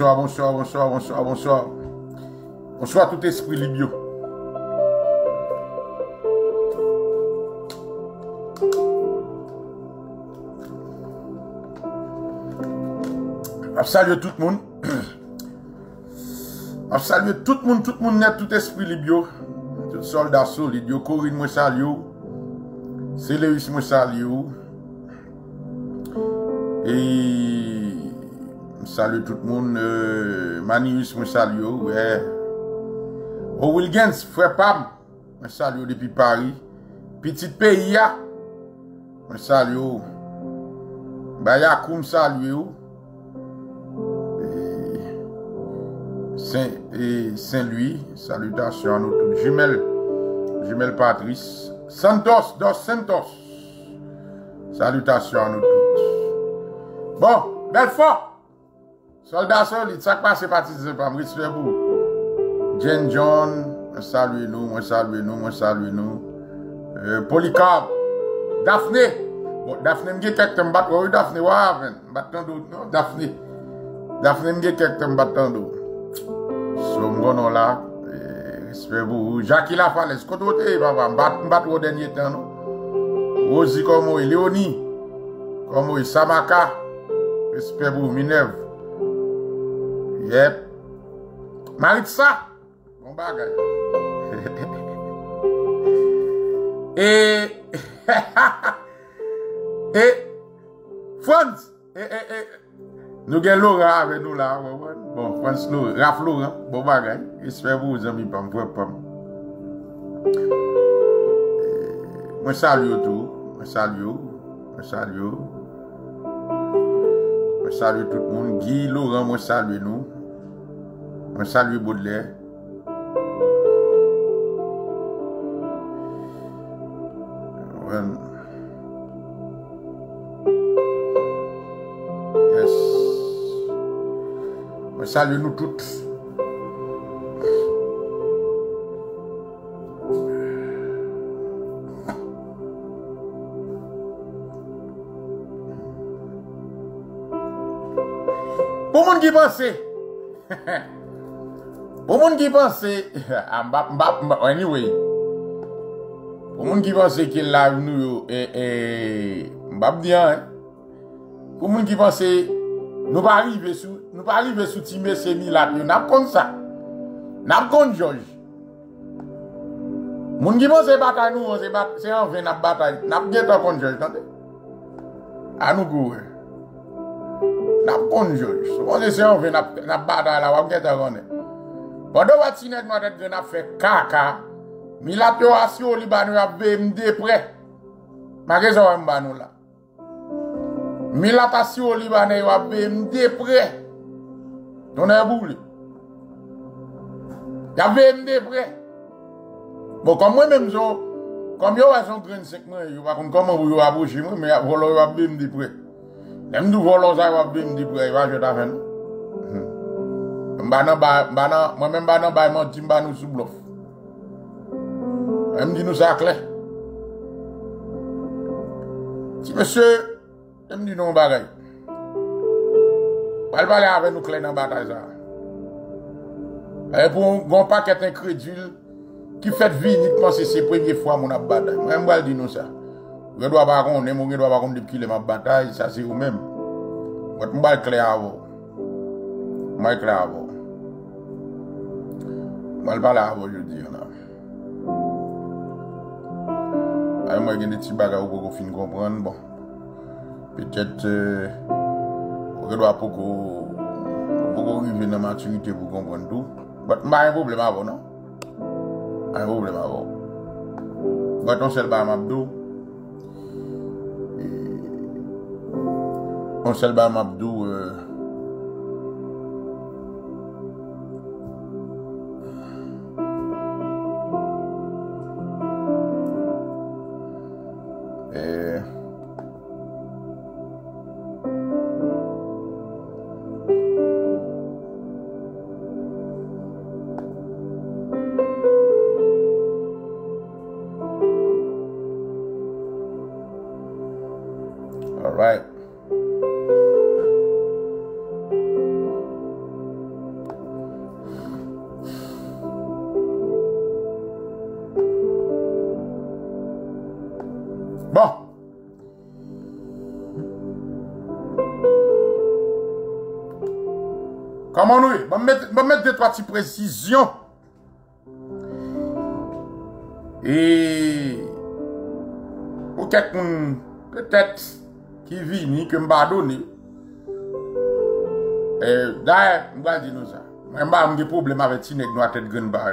Bonsoir, bonsoir, bonsoir, bonsoir, bonsoir. Bonsoir tout esprit libio. Salut tout le monde. Salut tout le monde net, tout esprit libio. Tout soldat solide. Corinne, moi salut. Céléus, moi salut. Et... Salut tout le monde, Manius, je salue. Ouais. Oh, Wilgens, frère Pam, je salue depuis Paris. Petit pays, je salue. Bayakoum, salue. Saint-Louis, salutations à nous tous. Jumel Patrice. Santos, Dos Santos. Salutations à nous tous. Bon, Belfort. Soldats solides, ça passe et participe pas, Maurice Lebou. Jen John, saluez-nous, moi saluez-nous, moi saluez-nous. Polycarp, Daphné. Bon, Daphné, m'gé quelque m'bat, oui, Daphné, waven, battant d'autres, non, Daphné. Daphné, m'gé quelque m'battant d'autres. Somgonon là, respect vous. Jackie Lafalaise, côté côté, papa, m'bat au dernier temps, non. Rosie, comme oui, Léonie, comme oui, Samaka, respect vous, Minerve. Yep. Maritza, bon bagay. Et France, nous avons Laura avec nous là. Bon, France, Raph Laurent, bon bagay. J'espère que vous amis, pas me voir pas. Moi, salut tout. Moi, salut. Moi, salut. Moi, salut tout le monde. Guy, Laurent, moi, salut nous. On salue Baudelaire. Yes. On salue nous toutes. Pour le monde qui pense. Pour les gens qui pensent, anyway, pour les gens qui pensent qu'il a nous, pour les gens qui pensent, nous pas arriver sous, nous pas arriver sous Timé Sémi là, nous n'avons pas ça, nous n'avons pas George. Les gens qui pensent bataille nous, c'est en vain la bataille, nous n'avons pas George, attendez, à nous courir. n'a pas de juge. Opposition, on n'a pas de bataille. Pendant que tu n'as pas de fait caca, mais la théoration libanais a BMD prêt. Ma raison est bonne là. Milatation libanais a BMD prêt. On est boule. Il y a BMD prêt. Bon, comme moi-même, comme yo a son 35 mois, yo va comme comment vous approchez moi, mais volo va bien me près. Même nous volo ça va bien me près, va je t'avais. Bana moi même bana ba mon timba nous sous bluff. Même dit nous ça clair. Si monsieur, même dit non bagaille. Va parler avec nous clair dans bataille ça. Et pour gon paquet incrédule qui fait venir penser c'est première fois mon bataille. Moi moi dis nous ça. Je dois pas connaître, moi je dois pas connaître depuis ma bataille, ça c'est vous même. Moi je pas clair à vous. Moi clair à vous. Moi parler à vous je dis là. Moi j'ai des petits bagarres pour fin comprendre bon. Peut-être je dois pour arriver dans maturité pour comprendre tout. Mais pas un problème à vous non. Un problème avant. Quand on se bat à Mabdou, on se bat à Mabdou. Comment nous? Je vais mettre des trois petites précisions. Et pour quelqu'un, peut-être, qui vit, ni que je ne vais pas donner. Et d'ailleurs, je vais dire ça. Je vais avoir des problèmes avec Tinek, nous avons tête grande barre.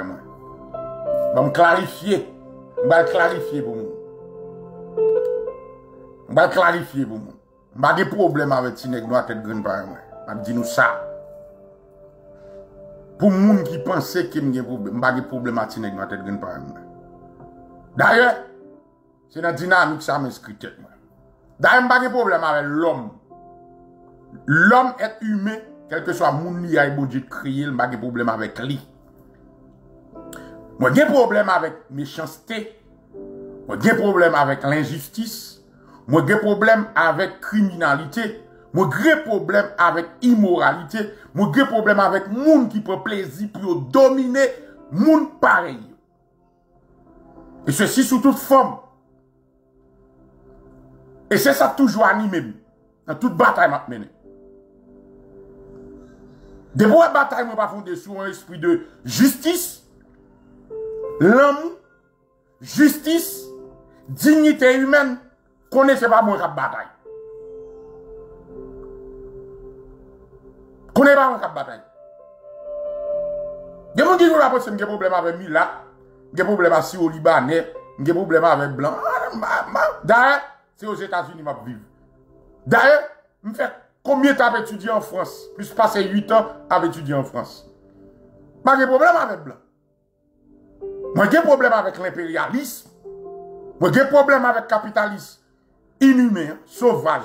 Je vais clarifier. Je vais clarifier pour moi. Je vais clarifier pour moi. Je vais avoir des problèmes avec Tinek, nous avons tête grande barre. Je vais dire ça. Pour les gens qui pensent que je n'ai pas de problème à Tinek, je n'ai pas de problème à Tinek. D'ailleurs, c'est dans la dynamique que ça m'inscrit. D'ailleurs, je n'ai pas de problème avec l'homme. L'homme est humain, quel que soit mon lié à Dieu de créer, je n'ai pas de problème avec lui. Moi, j'ai un problème avec la méchanceté. Moi, j'ai un problème avec l'injustice. Moi, j'ai un problème avec la criminalité. Mon gros problème avec immoralité, mon gros problème avec moun qui prend plaisir pour dominer moun pareil. Et ceci sous toute forme. Et c'est ça toujours animé dans toute bataille m'a mené. Des vraies batailles m'a pas fondé sur un esprit de justice, l'homme, justice, dignité humaine, connaissez pas mon rap bataille. Connais pas mon cap bataille. Des gens qui nous la posent, des problèmes avec Mila, des problèmes avec Sio Libanais, des problèmes avec Blanc. D'ailleurs, c'est aux États-Unis que je vis. D'ailleurs, je fais combien de temps j'ai étudié en France? Plus passé 8 ans j'ai étudié en France. Pas de problème avec Blanc. Moi, j'ai des problèmes avec l'impérialisme. Moi, j'ai des problèmes avec le capitalisme inhumain, sauvage.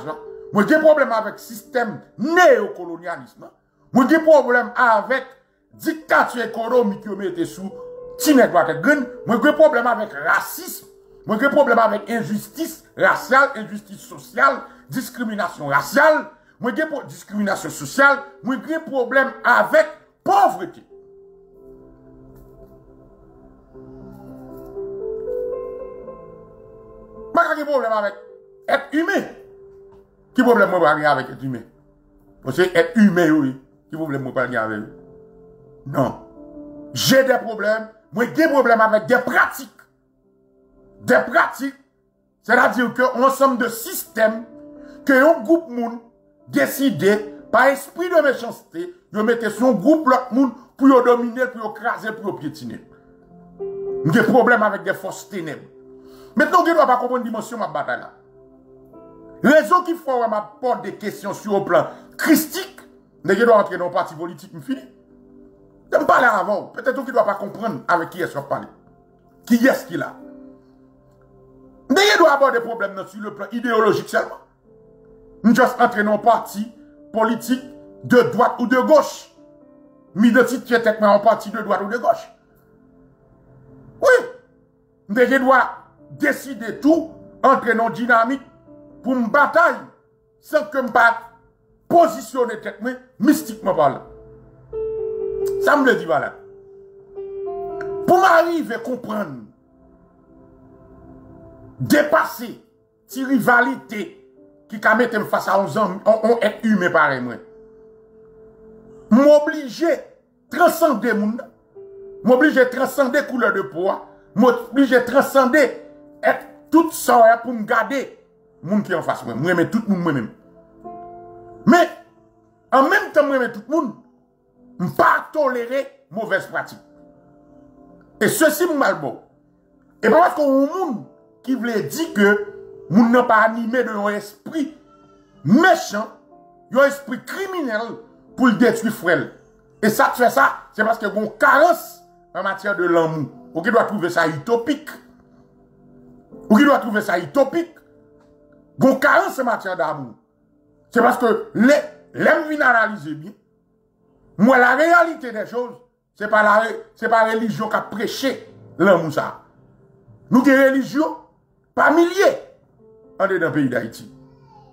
Moi, j'ai des problèmes avec le système néocolonialisme. Moi j'ai problème avec dictature économique qui mette sous Tinek Watergun. Moi j'ai problème avec racisme. Moi j'ai problème avec injustice raciale, injustice sociale, discrimination raciale. Moi j'ai discrimination sociale. Moi j'ai problème avec pauvreté. Moi j'ai problème avec être humain. Qui problème moi avec être humain? Parce que être humain oui. Qui problème moi pas gagner avec eux? Non. J'ai des problèmes. Moi, j'ai des problèmes avec des pratiques. Des pratiques. C'est-à-dire qu'un ensemble de systèmes que un groupe moun décide par esprit de méchanceté, vous mettez son groupe l'autre monde pour vous dominer, pour vous craser, pour vous piétiner. Vous avez des problèmes avec des forces ténèbres. Maintenant, vous ne doit pas comprendre la dimension de la bataille. Raison qui font m'apporte des questions sur le plan christique, vous doit entrer dans un parti politique, je finis. Je ne parle pas avant. Peut-être qu'il ne doit pas comprendre avec qui est-ce qu'on parle. Qui est-ce qu'il a? Vous doit avoir des problèmes sur le plan idéologique seulement. Nous sommes entrés dans un parti politique de droite ou de gauche. M'identifier techniquement en parti de droite ou de gauche. Oui. Nous doit décider tout, entrer dans une dynamique pour une bataille sans que je me positionne techniquement, mystiquement parlant. Ça me le dit, voilà. Pour m'arriver à comprendre, dépasser cette rivalité qui a mis face à 11 ans, on est humain pareil, moi. M'obliger à transcender mon monde, m'obliger à transcender la couleur de peau, m'obliger à transcender toute ça pour me garder les gens qui sont en face de moi. Moi-même, tout le monde, moi-même. Mais, en même temps, moi-même, tout le monde, je ne peux pas tolérer mauvaise pratique. Et ceci, c'est mal bon. Et parce qu'on a un monde qui veut dire que nous n'avons pas animé de un esprit méchant, un esprit criminel pour le détruire frère. Et ça, tu fais ça, c'est parce qu'il y a une carence en matière de l'amour. Ou qui doit trouver ça utopique. Ou qui doit trouver ça utopique. Une carence en matière d'amour. C'est parce que l'homme vient analyser bien. Moi, la réalité des choses, ce n'est pas la religion qui a prêché l'amour. Nous avons des religions par milliers dans le pays d'Haïti.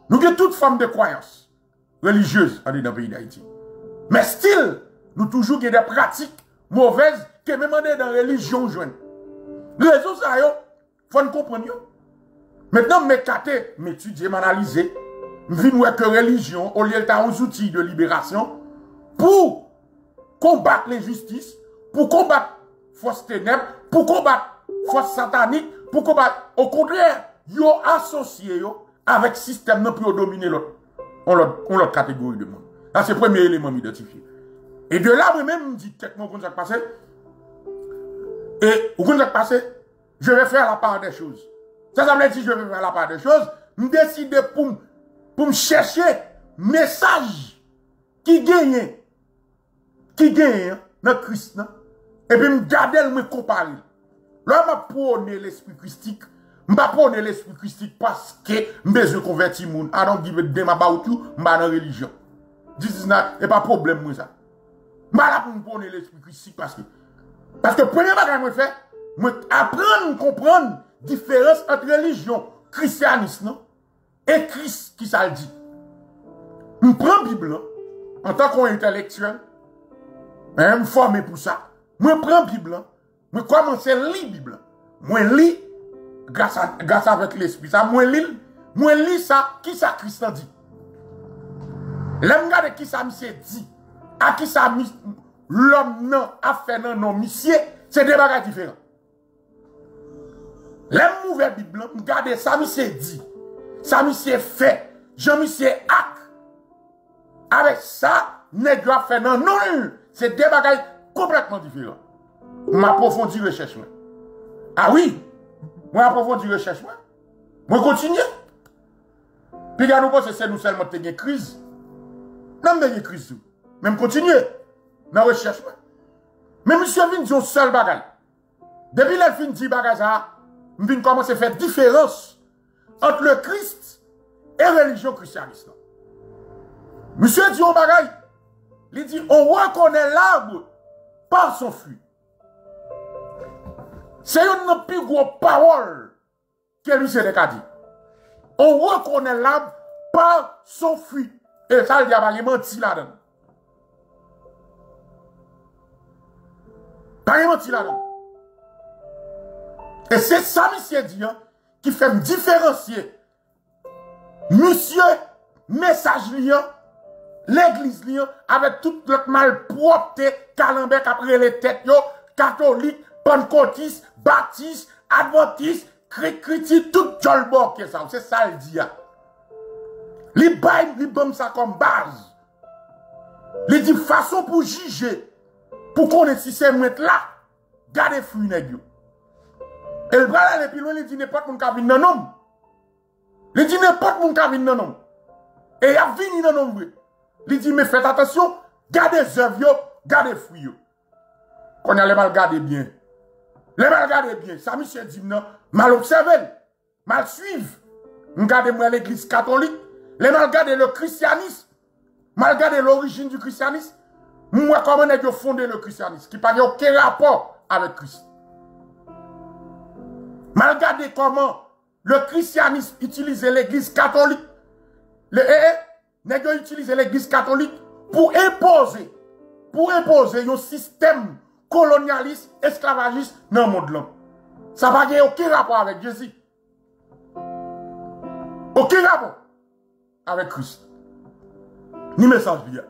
Nous avons toute forme de croyance religieuse dans le pays d'Haïti. Mais style, nous avons toujours des pratiques mauvaises qui sont même dans la religion. Raison ça, il faut nous comprendre. Maintenant, je m'étudie, m'analyser. Je viens voir que la religion, au lieu d'un outil de libération, pour combattre l'injustice, pour combattre force ténèbres, pour combattre force satanique, pour combattre. Au contraire, ils ont associé avec le système pour dominer l'autre catégorie de monde. C'est le premier élément identifié. Et de là, moi-même, je me dis, techniquement, vous avez passé. Et vous avez passé, je vais faire la part des choses. Ça veut dire, je vais faire la part des choses. Je décide pour me chercher un message qui gagne dans Christ, et puis me garder, me comparer. Là, je prône l'esprit christique. Je prône l'esprit christique parce que je convertis les gens. I don't give a damn about you, je suis dans la religion. This is not, et pas problème, moi, ça. Je suis prône l'esprit christique parce que le premier bagage que je fais, je apprends à comprendre la différence entre religion, christianisme, et Christ qui ça le dit. Je prends la Bible, en tant qu'intellectuel, je me forme pour ça. Je prends la Bible, je commence à lire la Bible. Je lis grâce avec l'esprit. Je lis ça, qui ça Christ a dit. Je regarde qui ça monsieur dit, à qui ça l'homme non a fait non monsieur, c'est des bagages différents. Je ouvre la Bible, je regarde ça monsieur dit, ça monsieur fait, je monsieur acte. Avec ça, nèg yo a fait non, non, c'est des bagages complètement différents. M'approfondi recherche. Ah oui, moi approfondi recherche. Moi continue. Puis quand nous pensons c'est nous seulement te gen crise. Non mais gen crise tout. Même continuer dans recherche. Mais monsieur vinn dion seul bagage. Depuis la fin di bagage ça, vinn commencer faire différence entre le Christ et la religion christianisme. Monsieur dit on bagaille. Il dit on reconnaît l'arbre par son fruit. C'est une plus grosse parole que lui c'est dit. On reconnaît l'arbre par son fruit. Et ça il y a pas menti là-dedans. Pas menti là-dedans. Et c'est ça monsieur dit hein, qui fait me différencier. Monsieur message liant. L'église li avec toute l'autre malpropreté, Calambert après les têtes, catholique, pentecôtiste, baptiste, adventiste, critique, tout jolbok, c'est ça, il dit. Li bam ça comme base Il dit façon pour juger, pour qu'on ait si c'est mettre là, gardez fouille nèg yo. Et le bras là, puis il dit n'importe mon cabine nan homme. Il dit n'importe mon cabine nan homme. Et il a vini nan homme. Il dit mais faites attention, gardez œuvre yo, gardez fouille yo. Qu'on a les mal garder bien. Les mal garder bien, ça monsieur dit non, mal observer, mal suivre. Regardez moi l'église catholique, les mal garder le christianisme. Malgré l'origine du christianisme, moi, comment est-ce que fondé le christianisme, qui n'a pas aucun rapport avec Christ. Malgré comment le christianisme utilise l'église catholique, pour imposer, un système colonialiste, esclavagiste dans le monde. Ça n'a pas aucun rapport avec Jésus. Aucun rapport avec Christ. Ni message bien.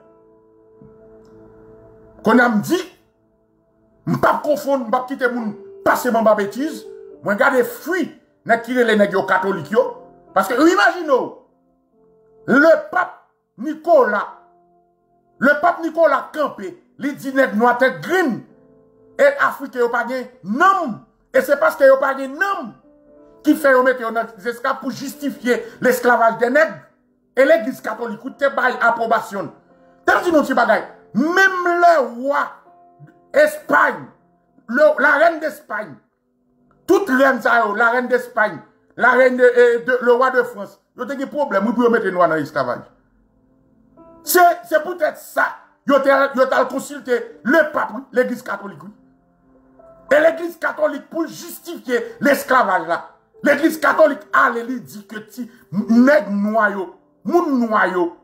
Qu'on a dit, je ne vais pas confondre, je ne vais pas quitter mon passé, mon bêtise, je regarde les fruits qui sont les nègres catholiques. Parce que, imaginez, le pape Nicolas campé, il dit que nous sommes green, et l'Afrique n'a pas de nom. Et c'est parce qu'il n'y a pas de nom qui fait mettre des esclaves pour justifier l'esclavage des nègres. Et l'église catholique, ou te bail approbation. T'as dit non, tu bagaille. Même le roi d'Espagne, la reine d'Espagne, toute reine, la reine d'Espagne, la reine le roi de France, ils ont des problèmes, ils peuvent mettre les noirs dans l'esclavage. C'est peut-être ça. Ils ont consulté le pape, l'église catholique. Et l'église catholique, pour justifier l'esclavage là, l'église catholique, elle dit que tu n'es noir. Moun noyo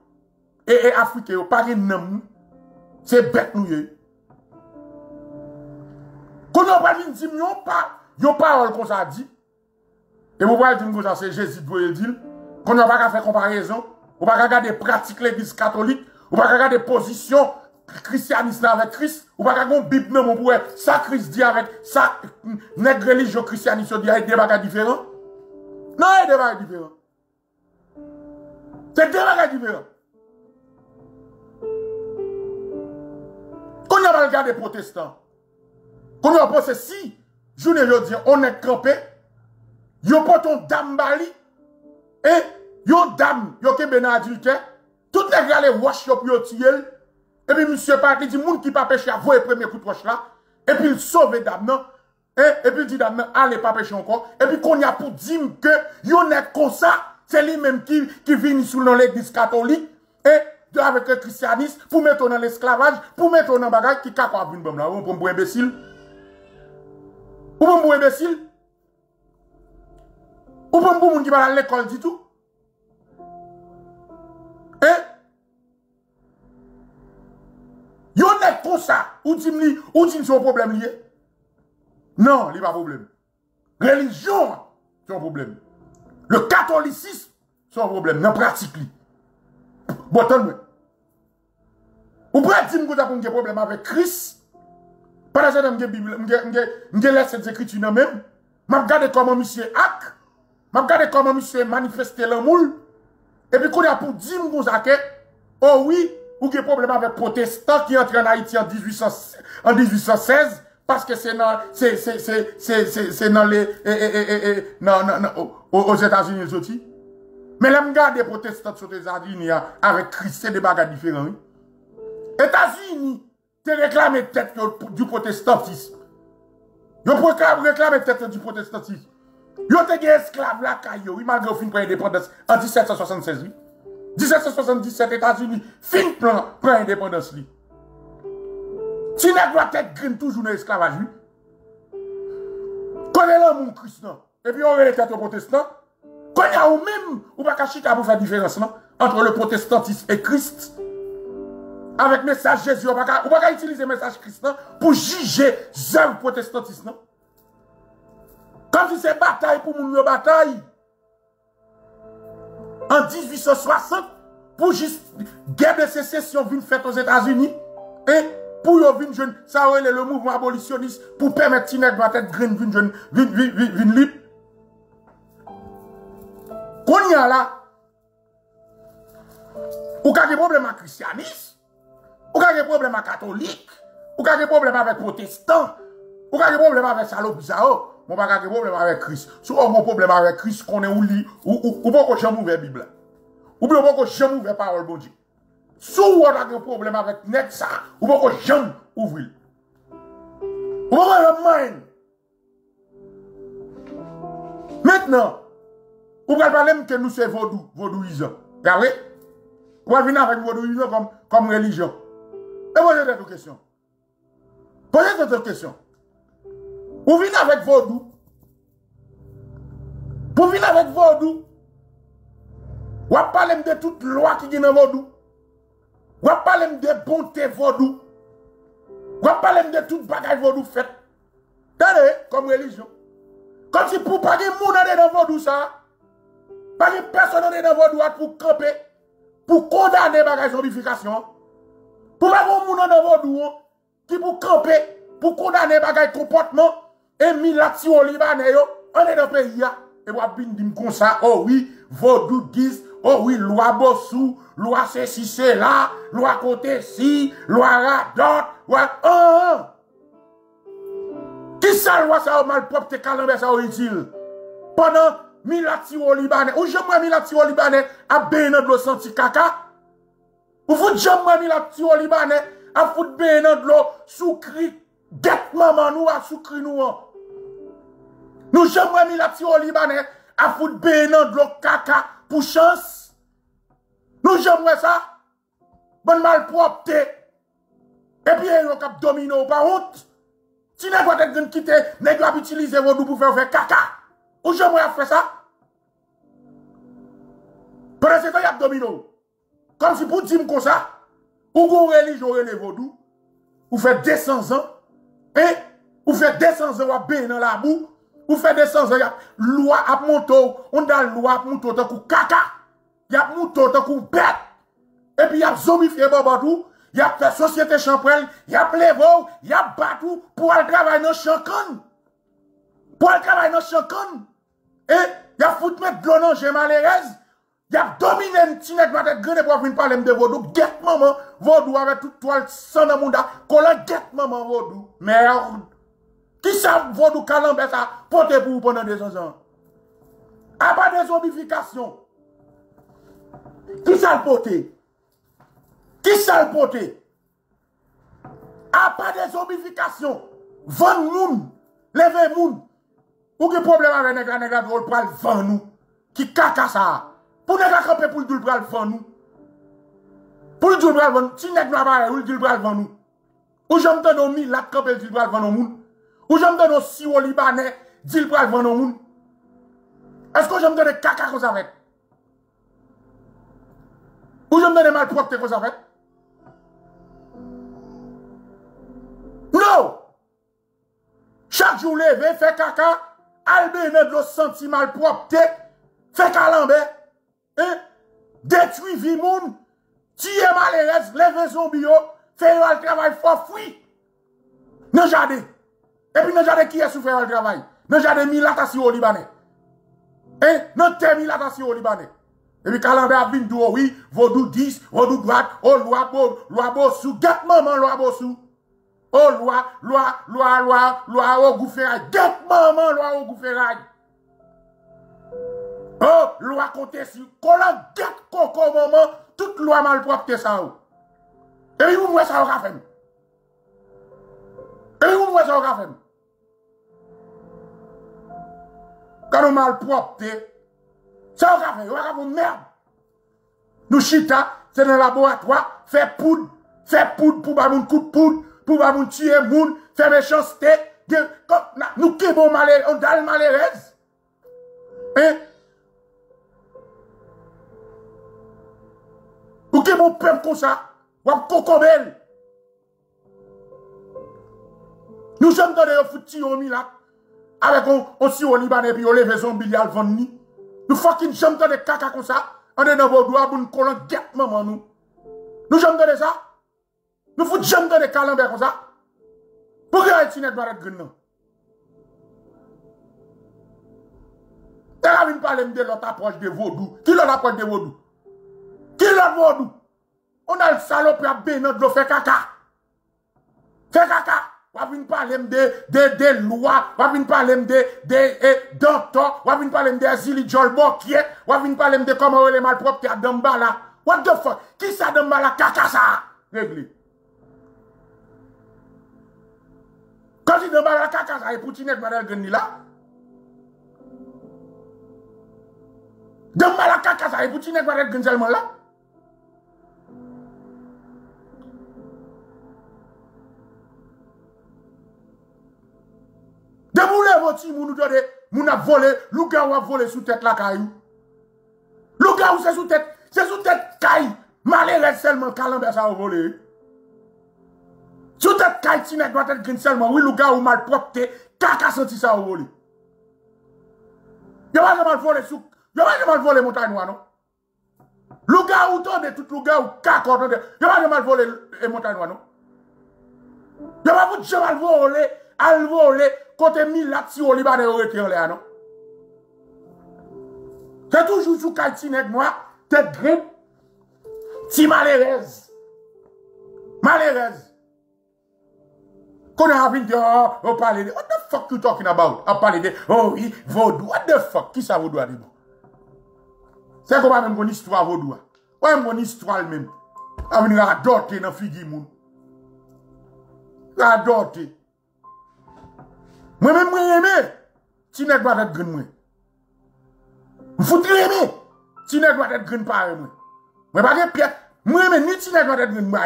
et africain yo pas nom c'est bête nou yo quand on va dire yon parole comme ça dit et vous parlez d'une chose c'est Jésus doit dire qu'on n'a pas faire comparaison on pas regarder pratique l'église catholique on pas regarder position christianisme avec Christ on pas regarder bible non pour ça Christ dit avec ça nèg religion christianisme dit des bagages différents non des bagages différents. C'est deux bagages différents. Quand on a regardé les protestants, quand on a pensé si, je ne dis on est campé, ils portent une dame bali, et une dame, ils ont été adultère, tout les gars les wash pour les tuer, et puis monsieur Patrick dit, moun qui pas pêché à voir le premier coup de roche là, et puis il sauve dame, et puis il dit dame, allez pas pêcher encore, et puis qu'on y a pour dire que, yon est comme ça. C'est lui-même qui vient sous l'église catholique et avec le christianisme pour mettre dans l'esclavage, pour mettre dans bagage qui cap à une bombe là, pour un imbécile. Ou pour un imbécile. Ou pour un bon qui va à l'école du tout. Et yon est pour ça, ou dit son problème lié. Non, il n'y a pas de problème. Religion, c'est un problème. Le catholicisme, c'est un problème, non pratique. Bon, tant mieux. Vous pouvez dire que vous avez un problème avec Christ. Pendant que vous avez cette écriture même, je regarde comment monsieur acte, je regarde comment monsieur manifeste l'amour. Et puis, quand vous avez dit que vous avez oh oui, vous avez un problème avec les protestants qui entrent en Haïti en 1816. Parce que c'est dans les aux États-Unis aussi. Mais les gars des protestants sur les États-Unis avec Christ, c'est des bagages différents. Les États-Unis te réclament tête du protestantisme. Ils réclament tête du protestantisme. Ils ont été esclaves là, malgré le fin pour l'indépendance en 1776. 1777, les États-Unis, fin pour l'indépendance. Si nous avons tête green toujours dans l'esclavage, connais l'amour chrétien, et puis on est les têtes aux protestants, connais ou même, ou pas caché pour faire différence entre le protestantisme et Christ, avec le message Jésus, ou pas utiliser le message chrétien pour juger œuvre protestantisme. Quand si c'est bataille pour mon bataille, en 1860, pour juste guerre de sécession, vient faite aux États-Unis, et pour yon jeune, ça aurait le mouvement abolitionniste pour permettre Tinek Batet Green vin jeune, vin lip. Qu'on y a là, ou ka de problème à christianisme, ou avez un problème avec catholique, vous avez un problème avec protestant, vous avez un problème avec salopizao, vous avez un problème avec Christ. Si vous avez un problème avec Christ, qu'on est où lit, ou pas jamais ouvert la Bible. Ou bien pas jamais ouvert la parole de Dieu. Si vous avez un problème avec Nexa, ou pas jamais ouvrir. Ou pas jamais. Maintenant, vous pouvez parler que nous sommes vaudouisants. Regardez. Vous pouvez venir avec vaudouisants comme religion. Et posez d'autres questions. Posez d'autres questions. Vous venez avec vaudou. Vous venez avec vaudou. Vous parlez de toute loi qui est dans vaudou. Vous parlez de bonté vaudou. Vous parlez de toute bagaille vaudou faite. Regardez, comme religion. Comme si pour pas de monde dans vaudou ça. Pas de personne dans vos droits pour camper, pour condamner la zombification. Pour pas de monde dans vos droits qui pour camper, pour condamner le comportement, et milation libanais, on est dans le pays. Et vous avez dit comme ça, oh oui, vos doutes disent, oh oui, loi Bossou, loi ceci, c'est là, loi côté ci, loi radot, loi. Qui ça, loi ça, mal propre, te calme, ça, utile. Pendant. Milati au Libanais. Ou j'aime Milati au Libanais à bénir l'eau sans caca. Ou vous j'aime Milati au Libanais à foutre bénir l'eau sous cri d'être maman nous à sous cri nous. Nous j'aime Milati au Libanais à foutre bénir l'eau caca pour chance. Nous j'aime ça. Bonne malpropre. Et puis yon cap domino ou pas honte. Si n'est pas quelqu'un qui te utilisé vos doux pour faire caca. Ou j'aimerais faire ça? Pendant ce temps, il y a domino. Comme si pour dire comme ça, ou vous religionnez les vaudous, ou fait 200 ans, et ou fait 200 ans, ou bien dans la boue, ou fait 200 ans, il y a loi à monto, on a loi à monto, tant que caca, il y a monto, tant que bête, et puis il y a zombifié babadou, il y a fait société champrelle, il y a plévo, il y a batou pour aller travailler dans le chancan. Pour aller travailler dans le chancan. Et il a foutu de l'eau dans j'ai malheureuse. Il a dominé un petit nègre dans la tête pour venir parler de vaudou. Get maman, vaudou avec toute toile sans dans le monde. Collant get maman, vaudou. Merde. Qui ça vaudou calambé ça porté pour vous pendant 200 ans? À part des zombifications. Qui ça le porté? Qui ça le porté? À part des zombifications. Vendre moun. Levez moun. Ou qui problème avec les nègres qui ont pris le vent nous? Qui caca ça? Pour les nègres qui ont pris le vent nous? Pour les nègres qui ont pris le vent nous? Ou j'aime te donner la cape et le vent nous? Ou j'aime te donner si au Libanais, le vent nous? Est-ce que j'aime te donner caca comme ça fait? Ou j'aime te donner malpropre comme ça fait? Non! Chaque jour, levé, fait caca. Albéné de l'eau senti mal propre, fait calambe, hein? Détruit vie moun, tuer malheureuse, lever zombie, faire le travail fort, fouille. Non jardin. Et puis non jardin qui est souffert le travail. Non jardin milatation au Libanais. Hein? Non terre milatation au Libanais. Et puis calambe a vint d'où, oui, vaudou 10, vaudou droite, oh loi bossou, get maman loi bossou. Oh, loi, au goufferaille. Get maman, loi au goufferaille. Oh, loi comptez sur collant, get coco, maman, toute loi malpropre, ça. Et puis, vous voyez ça au café. Et puis, vous voyez ça au café. Quand on malpropre, ça au café, vous avez une merde. Nous chita, c'est dans le laboratoire, faire poudre pour pas mon coup de poudre. Pour pas nous tuer, moun, faire méchanceté, nous qui bon malheur, on dalle malheureuse. Hein? Nous qui bon peuple comme ça, ou à cocobel. Nous sommes dans des foutus au Milan, avec on si au Liban et puis on lève zombie à l'vonni. Nous fucking sommes dans des caca comme ça, on est dans vos doigts pour nous coller guette maman nous. Nous sommes dans ça. Nous foutons jamais dans des calendriers comme ça. Pourquoi Haïti n'est pas de grenier? T'as vu parler de l'autre approche de vaudou. Qui l'autre approche de vaudou? Qui l'autre vaudou? On a le salope qui a béni de l'eau, fait caca. Fait caca. On va parler de lois, on va parler de docteurs, on va parler de Zili Jolbokier, on va parler de comment les malpropres qui a Dambala. What the fuck? Qui ça Dambala? Caca ça? Réglé. Quand il Dambala caca ça, et Poutine est madame Grenila. Dambala caca ça, et Poutine est madame Grenila là. Si vous nous donnez, vous avez volé, le gars a volé sous tête la caille. Le gars c'est sous tête, caille. Malheureusement seulement calendrier ça a volé. Sous tête caille, si vous doit être seulement, oui, le gars ou mal propre, caca senti ça a volé. Vous avez mal volé sous, vous avez mal volé montagne noire, non? Le gars ou tonne, tout le gars ou caca, vous avez mal volé montagne noire, non? Vous avez mal volé, al volé. Côté Milati au Libanais au retour là non. C'est toujours sous calcinec moi, tête grave. Si malheureuse. Malheureuse. Qu'on a vu on parle de what the fuck you talking about? On parle de oh oui, vaudou what the fuck qui ça vaudou d'abord. C'est comme même mon histoire vaudou. Ouais mon histoire même. A venir à doter dans figure moun. La doter. Moi-même, moi-même, tu n'es pas d'être green, moi. Vous t'aimez, tu n'es pas d'être green, pareil, moi. Moi-même, moi-même, ni tu n'es pas d'être green, moi.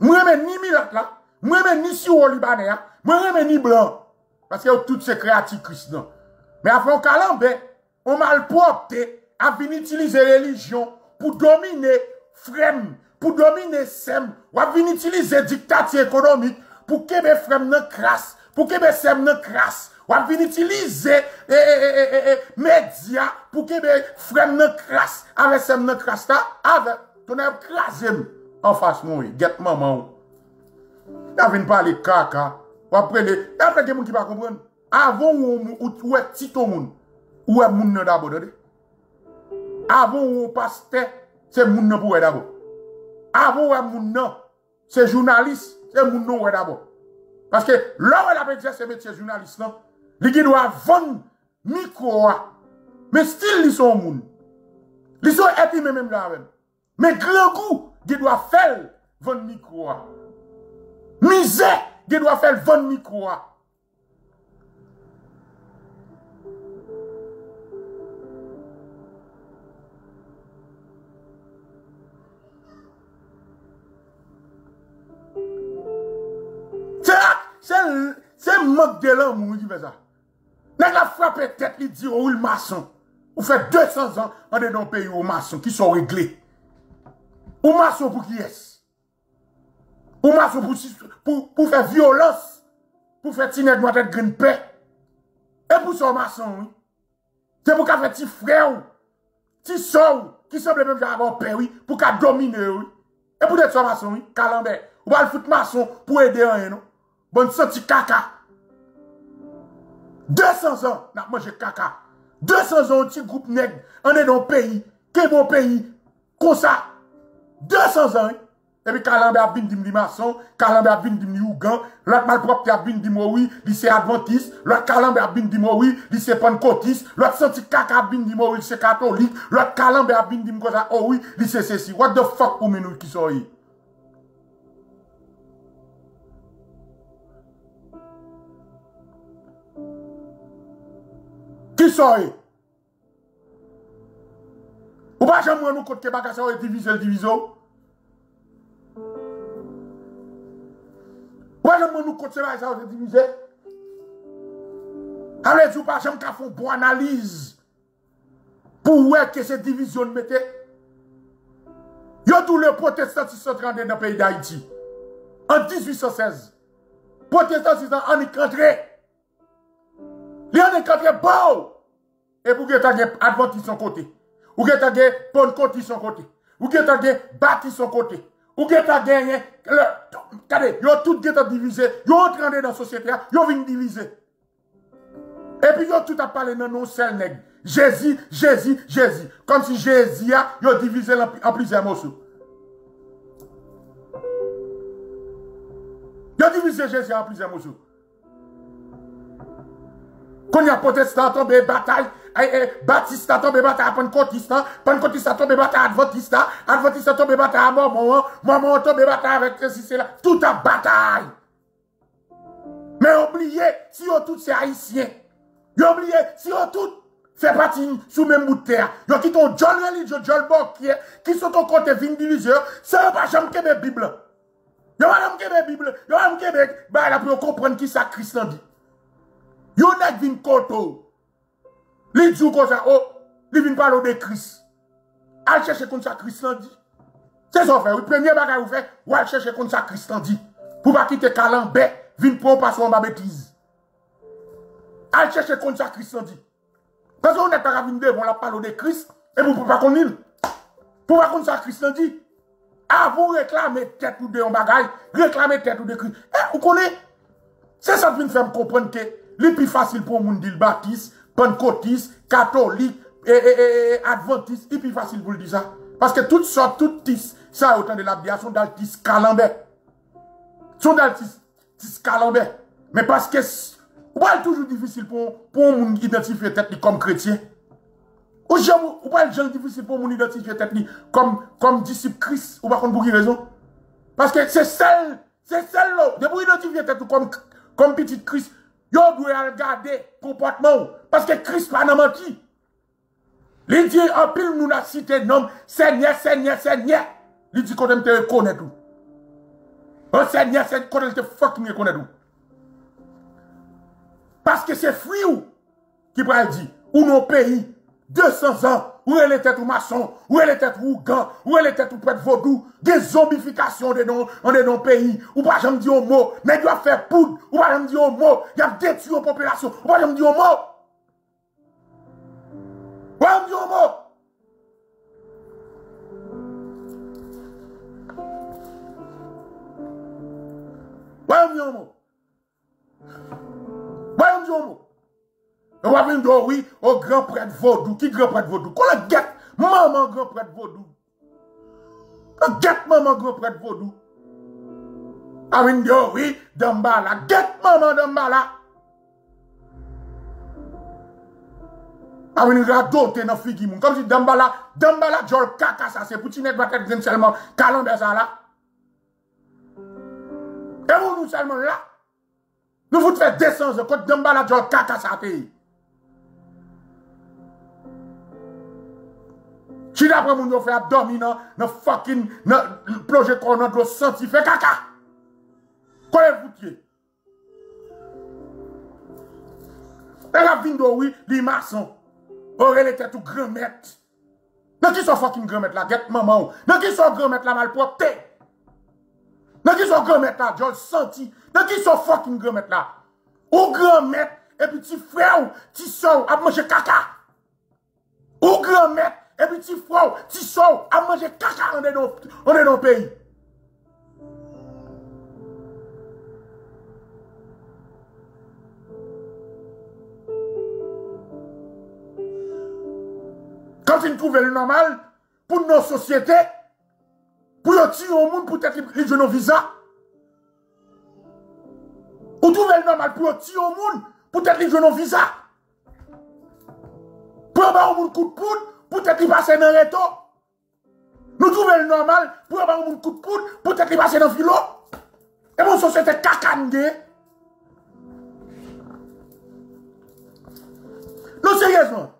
Moi-même, ni Milat, là. Moi-même, ni si au Libanais, moi-même, ni blanc. Parce que toutes ces créatures chrétiennes. Mais après, on calambe, on malpropre, à venir utiliser religion pour dominer frem, pour dominer sem, ou à venir utiliser dictature économique pour que les frem ne crassent. Pour que les gens ne crassent, ou à venir utiliser les médias pour que les frères ne crassent. Avec ces ne crassent, avec ton écrasé en face, moi, get maman. N'a venu parler caca, ou après les. N'a pas de gens qui ne comprennent pas. Avant, ou est petit monde, ou est monde d'abord. Avant, ou pasteur, c'est monde pour d'abord. Avant, ou est monde, c'est journaliste, c'est monde d'abord. Parce que là où elle a exercé ce métier journaliste, il doit vendre micro. Mais style, ils sont moun. Ils sont épimés même là même. Mais grand coup, il doit faire vendre micro. Misère, il doit faire vendre micro. C'est manque de l'amour qui fait ça. N'a la frappe tête, il dit, oh, le maçon. Vous faites 200 ans, on est dans un pays où maçon qui sont réglés. Ou maçon pour qui est-ce? Ou maçon pour faire violence, pour faire tiner de tête green paix. Et pour son maçon, c'est pour qu'elle fait petit frère, petit soeur, qui semble même avoir peur, pour qu'elle domine, oui. Et pour être son maçon, calambert. Ou pas le foot maçon pour aider un, non? Bon senti caca. 200 ans, n'a mangé caca. 200 ans, petit groupe nègre, on est dans le pays, quel bon pays, comme ça. 200 ans, et puis Kalambé a bindi m'li maçon, Kalambé a bindi m'li ougan, l'autre malpropre a bindi m'oui, lycée adventiste, l'autre Kalambé a bindi m'oui, lycée pentecôtiste, l'autre senti caca a bindi m'oui, lycée catholique, l'autre Kalambé a bindi m'kosa, oh oui, lycée ceci. What the fuck, ou menou qui sont y? Qui sont-ils? Ou pas jamais nous compte que bagasse est divisé le diviso? Ou pas jamais nous compte que bagasse est divisé? Allez, ou pas jamais qu'à font pour analyse. Pour voir que cette division mettait. Yo tous les protestants qui sont rentrés dans le pays d'Haïti. En 1816. Protestants qui sont rentrés. Les gens ne sont pas et pour que tu aies adventiste son côté, ou que tu aies pentecôtiste son côté, ou que tu aies baptiste son côté, ou que tu aies le. Ils ont tout divisé, ils ont entraîné dans la société, ils ont divisé. Et puis ils ont tout à parler dans nos seuls nègres. Jésus, Jésus, Jésus. Comme si Jésus a divisé en plusieurs morceaux. diviser Jésus en plusieurs morceaux. Quand il y a protestant, tombé bataille, baptiste tombé bataille, pentecôtiste tombé bataille, adventiste tombé bataille, mormon tombé bataille avec ceci, cela, tout à bataille. Mais oubliez, si on tout c'est haïtien, oubliez, si on tout fait partie sous même bout de terre, yon qui ton John religion, John Bokier, qui sont ton côté vindiliseur, ça va jamais que la Bible. Yon va jamais que la Bible, yon va jamais que bah là pour comprendre qui ça Christ dit. Yon n'a vin koto. Li djou comme ça, oh, li vin parler de Christ. Al chercher comme ça Christ dit. C'est ça fait, le premier bagage ou fait, ou al chercher comme ça Christ dit. Pour pas quitter Calambé, vin pour passer en ma bêtise. Al chercher comme ça Christ dit. Parce qu'on n'est pas venu devant la parole de Christ, et vous ne pouvez pas connaître. Pour pas connaître ça, Christ l'a dit. Ah, vous réclamez tête ou deux en bagaille, réclamez tête ou deux Christ. Eh, vous connaissez? C'est ça qui nous fait comprendre que le plus facile pour le monde dit baptiste, pentecôtiste, catholique, adventiste, le plus facile pour le dire ça. Parce que toutes sortes, toutes tis, ça autant de la bière, sont dans le tis calambert. Sont dans le tis calambert. Mais parce que. Ou est toujours difficile pour moun identifier tête comme chrétien. Ou est toujours difficile pour moun identifier tête comme disciple Christ. Ou pas qu'on pour qui raison? Parce que c'est celle-là, de vous identifier tête comme petit Christ, vous devez regarder comportement. Parce que Christ n'a pas menti. Il dit, en pile, nous n'a cité nom, Seigneur, Seigneur, Seigneur. Il dit qu'on aime te reconnaître. Oh Seigneur, Seigneur, qu'on aime te fucking reconnaître. Parce que c'est friou qui va dire, ou nos pays, 200 ans, où est les têtes ou maçons, où est les têtes ou gants, où est les têtes ou prêtres vaudou, des zombifications de nos pays, ou pas j'aime dire un mot, mais doit faire poudre, ou pas j'aime dire un mot, il y a détruit la population, ou pas j'aime dire un mot. Ou pas j'aime dire un mot. Ou pas j'aime dire un mot. On va venir dire oui au grand prêtre vaudou. Qui grand prêtre vaudou? Qu'on la guette maman grand prêtre vaudou. Qu'on guette maman grand prêtre vaudou. On va venir dire oui d'embala. Guette maman d'embala. On va venir radoter dans figi moun. Comme si d'embala jol kaka ça. C'est pour tu n'es pas tête seulement calendrier ça là. Et vous nous seulement là. Nous vous faites descendre quand d'embala jol kaka ça pays. Si d'après mon fait abdominal, dans fucking projet qu'on a de senti fait caca. Quoi est-ce que la vigne de oui, les maçons, aurait été tout grand maître. Dans qui sont fucking grand maître là, guette maman. Dans qui sont grand maître là, malpropre. Dans qui sont grand maître là, j'ai senti. Dans qui sont fucking grand maître là. Ou grand maître, et puis tu frère, tu sors à manger caca. Ou grand maître. Et puis tu fous, tu sors à manger caca on est dans le pays. Quand ils trouvent le normal, pour nos sociétés, pour tuer au monde, pour être libre de nos visas. Ou trouvez le normal pour tuer au monde, pour être libre de nos visas. Pour avoir au monde coup de poudre. Peut-être qu'il passe dans le réto. Nous trouvons le normal pour avoir un coup de poudre. Peut-être qu'il passe dans le filo. Et mon société cacangue. Non, sérieusement.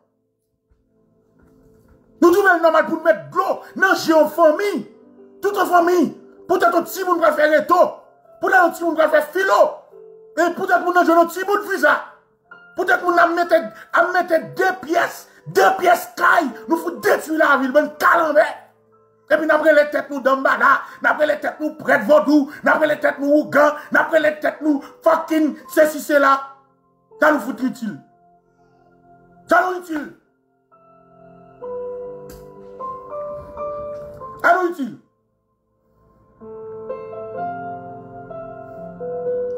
Nous trouvons le normal pour mettre de l'eau dans une famille. Toute famille. Peut-être que si vous ne faire réto. Peut-être que si vous ne faire filo. Et peut-être que nous avons un petit bout de visa. Peut-être que nous avons mettre deux pièces caille, nous faut détruire la ville, ben calambé. Et puis, après les têtes nous d'ambada, après les têtes nous prêtres vaudou, après les têtes nous ougan, après les têtes nous fucking ceci, cela. Ça nous fout utile. Ça nous utile.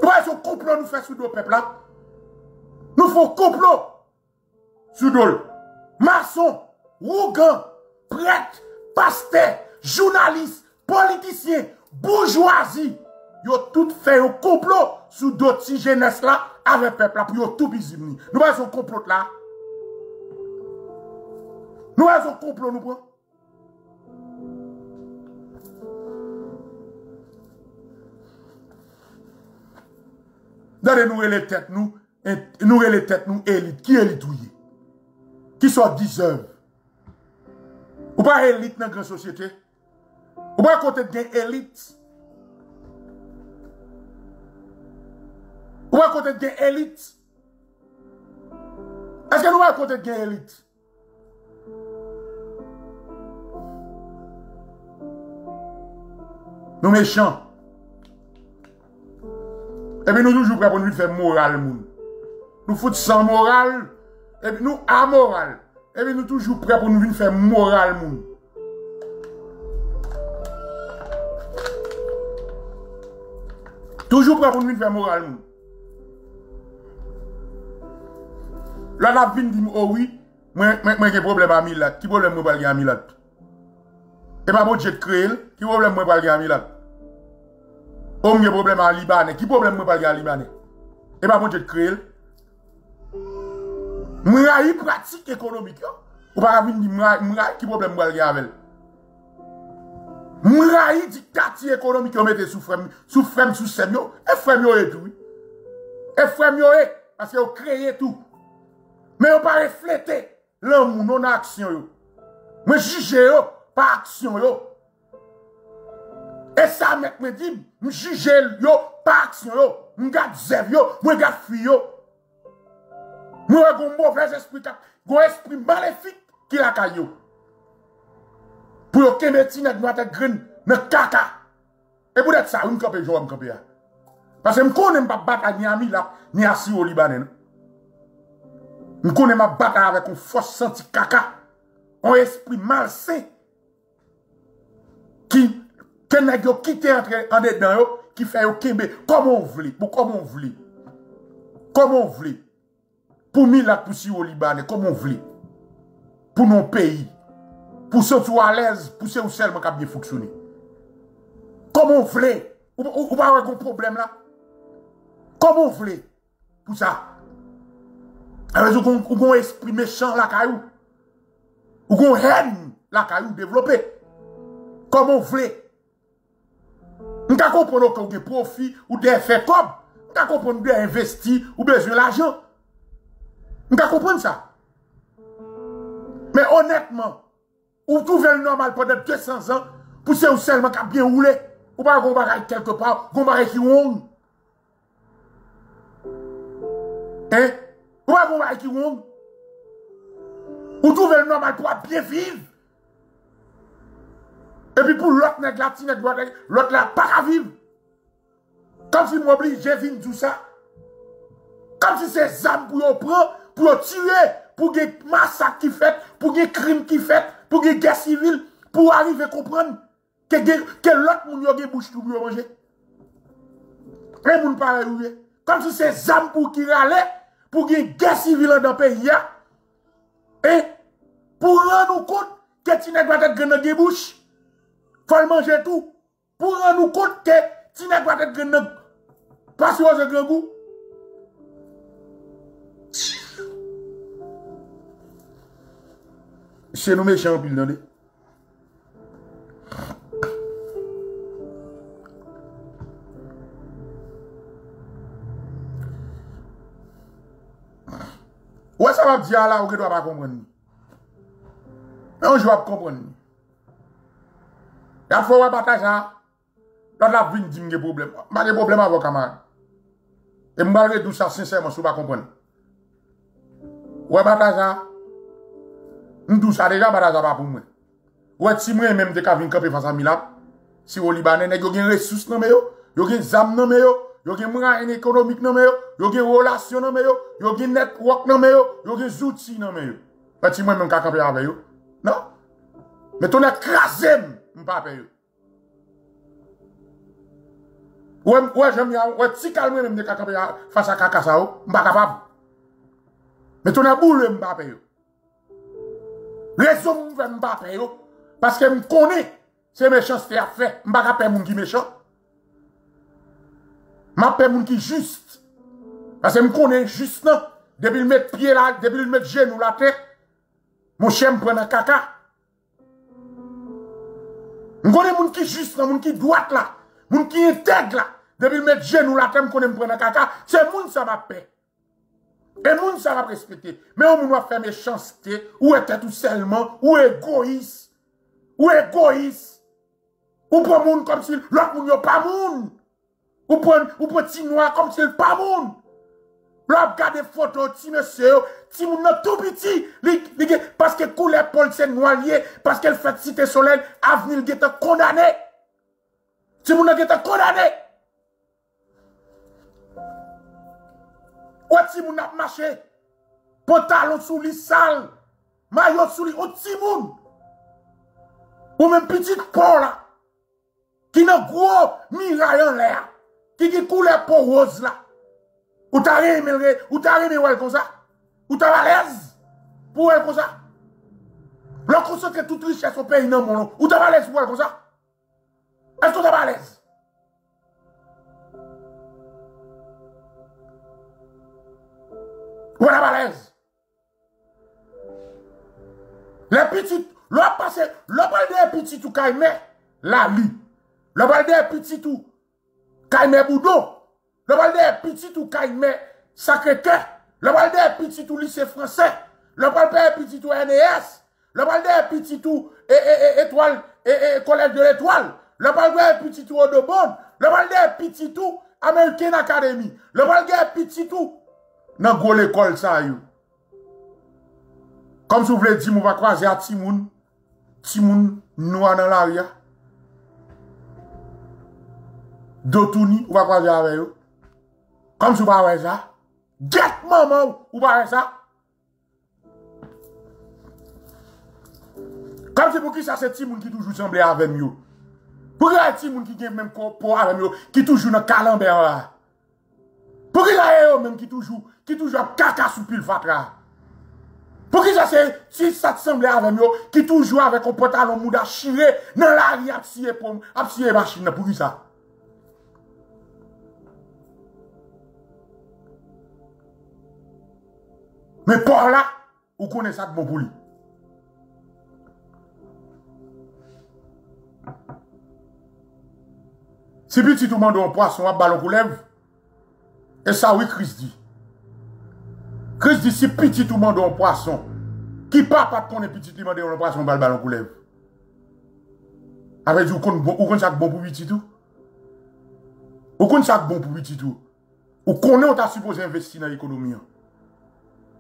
Nous faisons un complot, nous faisons sous le peuple là. Nous faisons un complot sous le maçon, rougan, prêtre, pasteur, journaliste, politicien, bourgeoisie, ils ont tout fait un complot sur d'autres jeunesse là avec le peuple là pour tout bisim nous. Nous avons un complot là. Nous avons un complot nous prend. D'aller nous les têtes nous et nous les têtes nous élite qui élite ouillé. Qui sont 10 heures. Ou pas élite dans la grande société. Ou pas côté de élite. Ou pas côté de élite. Est-ce que nous pas côté de élite? Nous méchants. Et puis nous toujours prêts pour nous faire moral. Nous foutons sans morale. Et puis nous amoral. Et puis nous toujours prêts pour nous faire moral. Toujours prêts pour nous faire moral. Là, la vie dit, oh oui, moi j'ai un problème à Milat. Qui problème moi pas à Milat? Et pas bon, j'ai créé. Qui problème moi pas à Milat? Oh, j'ai un problème à Libanais. Qui problème moi pas à Libanais? Et pas bon, j'ai créé. Mraï pratique économique. Ou pas venir mraï qui problème mraï avec. Mraï dictature économique on mettez sous frem sous semio et frem yo et tout. Et frem yo parce que on créé tout. Mais on pas refléter l'amour non action yo. Mais juger yo par action yo. Et ça me dit, me juger yo par action yo. Me garde zèv yo, me garde fi yo. Nous avons un mauvais esprit, un esprit maléfique qui l'a caillou. Pour que métier n'a pas de green, n'a caca. Et pour être ça, une copie, je vais me copier. Parce que je ne connais pas battre ni à Mila, ni à Sio Libanais. Je ne connais pas battre avec une force senti caca. Un esprit malsain. Qui n'a pas quitté en dedans, qui fait au Kembe comme on voulait, pour comme on voulait. Comme on voulait. Pour nous, la pousser au Libanais, comme on veut. Pour nos pays. Pour se sentir à l'aise, pour se seulement qui a bien fonctionné. Comme on veut. Ou pas avoir un problème là. Comme on veut. Pour ça. Avec un esprit méchant la caillou. Ou qu'on haine la caillou développé. Comme on veut. Nous comprenons qu'on a profit ou des faits comme. Nous comprenons qu'on a investi ou besoin d'argent. Vous comprenez ça? Mais honnêtement, vous trouvez le normal pendant 200 ans pour ceux seulement qui ont bien roulé. Ou pas qu'on baraille quelque part, qu'on baraille qui wrong. Hein? Ou pas qu'on baraille qui wrong. Vous trouvez le normal pour bien vivre. Et puis pour l'autre, l'autre là, pas à vivre. Comme si m'oblige, j'ai vu tout ça. Comme si c'est des âmes pour prendre. Pour tuer, pour des massacres qui fait, pour des crimes qui fait, pour des guerres civiles, pour arriver à comprendre que l'autre monde a des bouches tout pour manger. Et moun pas arrivé. Comme si c'est zam pour qui râler, pour des guerres civiles dans le pays. Et pour rendre compte que tu n'as pas de des bouches, il faut manger tout. Pour rendre compte que tu n'as pas de grenade, parce que vous avez un goût. C'est nous méchants, puis le ouais, ça va dire là, ou que tu vas pas comprendre. Non, je vais pas comprendre. Il faut que partager ça. Dans la vie, je dis que j'ai des problèmes. Je n'ai pas de problème avec camarade. Et malgré tout ça, sincèrement, je ne vais pas comprendre. Ouais, partager ça. Nous ça déjà pas pour moi. Ou si moi même de Kavin Kapé face à Milap, si au Libanais nèg yo gen ressources nan me yo, yo gen zam nan me yo, yo gen moyen économique nan me yo, yo gen relation nan me yo, yo gen network nan me yo, yo gen outils nan me yo. Pas si moi même ka camper avec yo. Non. Mais ton écrasé m pas paye yo. Ou j'aime ya, ou ti calme même de ka camper face à kaka ça yo, m pas capable. Mais ton boule m pas paye yo. Raison je ne pas payer parce que je connais ces méchancetés à faire. Je ne vais pas payer les gens qui sont méchants. Ma paix moun qui juste. Parce que je connais juste là. Depuis le mettre pied là, depuis le mettre genou la tête, mon chien me prend un caca. Je connais moun qui juste là, moun qui droite là, moun qui intègre là. Depuis le mettre genou la tête, je connais me prendre un caca. C'est moun ça m'a paix. Et moun ça m'a respecté. Mais on m'a fait méchanceté, ou était tout seulement, ou égoïste. Ou égoïste. Ou pour moun comme si l'autre moun n'est pas moun. Ou pour petit noir comme si l'autre pas moun. L'on regarde des photos, petit monsieur, petit moun tout petit, parce que couleur Paul c'est noyé, parce qu'elle fait cité soleil, avenir qui est condamné. Petit moun qui est condamné. Ou petit moun a marché, pantalon sous les sales, maillot sous les ou petit moun. Ou même petit pont là, qui n'a gros miraille en l'air, qui couleur Paul rose là. Ou t'as aimé, ou comme ça? Ou t'as à l'aise? Pour elle comme ça? L'autre concentre toute richesse au pays, non, mon nom. Ou t'as à l'aise pour elle comme ça? Est-ce que t'as à l'aise? Ou elle a à l'aise? Les petits, l'autre passé, l'autre balde est petit tout kaime, la lui. L'autre balde est petit tout kaime boudou. Le balde est petit tout caïmé secrétaire. Le balde est petit tout lycée français. Le balde est petit tout NES. Le balde est petit tout étoile et collège de l'étoile. Le balde est petit tout Audubon. Le balde est petit tout American Academy. Le balde est petit tout dans gros l'école ça yo. Comme si vous voulez dire, on va croiser à Timoun. Timoun noir dans l'arrière. Dotouni, on va croiser avec eux. Comme si vous parlez ça, get maman, vous parlez ça. Comme si pour qui ça, c'est Timoun qui toujours semblait avec nous. Pour qui c'est Timoun qui est même pour avec nous, qui toujours dans le calambert là. Pour qui c'est même qui toujours caca sous pile fatra. Pour qui ça, c'est si ça semblait avec nous, qui toujours avec un pantalon mouda chiré dans l'arrière, à psier machine, pour qui ça? Mais pour là, vous connaissez ça de mon bouli. Si petit tout le monde a un poisson, un ballon pour lèvres, et ça, oui, Christ dit. Christ dit, si petit tout le monde a un poisson, qui papa connaît petit tout le monde a un poisson, un ballon pour lèvres. Avec vous connaissez ça de bon pour petit tout? Vous connaissez ça de bon pour petit tout? Vous connaissez, on t'a supposé investir dans l'économie.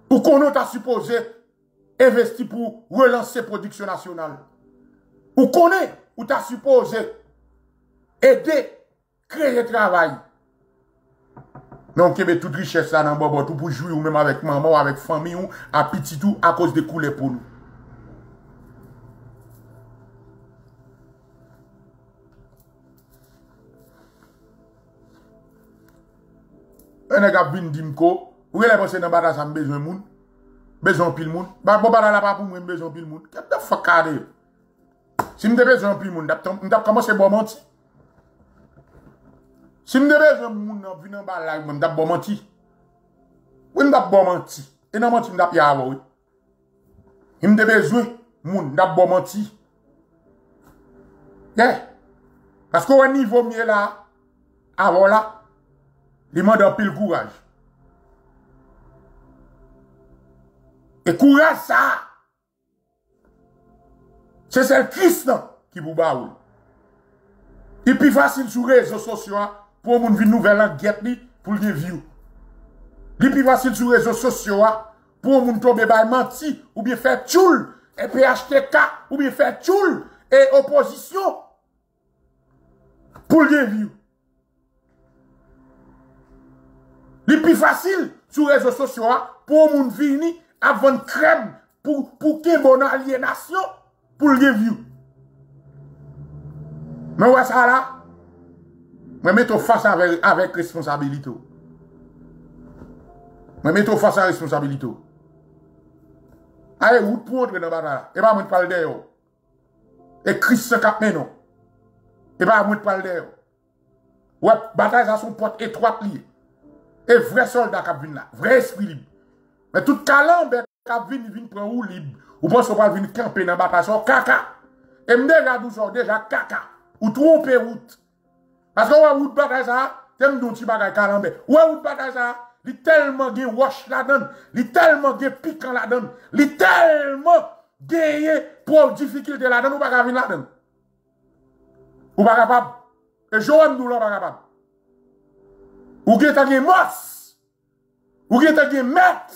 Ou qu'on t'a supposé investir pour relancer la production nationale. Ou qu'on est, ou t'a supposé aider, créer travail. Non, que toute richesse là dans bobo, tout pour jouer, ou même avec maman, avec famille, ou à petit tout, à cause de couler pour nous. Un gars vient d'imko. Vous avez pensé dans la bataille, besoin de monde, besoin pile monde. Bah, bon, là, pas pour moi, besoin pile monde. Qu'est-ce que fuck à dire? Si m'de besoin pile monde, m'dap commencer bon menti. Si m'de besoin monde, venant bas là, m'dap bon menti. Oui, m'dap bon menti. Et non menti m'dap y avoir oui. Si m'de besoin monde, m'dap bon menti. Yeah. Parce qu'au niveau mieux là, avant là, il m'a donné pile courage. Et courage ça, c'est celle Christ qui vous baoule. Et puis facile sur les réseaux sociaux pour moun vin nouvelle en guette li pour le view. Et puis facile sur les réseaux sociaux pour moun tomber bay menti ou bien faire tchoul et PHTK ou bien faire tchoul et opposition pour le view. Et puis facile sur les réseaux sociaux pour moun vini avant de crème pour qu'il y ait une aliénation pour le review. Mais ouais, ça là, je mets en face avec responsabilité. Je mets en face à responsabilité. Allez, vous pour entrer dans la bataille. Et pas moi de parler d'ailleurs. Et Christ se cap non. Et pas moi de parler d'ailleurs. Ouais, bataille à son porte étroite liée. Et vrai soldat qui vient là, vrai esprit libre. Mais tout calambe qui vient prendre ou libre. Ou pense qu'on va venir camper dans la bataille sur caca. Et m'déja douceur déjà caca. Ou tromper route. Parce qu'on va route bataille ça, t'aimes donc tu bagaille calambe. Ouais, route bataille ça. Il tellement de wash là-dedans, il tellement de piquant là-dedans, il tellement de pour difficulté là-dedans, ou pas capable là-dedans. Ou pas capable. Et Joël nous l'a pas capable. Ou qui est un moss, ou qui est un maître,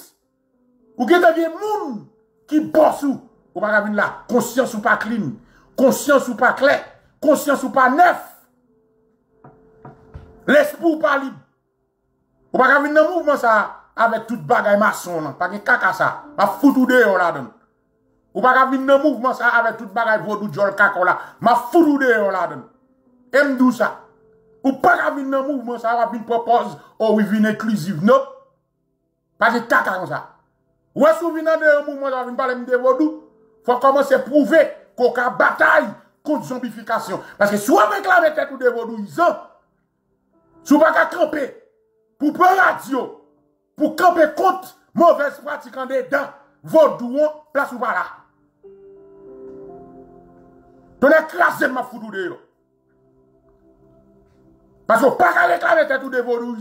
ou qui est un moun qui bosse ou pas capable là. Conscience ou pas clean, conscience ou pas clair, conscience ou pas neuf. L'esprit ou pas libre. Ou pas venir dans le mouvement ça avec toute bagaille maçon, pas de caca ça, pas foutu dehors là-dedans. Ou pas venir dans le mouvement ça avec toute bagaille vaudou jol caca là, m'a foutu dehors là-dedans. Aime d'où ça. Ou pas venir dans le mouvement ça avec une propose ou une inclusive, non. Pas de caca comme ça. Ou est-ce que venir dans le mouvement ça avec parler de vaudou, faut commencer à prouver qu'on a bataille contre zombification parce que si on réclame tête ou de vaudouisant, si on pas camper pour prendre radio, pour camper contre mauvaise pratique en dedans, vos douons, place ou pas là. T'en es classé ma foudou de yo. Parce qu'on pas qu'à réclamer tête ou de vos douons,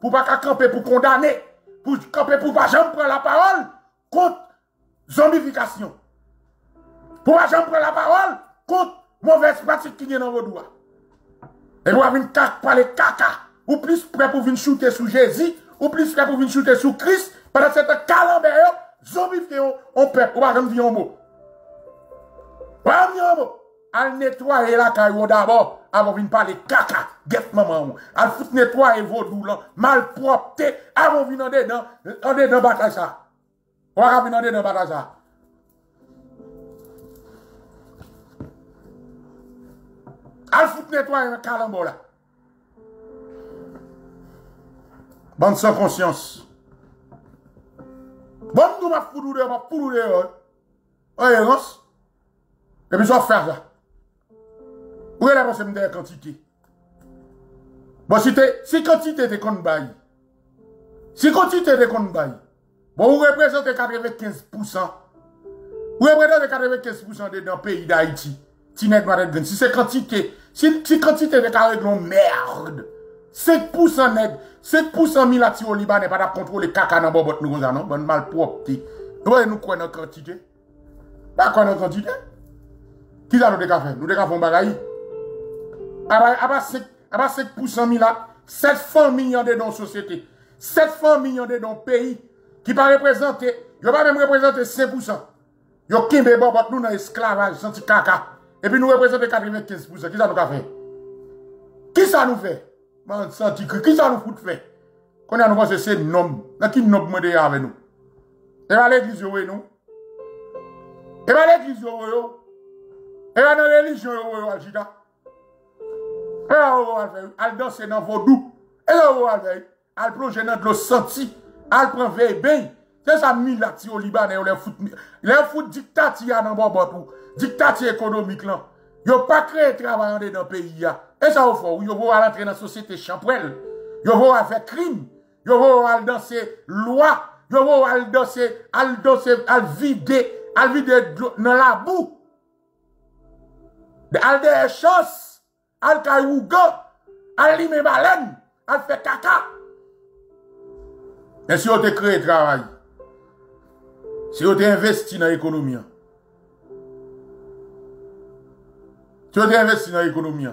pour pas qu'à camper pour condamner, pour camper pour pas jamais prendre la parole contre zombification. Pour pas jamais prendre la parole contre mauvaise pratique qui est dans vos doigts. Et vous avez une carte par les caca. Ou plus prêt pour venir shooter sous Jésus, ou plus prêt pour venir shooter sous Christ, pendant cette calambe, zombifié, on peuple, on va jamais dire un mot. On va dire un mot. Al nettoyer la caillou d'abord, avant de venir parler caca, guette maman. Al fout nettoyer vos douleurs, mal propre, avant de venir en dedans, bataille ça. On va venir en dedans, bataille ça. Al fout nettoyer la calambe là. Bande sans conscience. Bon, nous m'a foudou de ma poudou de yon. Et puis, ça faire ça. Où est la personne de la quantité? Bon, si quantité de compte bail. Si quantité de compte bail. Bon, vous représentez 95%. Vous représentez 95% dans le pays d'Haïti. Si c'est quantité. Si quantité de carré de merde. 5% net, 5% milati au Liban n'est pas de contrôler caca dans bobot nous non, bon mal propre. Ouais, nous connaissons quantité. Pas connaissons quantité. Qui ça nous décafé? Nous décafons bagaille. Aba 5% milati, 700 millions de dons société, 700 millions de dons pays qui pas représenter, yo pas même représenter 5%. Yo kimbe bobot nous dans esclavage, senti caca. Et puis nous représenter 95%. Qui ça nous café? Qui ça nous fait? Man senti que qui ça nous fout fait? Qu'on a nous pensé c'est nom. Dans qui nom demandé avec nous? Et va l'église oui nous. Et va l'église oui. Et va dans religion oui aljida. Et va al danser dans vodou. Et va al plonger dans l'eau senti, al prend veille bien. C'est ça milati au Libanais on les fout dictatia dans bobotou, dictatia économique là. Yo pas créé travail dans pays là. Et ça, au fond, vous allez entrer dans la société champrelle, vous allez faire crime, vous allez danser loi, vous allez danser, vider dans la boue. Vous allez des chances, vous allez faire ouga, vous allez limer baleine, vous allez faire caca. Et si vous avez créé travail, si vous avez investi dans l'économie, si vous avez investi dans l'économie,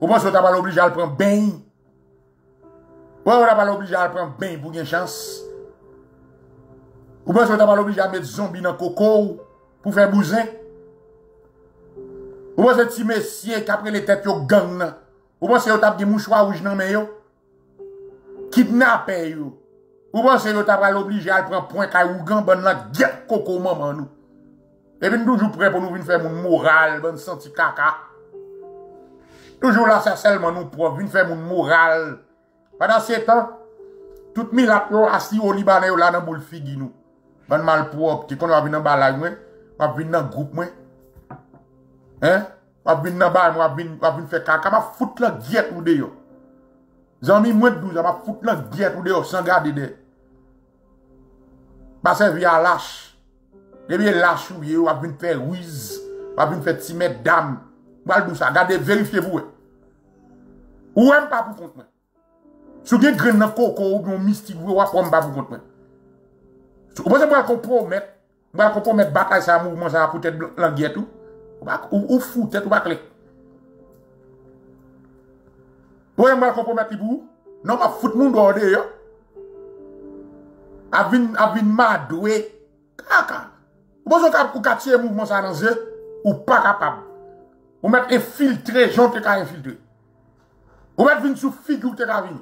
vous pensez que vous n'avez pas l'obligé à le prendre bain? Pourquoi vous n'avez pas l'obligé à le prendre bain pour une chance? Vous pensez que vous n'avez pas l'obligé à mettre zombie dans le coco pour faire bousin? Vous pensez que si messieurs qui après les têtes vous gang? Vous pensez que vous avez des mouchoirs rouges dans les mains? Kidnappés? Vous pensez que vous n'avez pas l'obligé à le prendre point caillougan dans la guerre coco maman nous? Et puis nous toujours prêts pour nous faire mon moral, bon senti caca. Toujours là, c'est seulement nous pour une faire mon moral. Pendant 7 ans, tout mis la pro assis au Libanais, là, dans boule figi nous. Bon mal propre, qui qu'on va venir dans balade, moi, va venir dans groupe, moi. Hein? Va venir dans balade, moi, va venir faire caca, va foutre la guette ou de yo. Zami moins de 12 ans, m'a foutu la guerre pour dehors sans garder de. Pas servir à lâche. Et bien lâche ou yé, ou a venu faire whiz, ou a venu faire timet dame. Mal douce, gardez, vérifiez-vous. Ou même pas pour compte moi. Si vous avez grain dans coco ou un mystique, vous n'avez pas pour compte moi. Vous pensez que vous allez compromettre bataille ça mouvement ça pour tête languette tout. Ou fou tête ou pas clé. Vous allez compromettre vous. Non, pas foutre monde dehors d'ailleurs. Avin madoué. Kaka. Vous pensez que vous avez un mouvement ça dans yeux ou pas capable. Vous mettez infiltré, j'en te ka infiltré. Vous mettez vin sous figure te ka vin.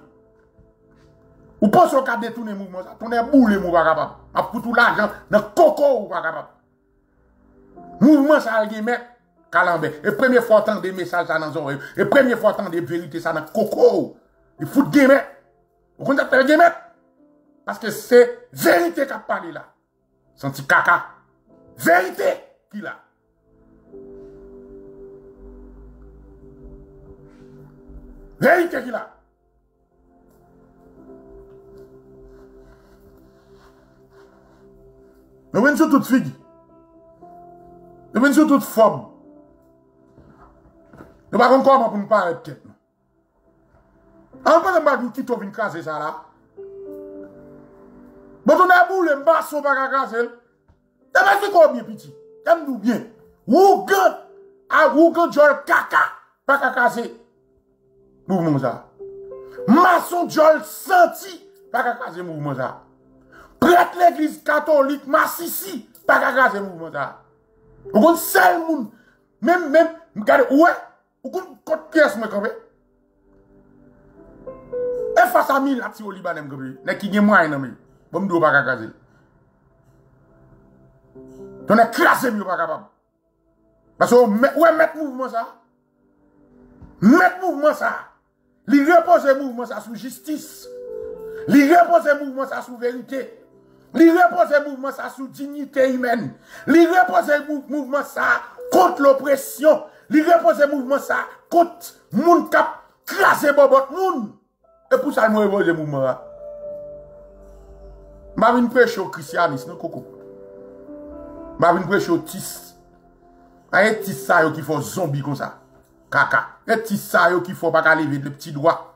Ou pas sur cas détourner mouvement ça, tourner boule mou pas capable. A pour tout l'argent dans coco ou pas capable. Mouvement ça il met Calambé. Et première fois entendre des messages ça dans oreille. Et première fois entendre des vérités ça dans coco. Il fout gamer. Vous connaissez gamer parce que c'est vérité qu'a parlé là. Senti caca. Vérité qui là. Vérité qui là. Nous venons sur toute figure. Nous venons sur toute forme. Nous ne savons pas comment pour nous parler de tête. En fait, nous avons dit qu'on craser ça là. Bon, on a boule, on va sauver la craser. T'as pas fait combien, petit? T'aimes-nous bien? Wougan, à Wougan, Jol Kaka, pas craser. Mouvement ça. Maçon, Jol Senti, pas craser, mouvement ça. Prête l'église catholique, massissi, pas qu'à graser mouvement ça. Vous comptez seul monde, même, regardez, ouais, vous comptez pièce, moi, quand même. Et face à mille, la petite au Libanais, quand même, n'est-ce qu'il y a moins, non, mais, bon, vous ne pas qu'à graser. Vous n'êtes classé, mais pas capable. Parce que, ouais, mettre mouvement ça. Mettre mouvement ça. Il repose le mouvement ça sous justice. Il repose le mouvement ça sous vérité. Li repose le mouvement ça sous dignité humaine. Li repose le mouvement ça contre l'oppression. Li repose le mouvement ça contre moun k'ap krasé bobot moun. Et pour ça nous repose le mouvement là. M'a vinn prêche au christianisme non koko. M'a vinn prêche au tis. Ay tis ça yo qui font zombie comme ça. Kaka. Et tis ça yo qui font pas lever le petit doigt.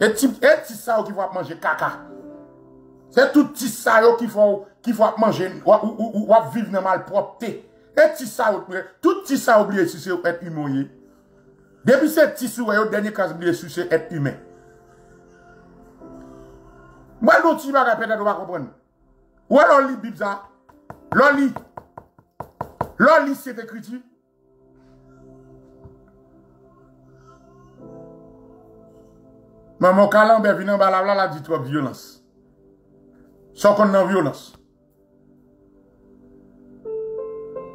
Et tis ça yo qui va manger kaka. C'est tout petit ça qui faut manger ou vivre dans malpropreté. Et petit ça tout petit ça oublié si c'est être humain. Depuis ce petit sourire dernier cas oublié si c'est être humain. Moi non tu vas répéter on va comprendre. Ou alors lit Bible ça. L'on lit cette écriture. Maman Calambe vient en bas là dit trop violence. Sans qu'on ait violence.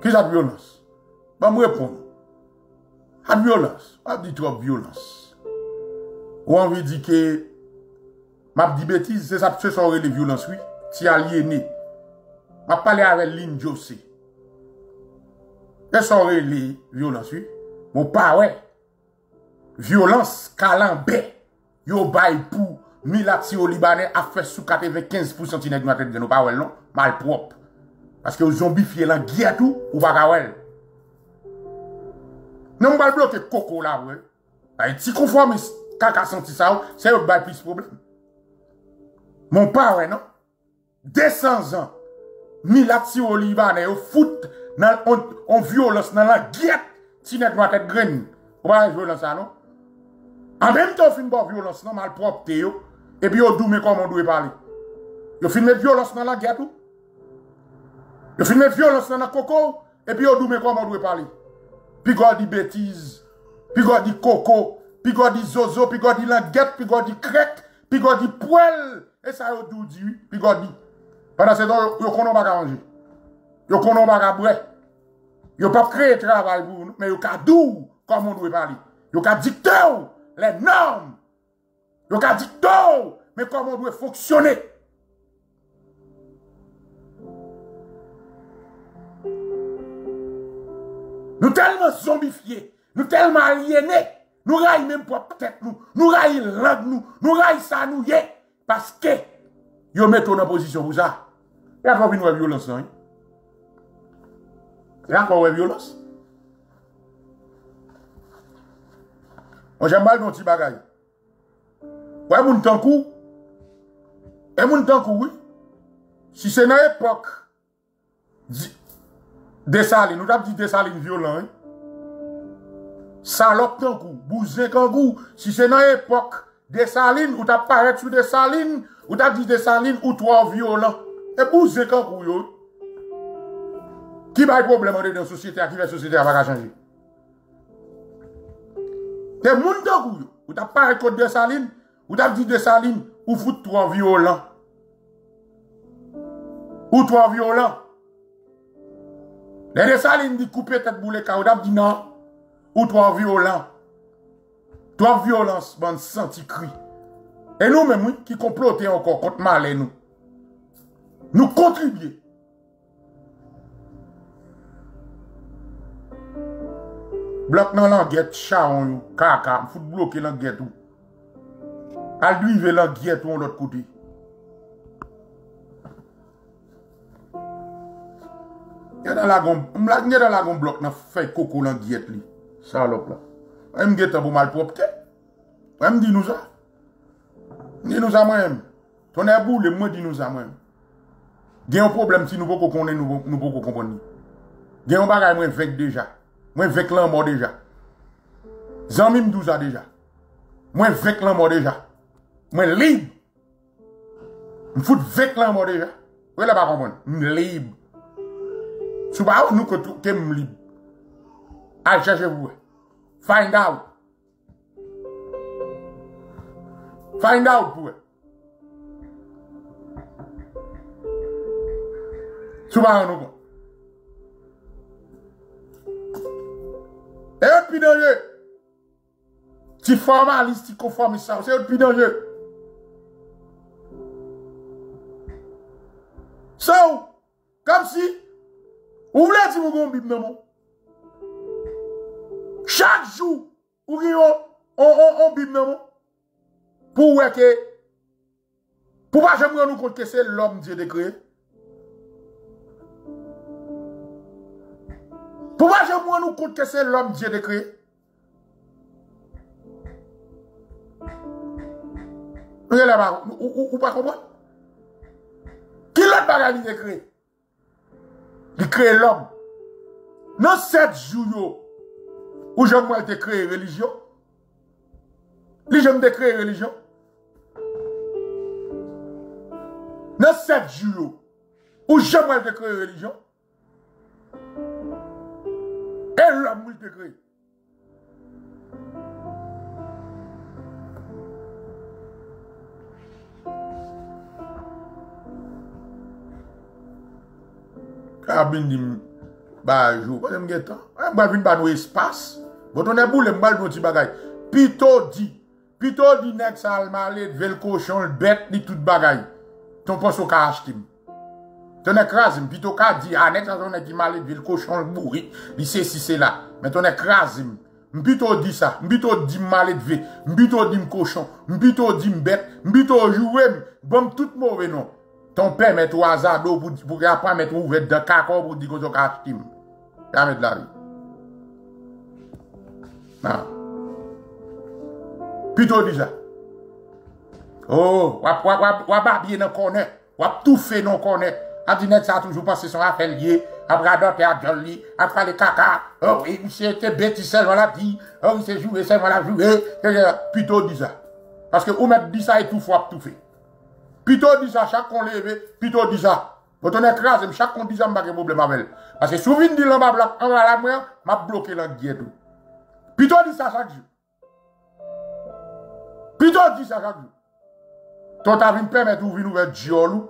Qui a violence? Bah, me répondre. A violence. Pas dit trop violence. Ou on veut dire que, m'a dit bêtise, c'est ça, ce sont les violences, oui. Si aliéné. M'a parlé avec Lynn José. Ce sont les violences, oui. Mon pas, ouais. Violence, calambé. Yo bail pour. Milatio Libanais a fait sous 95% de la tête de nos paroles, non? Mal propre. Parce que vous zombifiez la guerre tout, ou pas gawel. Non, vous allez bloquer coco là, ouais. Haïti conformiste, kaka senti ça, c'est le bail plus de problème. Mon parent, non? 200 ans, Milatio Libanais, au foot, en violence, dans la guerre, si la tête graine. Vous parlez de violence, non? En même temps, vous finissez par violence, non, mal propre, et puis, vous doumez comment vous devez parler. Vous filmez violence dans la guerre. Vous filmez violence dans la coco. Et puis, vous doumez comment vous devez parler. Puis, vous dites bêtises. Puis, vous dites coco. Puis, vous dites zozo. Puis, vous dites languette. Puis, vous dites crête. Puis, vous dites poêle. Et ça, vous dites oui. Puis, vous dites. Pendant ce temps, vous ne pouvez pas manger. Vous ne pouvez pas bref. Vous ne pouvez pas créer travail pour vous. Mais vous pouvez dire comment vous devez parler. Vous pouvez dicter les normes. Vous avez dit tout, mais comment on doit fonctionner? Nous tellement zombifiés, nous tellement aliénés, Nous raillons même propre tête nous. Nous raillons langue nous. Nous raillons ça nous. Parce que yo mettons en position pour ça. Il n'y a pas de violence. Non? Il n'y a pas de violence. On j'aime mal nos petits bagailles. Ouais, mon tankou. Et mon tankou, oui. Si c'est dans l'époque des salines, nous avons dit des salines violentes. Salop tankou, bouzin kangou. Si c'est dans l'époque des salines, nous avons parlé sur des salines, nous avons dit des salines ou trois violents. Et bouzin kangou, yo. Qui va y problème dans la société, qui va la société va changer? Des moun tankou, ou t'as parlé contre des salines, ou t'as dit des salines, ou fout trois violents. Ou trois violents. Les salines dit couper tête boule ka, ou t'as dit non. Ou trois violents. Trois violences, bon senti cri. Et nous même qui comploter encore contre malé nous. Nous contribuons. Bloc dans l'anguette, chaon, caca, fout bloquer l'anguette. À lui, il veut l'anguette ou de l'autre côté. Il y a dans la gomme bloc, il fait coco l'anguette. Salope là. Il me dit pour malpropre. Il me dit nous ça. Dis nous ça moi-même. Ton éboule, il me dit nous ça moi-même. Il y a un problème si nous ne pouvons pas comprendre. Il y a un bagage moi avec déjà. Moi, avec l'amour déjà. Zanmi m'douza déjà. Moi, avec l'amour déjà. Moi, libre. M'fout avec l'amour déjà. Vous ne pas comprendre. M'libre. Si vous ne pouvez pas que m'libre. Allez, cherchez-vous. Find out. Find out pour vous. Si vous ne et un plus dangereux. Si formaliste, si conformiste, c'est un plus dangereux. So, comme si, vous voulez dire que vous avez une Bible, non? Chaque jour, vous avez une Bible, non? Pour pas jamais nous compte que c'est l'homme Dieu décréé. Pourquoi je me rends compte que c'est l'homme Dieu décrit? Vous allez là-bas, ou pas comprendre? Qui l'a pas décrit? Il crée l'homme. Dans 7 jours, où je me décrit religion, lui je me décrit religion. Dans 7 jours, où je me décrit religion. Et l'homme te crée. Carabine dit, bah, je ne sais pas, je ne pas espace. Bon, on est boule, je bagay. Pito dit, nex al malet, vel cochon, le bête, dit tout bagay. Ton poste au cas acheté. Ton écrasme, puis ton cas dit, ah, net, on a dit mal, le cochon, le bourri, il sait si c'est là. Mais ton écrasme, m'bito dit ça, m'bito dit mal, m'bito dit cochon, m'bito dit bête, m'bito joué, bon, tout mauvais non. Ton père met au hasard d'eau pour pas mettre ouvert de cacor pour dire que tu as acheté. Tu as mis de la rue. Puis ton dit ça. Oh, wap babye dans le corner, wap tout fait dans le corner. Abdinet, ça a toujours passé son affaire lié. Après, d'autres, à Jolly, après les caca. Oh, et il s'est été bête, seulement la vie. Oh, il s'est joué, seulement la joué. Plutôt dit ça. Parce que, ou mettre dit ça et tout, faut tout fait. Plutôt dit ça, chaque qu'on lève, plutôt dit ça. Quand on écrase, chaque qu'on dit ça, m'a pas de problème avec elle. Parce que, souvent, dit l'homme à bloc, en la main, m'a bloqué la guette. Plutôt dit ça chaque jour. Plutôt dit ça chaque jour. Ton t'as vu me permettre d'ouvrir une nouvelle diolou.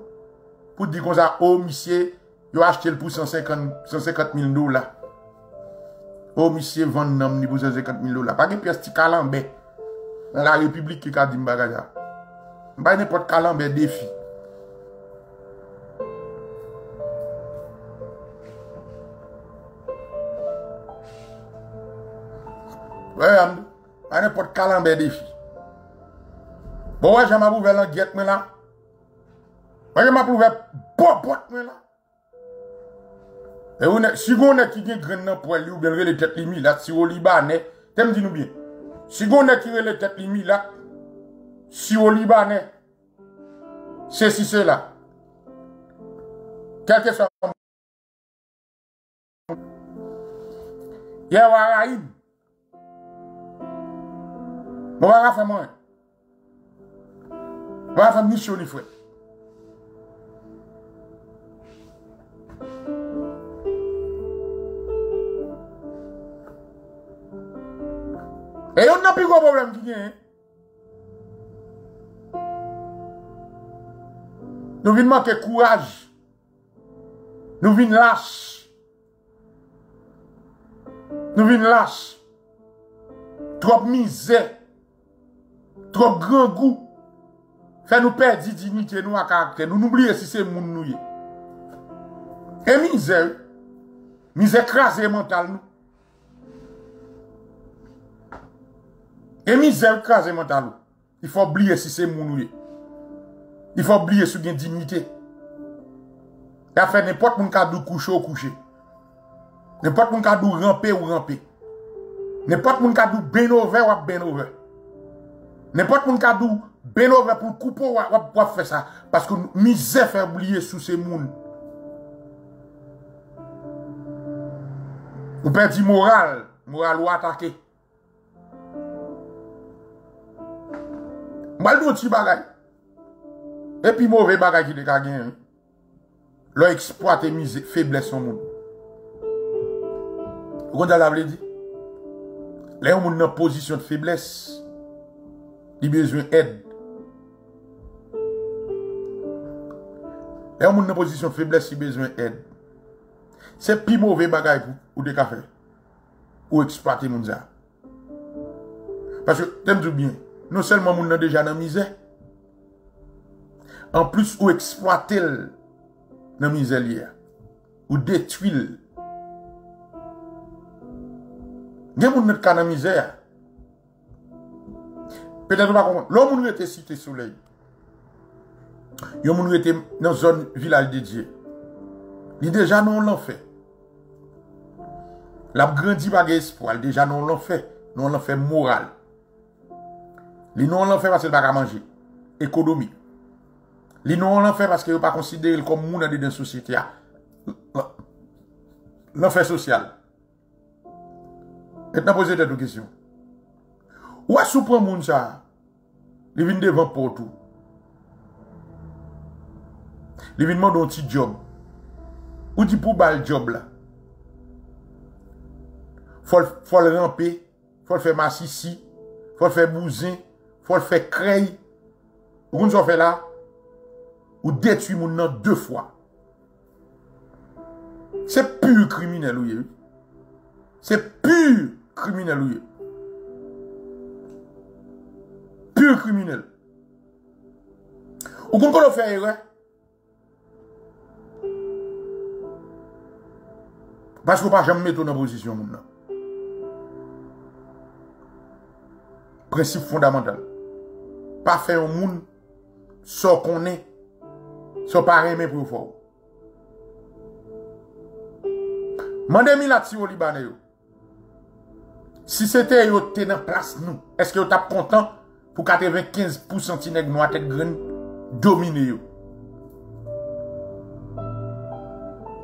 Pour dire qu'on a, oh, monsieur, il a acheté le pour 150 000 $. Oh, monsieur, vend nom pour 150 000 $. Pas de pièce de calambé. Dans la République qui a dit m'bagaja. Pas n'importe calambé défi. Ouais, à n'importe quel lambert défi. Bon, ouais, j'ai ma bouvelle en guette, mais là. Moi, j'ai ma bouvelle, bon, bon, mais là. Et on est, si on est qui vient grainer pour lui, ou bien les têtes limites, là, si on libanais, t'aimes dis-nous bien. Si on est qui vient les têtes limites, là, si on libanais, c'est si c'est là. Quel que soit. Il y a un raïd. Je vais faire moi. Je vais faire mission, les frères. Et on n'a plus de problème qui vient. Nous venons manquer courage. Nous venons lâche. Nous venons lâche. Trop misère. Trop grand goût. Fait nous perdre dignité, nous à caractère. Nous n'oublions si c'est moun nous. Et misère. Misère crasée mentale nous. Et misère crasée mentale nous. Il faut oublier si c'est moun nous. Il faut oublier si c'est dignité. Il a fait n'importe quel cas de coucher ou coucher. N'importe quel cas de ramper ou ramper. N'importe quel cas de ben over ou ben over. N'importe quel cas de ben over pour couper ou faire ça. Parce que misère fait oublier sous ces mounes. Ou perdre morale. Morale ou attaquer. Mal de petit bagay. Et puis mauvais bagay qui dégagne. Hein? Leur exploite et misère, faiblesse en monde. Vous avez dit, les gens sont en position de faiblesse, ils ont besoin d'aide. Les gens sont en position de faiblesse, ils ont besoin d'aide. C'est le plus mauvais bagage pour des cafés, pour exploiter les gens. Parce que, t'aimes tout bien, non seulement les gens sont déjà dans la misère, en plus, ils exploitent dans la misère, ou détruisent. Il y a des gens qui sont en misère. Peut-être pas comprendre. L'homme qui était cité soleil. Il y a des gens qui étaient dans une zone village dédiée. Il déjà non l'enfer. Il a grandi par espoir. Il déjà non l'enfer. Non l'enfer moral. Il non l'enfer parce qu'il n'a pas à manger. Économie. Il non l'enfer parce qu'il n'est pas considéré comme monde dans la société. L'enfer social. Et t'as posé des questions. Où est-ce que vous prenez ça? Ils viennent devant pour tout. Ils viennent demander un petit job. Ou dit pour bal job là. Faut le ramper, faut le faire massissi, faut le faire bousin, faut le faire créer. Vous nous fait là? Ou détruit mon nom deux fois. C'est pur criminel, oui. C'est pur criminel, oui. Pur criminel. Ou qu'on peut faire erreur. Parce qu'on ne peut jamais mettre en opposition. Principe fondamental. Pas faire un monde sans qu'on est, sans pas aimer pour fort. Mandez-moi la tire au Libanais. Si c'était yo dans la place, nous, est-ce que vous êtes content pour 95% de nous à tête green dominer?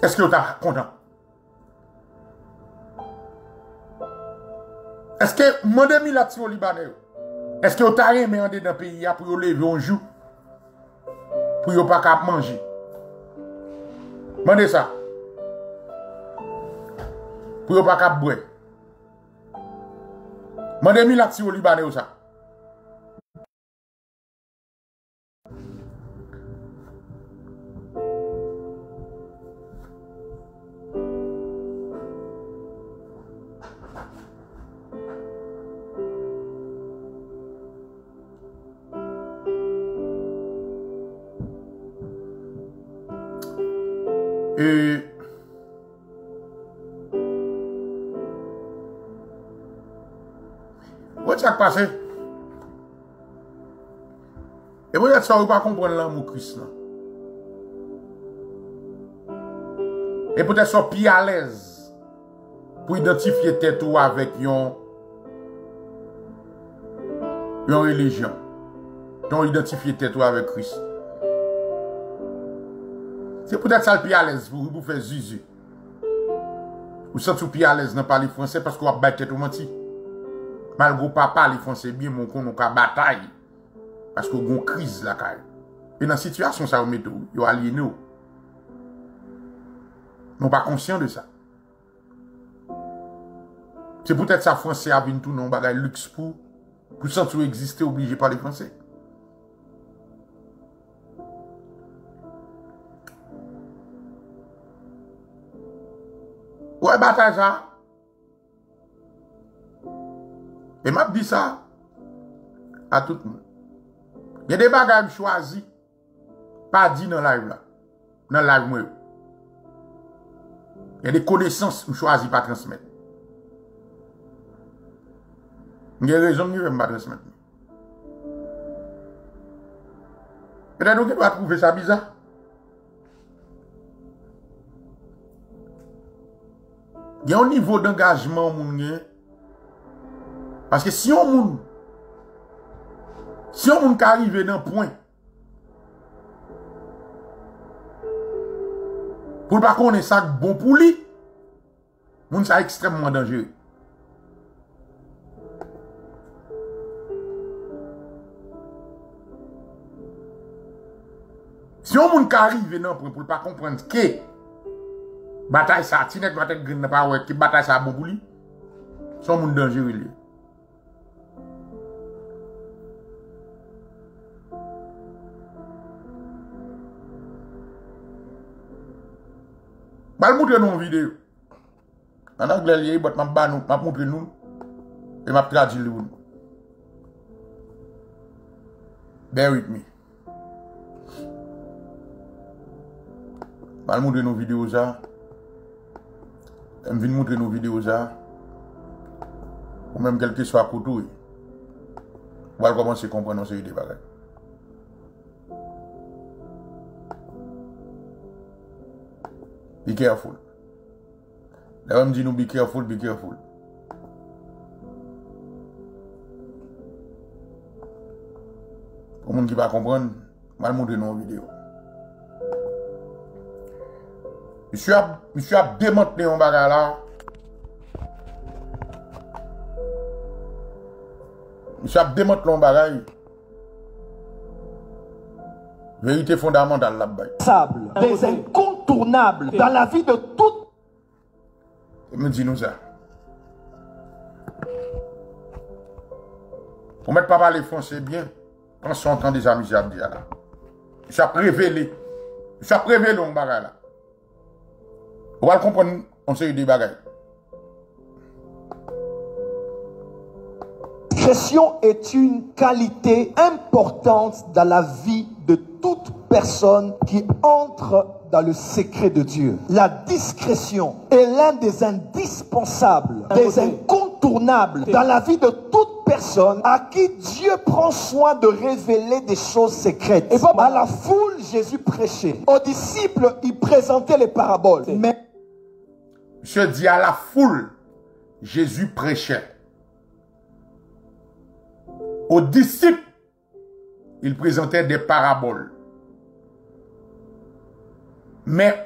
Est-ce que vous êtes content? Est-ce que mandez-moi la tire au Libanais? Est-ce que vous êtes aimé dans le pays pour vous lever un jour? Pour vous pas qu'à manger? Mandez ça. Pour vous pas qu'à boire. Mandez-moi la tire au Libanais ou ça. ça qui passe. Et vous êtes ça, vous ne comprenez pas l'amour Christ. Et peut-être sont plus à l'aise pour identifier tête ou avec une religion. Donc identifier tête ou avec Christ. C'est peut-être ça le plus à l'aise pour vous faire zuzu. Ou ça tout plus à l'aise dans parler français parce qu'on a battu tête ou menti. Malgré papa les français bien mon qu'on a bataille parce qu'on a une crise là. Et dans la situation ça vous met tout, vous alliez nous. Non pas conscient de ça. C'est peut-être ça français a vint tout non bagaille luxe pour ça tout exister obligé par les français. Ouais bataille ça. Et m'a dit ça à tout le monde. Il y a des bagages choisis pas dit dans live là. Dans live moi. Il y a des connaissances que je choisis pas transmettre. Il y a des raisons que je ne pas transmettre. Peut-être que vous allez trouver ça bizarre. Il y a un niveau d'engagement. Parce que si on arrive dans un point, pour ne pas connaître ça bon pour lui, c'est extrêmement dangereux. Si on arrive dans un point pour ne pas comprendre que bataille ça, si on ne pas ouais, que bataille ça bon pour lui, c'est un monde dangereux. Je vais vous montrer une vidéo. En anglais, je vais vous montrer nous et je vais vous traduire nous. Bear with me. Je vais vous montrer nos vidéos. Je vais vous montrer nos vidéos. Ou même quelque chose à côté. Je vais commencer à comprendre ces idées. Be careful. La même dit nous be careful, be careful. Pour les gens qui ne comprennent pas, je vais montrer nos vidéos. Monsieur a démonté un bagage là. Monsieur a démonté un bagage. Vérité fondamentale là-bas. Sable. Des incontournables dans la vie de toute. Me dis-nous ça. Pour mettre papa les français bien, prends son temps déjà, amis, j'ai là. Ça révélé. Ça révélé, on bagaille là. On va comprendre, on sait des bagailles. Gestion est une qualité importante dans la vie de toute personne qui entre dans le secret de Dieu. La discrétion est l'un des indispensables, des incontournables dans la vie de toute personne à qui Dieu prend soin de révéler des choses secrètes. Et à la foule, Jésus prêchait. Aux disciples, il présentait les paraboles. Mais je dis à la foule, Jésus prêchait. Aux disciples, il présentait des paraboles. Mais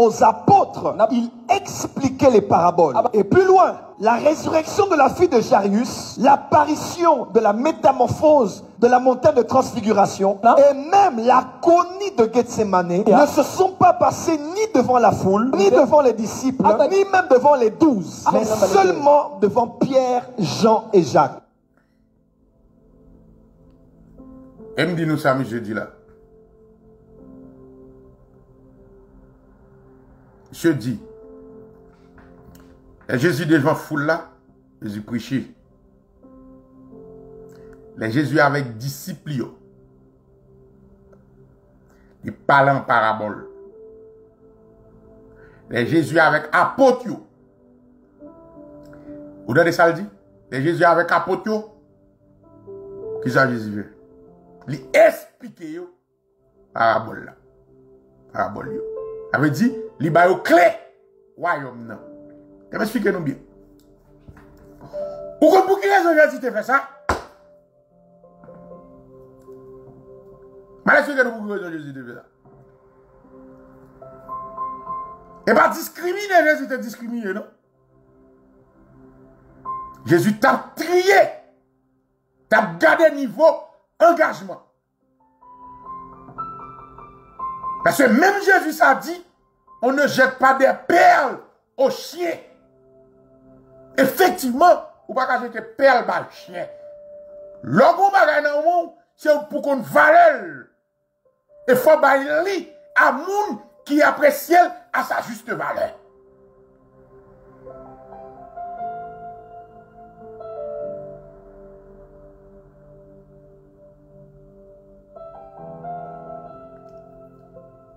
aux apôtres, il expliquait les paraboles. Et plus loin, la résurrection de la fille de Jairus, l'apparition de la métamorphose de la montagne de transfiguration, et même la l'agonie de Gethsemane ne se sont pas passés ni devant la foule, ni devant les disciples, ni même devant les 12, mais seulement devant Pierre, Jean et Jacques. Et me dit nous ça, mais je dis là. Je dis. Les Jésus devant foule là, Jésus prêchait. Les Jésus avec disciples, ils parlent en parabole. Les Jésus avec apôtres, Vous donnez ça, le dit? Et Jésus avec Apotio. Qui ça, Jésus veut? Il explique parabole là. Parabole yo. Ça veut dire, il va aux clés. Royaume non. Et expliquez-nous bien. Pourquoi pour qui raison Jésus te fait ça? Mais expliquez-nous pour qui raison Jésus te fait ça. Et pas discriminer, Jésus te discrimine, non? Jésus t'a trié, t'a gardé niveau engagement. Parce que même Jésus ça dit, on ne jette pas des perles aux chiens. Effectivement, on ne peut pas jeter des perles aux chiens. L'homme bagaille dans le monde, c'est pour qu'on valeur. Et il faut bailler à monde qui apprécie à sa juste valeur.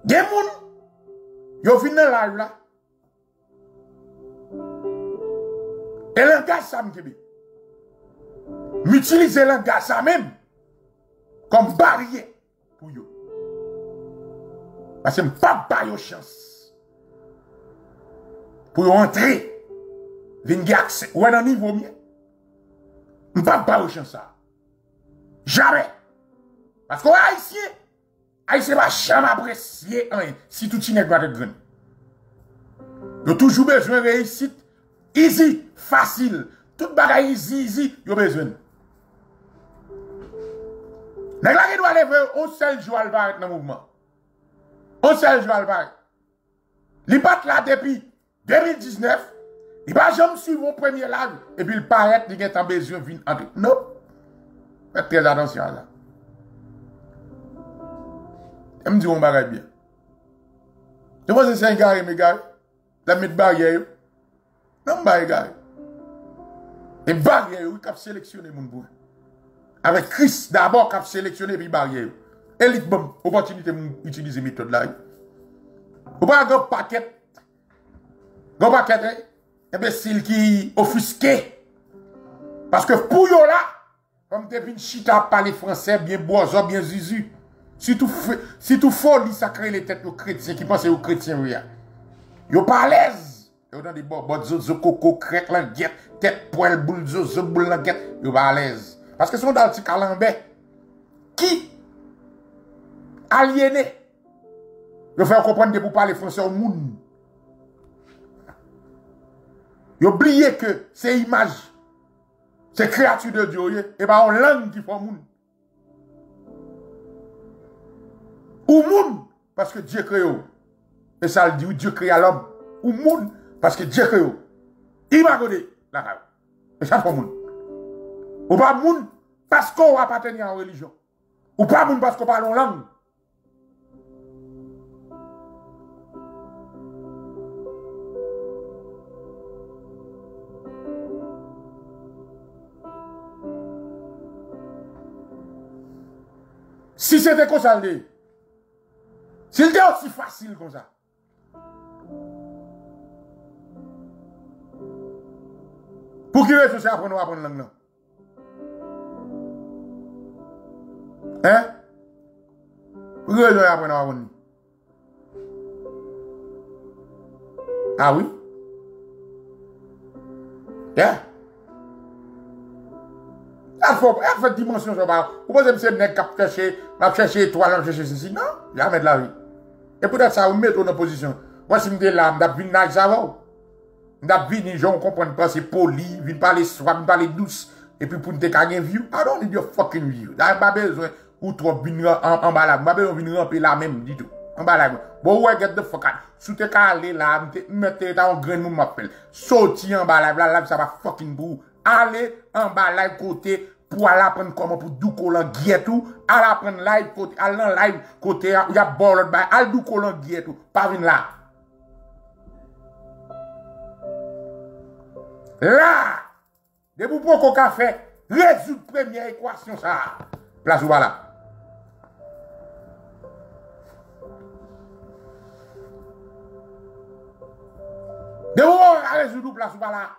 Des gens, ils viennent dans la rue là. Et l'engagement ça me utiliser l'engagement ça même comme barrière pour eux. Parce que je ne peux pas avoir chance pour entrer, venir accès. Ou un niveau mieux. Je ne peux pas avoir chance ça. Jamais. Parce qu'on est ici. Haïtien va jamais apprécier hein, si tout n'est pas de grain. Yo toujours besoin de réussite easy, facile, tout bagaille easy, yo besoin. Nèg la ki doit lever on seul joie al barre dans mouvement. On seul joie al barre. Li pat là depuis 2019, il va jamais suivre mon premier live et puis il paraît li gen tan besoin vinn entrer. Non. Faites très attention à ça. Et me dit on va bien. Je pense que c'est un gars, mes gars. La mettre barrière. Non, barrière. Et barrière, oui, cap sélectionné, mon boy. Avec Christ, d'abord, cap sélectionné, puis barrière. Et l'autre, bon, opportunité, utiliser méthode là. Ou pas, un paquet. Un paquet, imbécile qui offusqué. Parce que pour yon là, comme t'es une chita, parler français, bien bourgeois, bien zizu. Si tout folie, ça crée les têtes aux chrétiens qui pensent aux chrétiens, oui. Yo pas à l'aise. Yo dans des bobots, zo, coco, crête, languette, tête, poil, boule, zo, boule, languette. Yo pas à l'aise. Parce que sont dans le petit calambé. Qui? Aliéné. Yo faire comprendre que pour parler français au monde. Yo oublié que c'est image. C'est créature de Dieu, et bah, on langue qui fait au monde. Ou moun, parce que Dieu crée. Et ça le dit, Dieu crée l'homme. Ou moun, parce que Dieu crée. Il m'a donné la rave. Et ça fait moun. Ou pas moun, parce qu'on appartient à la religion. Ou pas moun, parce qu'on parle en langue. Si c'était comme ça, s'il était aussi facile comme ça. Pour qui veut ça apprendre à apprendre langue? Hein? Pour qui veut ça apprendre à apprendre? Ah oui? Hein? Elle fait dimension, je parle. Vous pensez que c'est un cap caché, m'a cherché étoile, m'a cherché ceci? Non, jamais de la vie. Et peut-être ça vous met en opposition. Moi, si je suis là, je suis là, je suis là. Je suis là, je comprends pas, c'est poli, je ne parle pas, je ne parle douce. Et puis, pour ne pas gagner vieux, I don't need your fucking view. Je n'ai pas besoin ou trop en balade. Je n'ai pas besoin de ramper là même, du tout. En balade. Bon, ouais, get the fuck out. Sous tes calés là, mettez en grain, nous m'appelle. Sauti en balade, là, ça va fucking bou. Allez en balade côté. Pour aller apprendre comment pour douko lan guietou, aller apprendre live côté, aller dans live côté, il y a bon l'autre bail, aller douko lan guietou, pas venir là. Là, de vous pour qu'on fait, résoudre première équation ça. Place voilà. De vous résoudre place voilà.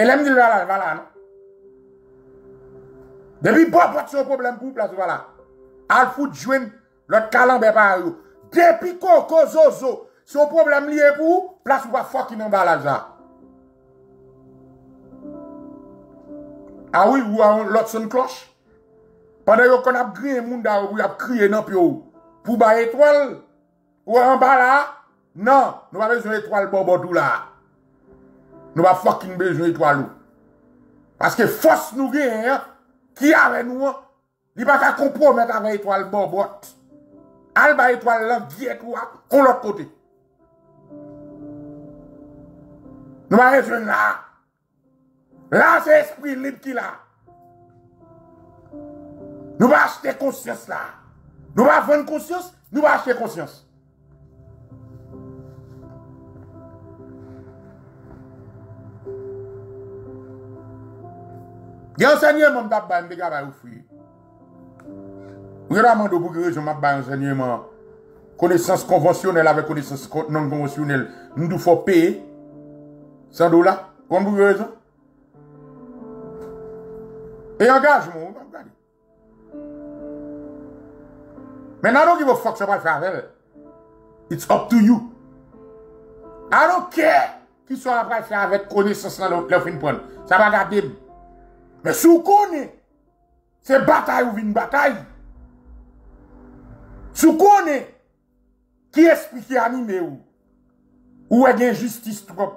Et là, je me dis, voilà. Depuis, bon, c'est un problème pour place, voilà. Al fout jouen, l'autre calambe par eux. Depuis, coco, zozo, c'est un problème lié pour place ou pas fucking en balage là. Ah oui, ou l'autre son cloche. Pendant qu'on a grillé moun da ou a crié nan pio. Pour ba étoile. Ou en bas là. Non, nous avons besoin d'étoile bobodou là. Nous avons fucking besoin d'étoile. Parce que force nous gagne, qui avec nous, il va pas compromettre avec étoile bobot. Alba étoile là, étoile, on l'autre côté. Nous avons besoin là. Là, c'est l'esprit libre qui l'a. Nous va acheter conscience là. Nous va vendre conscience, nous va acheter conscience. Il y a un enseignement qui a été fait. Il y a un enseignement connaissance conventionnelle avec connaissance non conventionnelle. Nous devons payer $100. Comme vous avez raison. Et engagement, on va. Mais I don't give a fuck sur ma faveur. It's up to you. I don't care qui soit après faire avec connaissance dans le fin prendre. Ça va garder. Mais si vous connaissez, c'est bataille ou une bataille. Si vous connaissez, qui explique animé ou est injustice trop,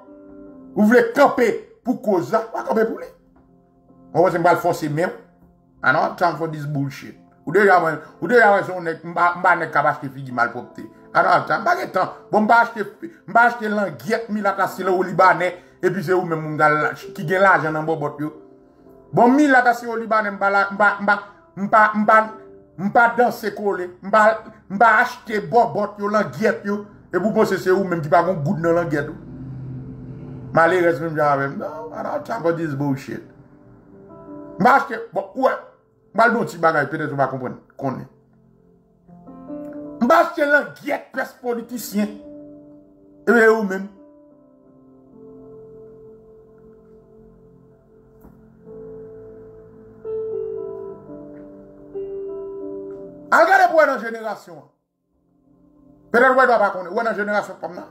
vous voulez camper pour cause, pas camper pour les. On va se faire forcer même. I don't have time for this bullshit. Ou déjà, on est capable de faire mal propre. I don't have time. Pas de temps. Bon, m'acheter l'anguette, mille à casser au Libanais, et puis c'est où même qui gagne l'argent dans mon bot. Bon, mille la casse au Liban, m'ba danser collé, m'ba acheter bobot yo, languette yo, et vous pensez c'est ou même qui pas gon goût dans languette ou. Malheureusement, j'avais, non, I don't talk about this bullshit. M'ba acheter, bon, ouais, m'ba le petit bagay, peut-être vous va comprendre, connaît. M'ba acheter languette, peste politicien, et ou même. Regardez pour une génération. Peut-être qu'on ne doit pas connaître. Ou une génération comme ça.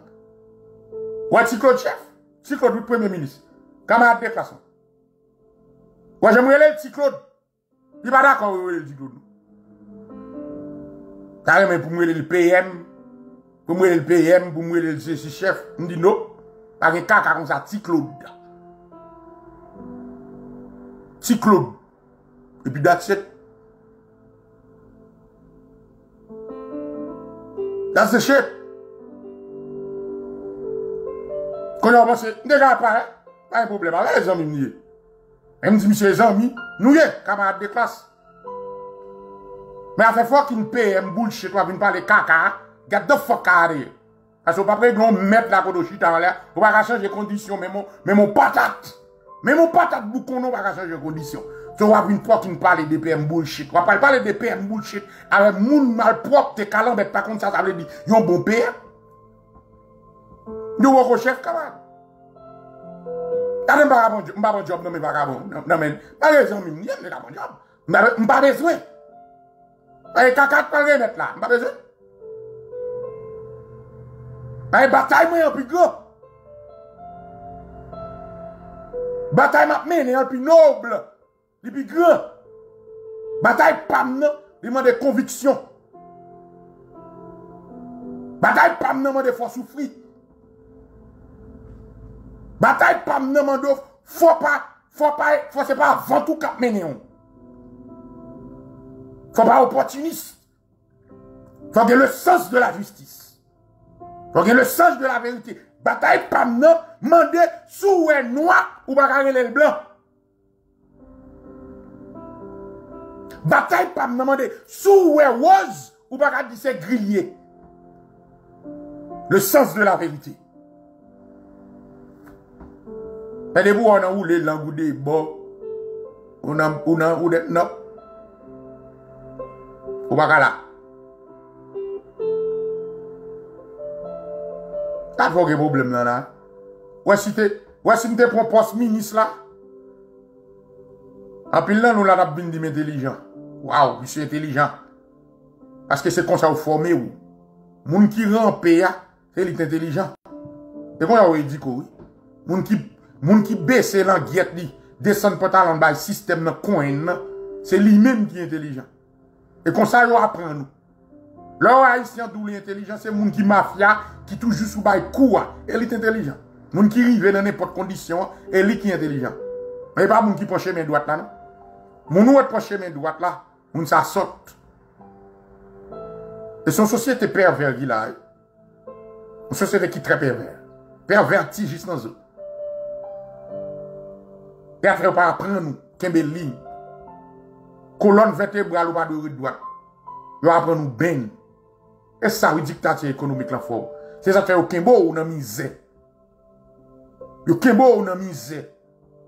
Ou un cyclone chef. Cyclone, le premier ministre. Camarade de classe. Ou j'aimerais le cyclone. Il n'est pas d'accord avec le cyclone. Carrément, pour moi, le PM. Pour moi, le PM. Pour moi, le chef. On dit non. Parce que caca comme ça, cyclone. Cyclone. Et puis, d'accepter. Dans ce chef, quand on pense, déjà, pas un problème. Allez, les amis, ils me disent, monsieur, les amis, nous, camarades de classe. Mais à faire fois qu'ils me payent, ils me bullshit, ils me parlent de caca, get the fuck out of here. Parce qu'on ne peut pas mettre la codochite en l'air, on ne peut pas changer les conditions, même mon patate, boucon, on ne peut pas changer les conditions. Tu vois, une fois qu'il me parle de PM bullshit. On parle pas de PM bullshit avec moun malpropre, tes calants, mais par contre, ça veut dire, ils ont bon PM. Ils ont un chef, camarade. Ils ont un bon job, non, mais vagabond. Non, mais, pas raison, mais ils ont un bon job. Ils n'ont pas besoin. Ils caca, pas rien mettre là. Ils n'ont pas besoin. Ils bataille, moi, en plus gros. Bataille, ma mène, en plus noble. Les plus grands, bataille PAM, demande des convictions. Bataille PAM, demande des forces souffrir. Bataille PAM, demande faut pas avant tout cap mener. Faut pas opportuniste. Faut que le sens de la justice. Faut que le sens de la vérité. Bataille PAM, demande sous un noir ou bagarre les blancs. Bataille pas me demander sous where was ou pas dire c'est grillé. Le sens de la vérité. Mais debout on a où les langues des bon on a où des non ou pas là. T'as pas de problème là. Ouais si t'es prends poste ministre là. En pile là, nous l'avons bien dit intelligent. Waouh, monsieur intelligent. Parce que c'est comme ça vous formez. Moun qui rampe, c'est l'intelligent. C'est comme ça vous dit que oui. Moun qui baisse l'anguette, descend pantalon dans le système, dans le coin, c'est lui-même qui est intelligent. Et comme ça, vous apprenez. L'homme haïtien d'où l'intelligence, c'est moun qui mafia, qui toujours sous bail court, et il est intelligent. Moun qui rive dans n'importe condition, et lui qui est intelligent. Mais pas moun qui penche mes droites là, non? Moun ou penche mes droites là, moun ça saute. Et son société pervers qui là, une société qui est très pervers. Perverti juste dans eux. Et après, on va apprendre nous, qu'un bel ligne. Colonne vertébrale ou pas de droite. On va apprendre nous ben. Et ça, oui, dictature économique la forme. C'est ça fait aucun beau ou non misère. Aucun beau ou non misère.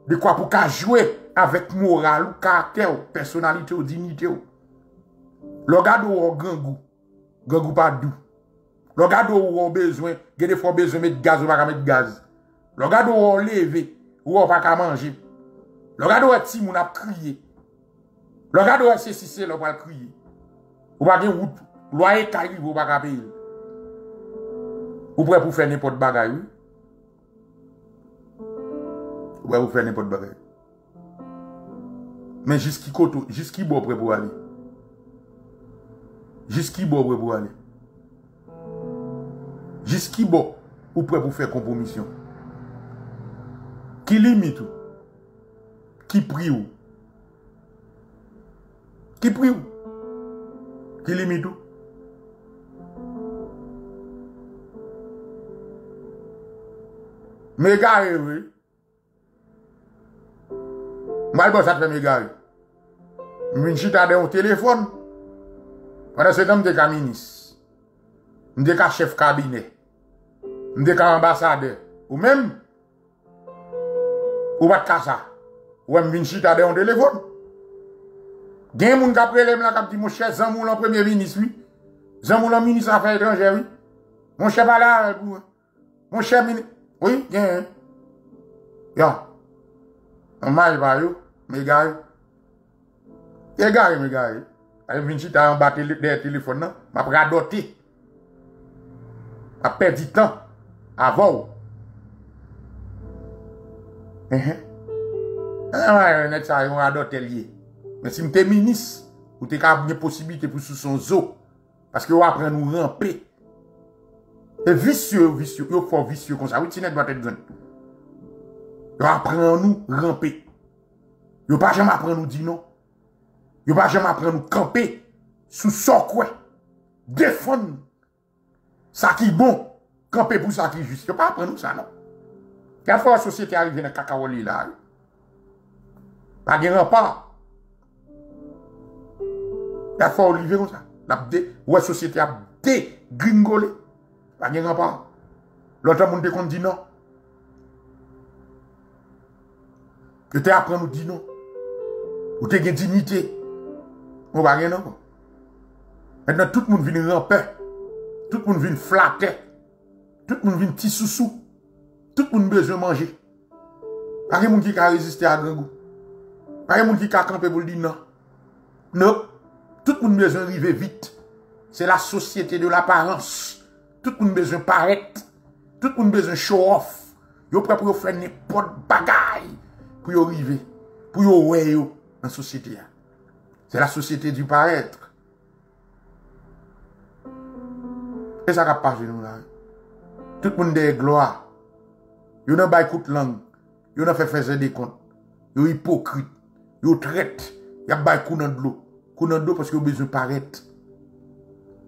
De quoi pour qu'à jouer avec morale, ou caractère, personnalité ou dignité. L'orgade ou grand goût. Grand goût pas doux. L'orgade ou on besoin, il y a des fois besoin de mettre gaz ou pas mettre gaz. L'orgade ou on levé, ou on pas manger. L'orgade ou on ti moun a crié. L'orgade ou on se sisse, l'on va crier. Ou pas de route, loyer caillou, ou pas payer. Ou prêt pour faire n'importe bagay. Ou prêt pour faire n'importe bagay. Mais jusqu'y koto, jusqu'y bon prêt pour aller. Jusqu'y bon prêt pour aller. Jusqu'y bon ou prêt pour faire compromission. Qui limite ou? Qui prie ou? Qui prie ou? Qui limite ou? Mégaré, oui. Malbon, ça te fait mégaré. M'vin chita de un téléphone. Pendant ce temps, m'deka ministre. M'deka chef cabinet. M'deka ambassadeur. Ou même, ou pas de casa. Ou m'vin chita de un téléphone. Il y a des gens qui ont dit, mon cher, Zamou l'en premier ministre, oui. Zamou l'en ministre des Affaires étrangères, oui. Mon cher pas là, mon cher ministre. Oui, il y a un. On mange pas, mes gars. Les gars, mes gars. Je viens ici, en bas des téléphones, je vais radoter. Je vais perdre du temps avant. Je vais radoter lié. Mais si m'te ministre, ou t'es capable de possibilité pour sous son zoo. Parce que vous apprenez à nous ramper. Et vicieux, vous fort vicieux comme ça. Vous tirez doit être gun. Vous apprenez à nous ramper. Vous pas jamais apprendre nous dire non. Vous pas jamais apprendre nous camper. Sous son quoi. Défendre. Ça qui est bon. Camper pour ça qui est juste. Vous pas apprendre nous ça non. Quelle fois la société arrive dans le cacaoli là. Pas de rempart. La fois Olivier comme ça, la société a dégringolé. Pas de rempart. L'autre monde qu'on dit non. Je t'ai appris à nous dire non. Ou t'es une dignité. On va rien non. Maintenant tout le monde vient ramper. Tout le monde vient flatter. Tout le monde vient petit sous-sous. Tout le monde besoin manger. Pas de monde qui a résisté à grand goût. Pas de monde qui a campé pour dire non. Non. Tout le monde besoin arriver vite. C'est la société de l'apparence. Tout le monde besoin paraître. Tout le monde besoin show off. Yo prêt pour faire n'importe bagaille pour arriver, pour ouais en société. C'est la société du paraître. Et ça va pas nous là. Tout le monde est gloire. Yo n'a pas écoute langue. Yo n'a fait faire des comptes. Yo hypocrite. Yo traite. Yo pas écoute dans de l'eau. Parce que vous avez besoin de paraître.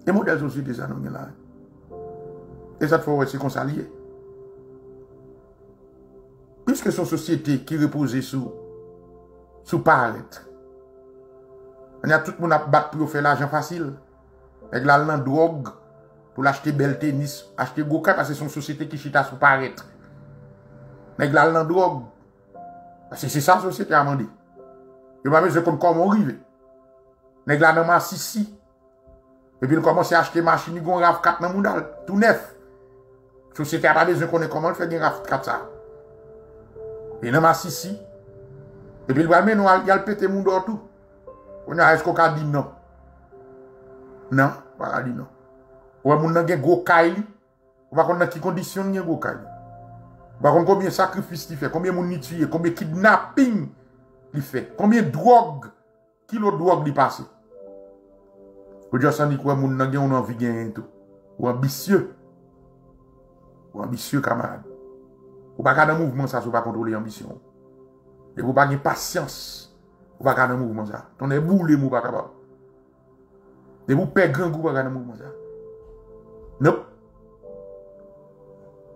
Et moi, je suis déjà dans là. Et ça, il faut se concilier. Puisque son société qui repose sous paraître, il y a tout le monde qui bat pour faire l'argent facile. Avec la drogue, pour acheter bel tennis, acheter goka, parce que c'est son société qui chita sous paraître. Avec la drogue, parce que c'est ça la société à demander. Il n'y a pas besoin de comment arriver. Nèg la nan Massissi. Et puis il commence à acheter machine, gon RAV4 nan moudal, tout neuf. Société a pas besoin qu'on ait comment faire des RAV4 ça. Et nan Massissi, Et puis, il va nous aller péter mon dos tout. On a, est-ce qu'on a dit non? Non, on a dit non. On a dit gros caille. On va dire qui conditionne les gros caille. On va dire combien de sacrifices il fait, combien de monde tué, combien de kidnapping il fait, combien de drogue, kilo de drogue il passe. On a dit qu'on a envie de gagner tout. Ou ambitieux. Ou ambitieux, camarade. Ou pas garder un mouvement, ça, si vous pas contrôler l'ambition. Et vous pas de patience. Ou pas garder un mouvement, ça. Ton est boule, mou pas capable. Et vous perdez grand goût, pas garder un mouvement, ça. Non.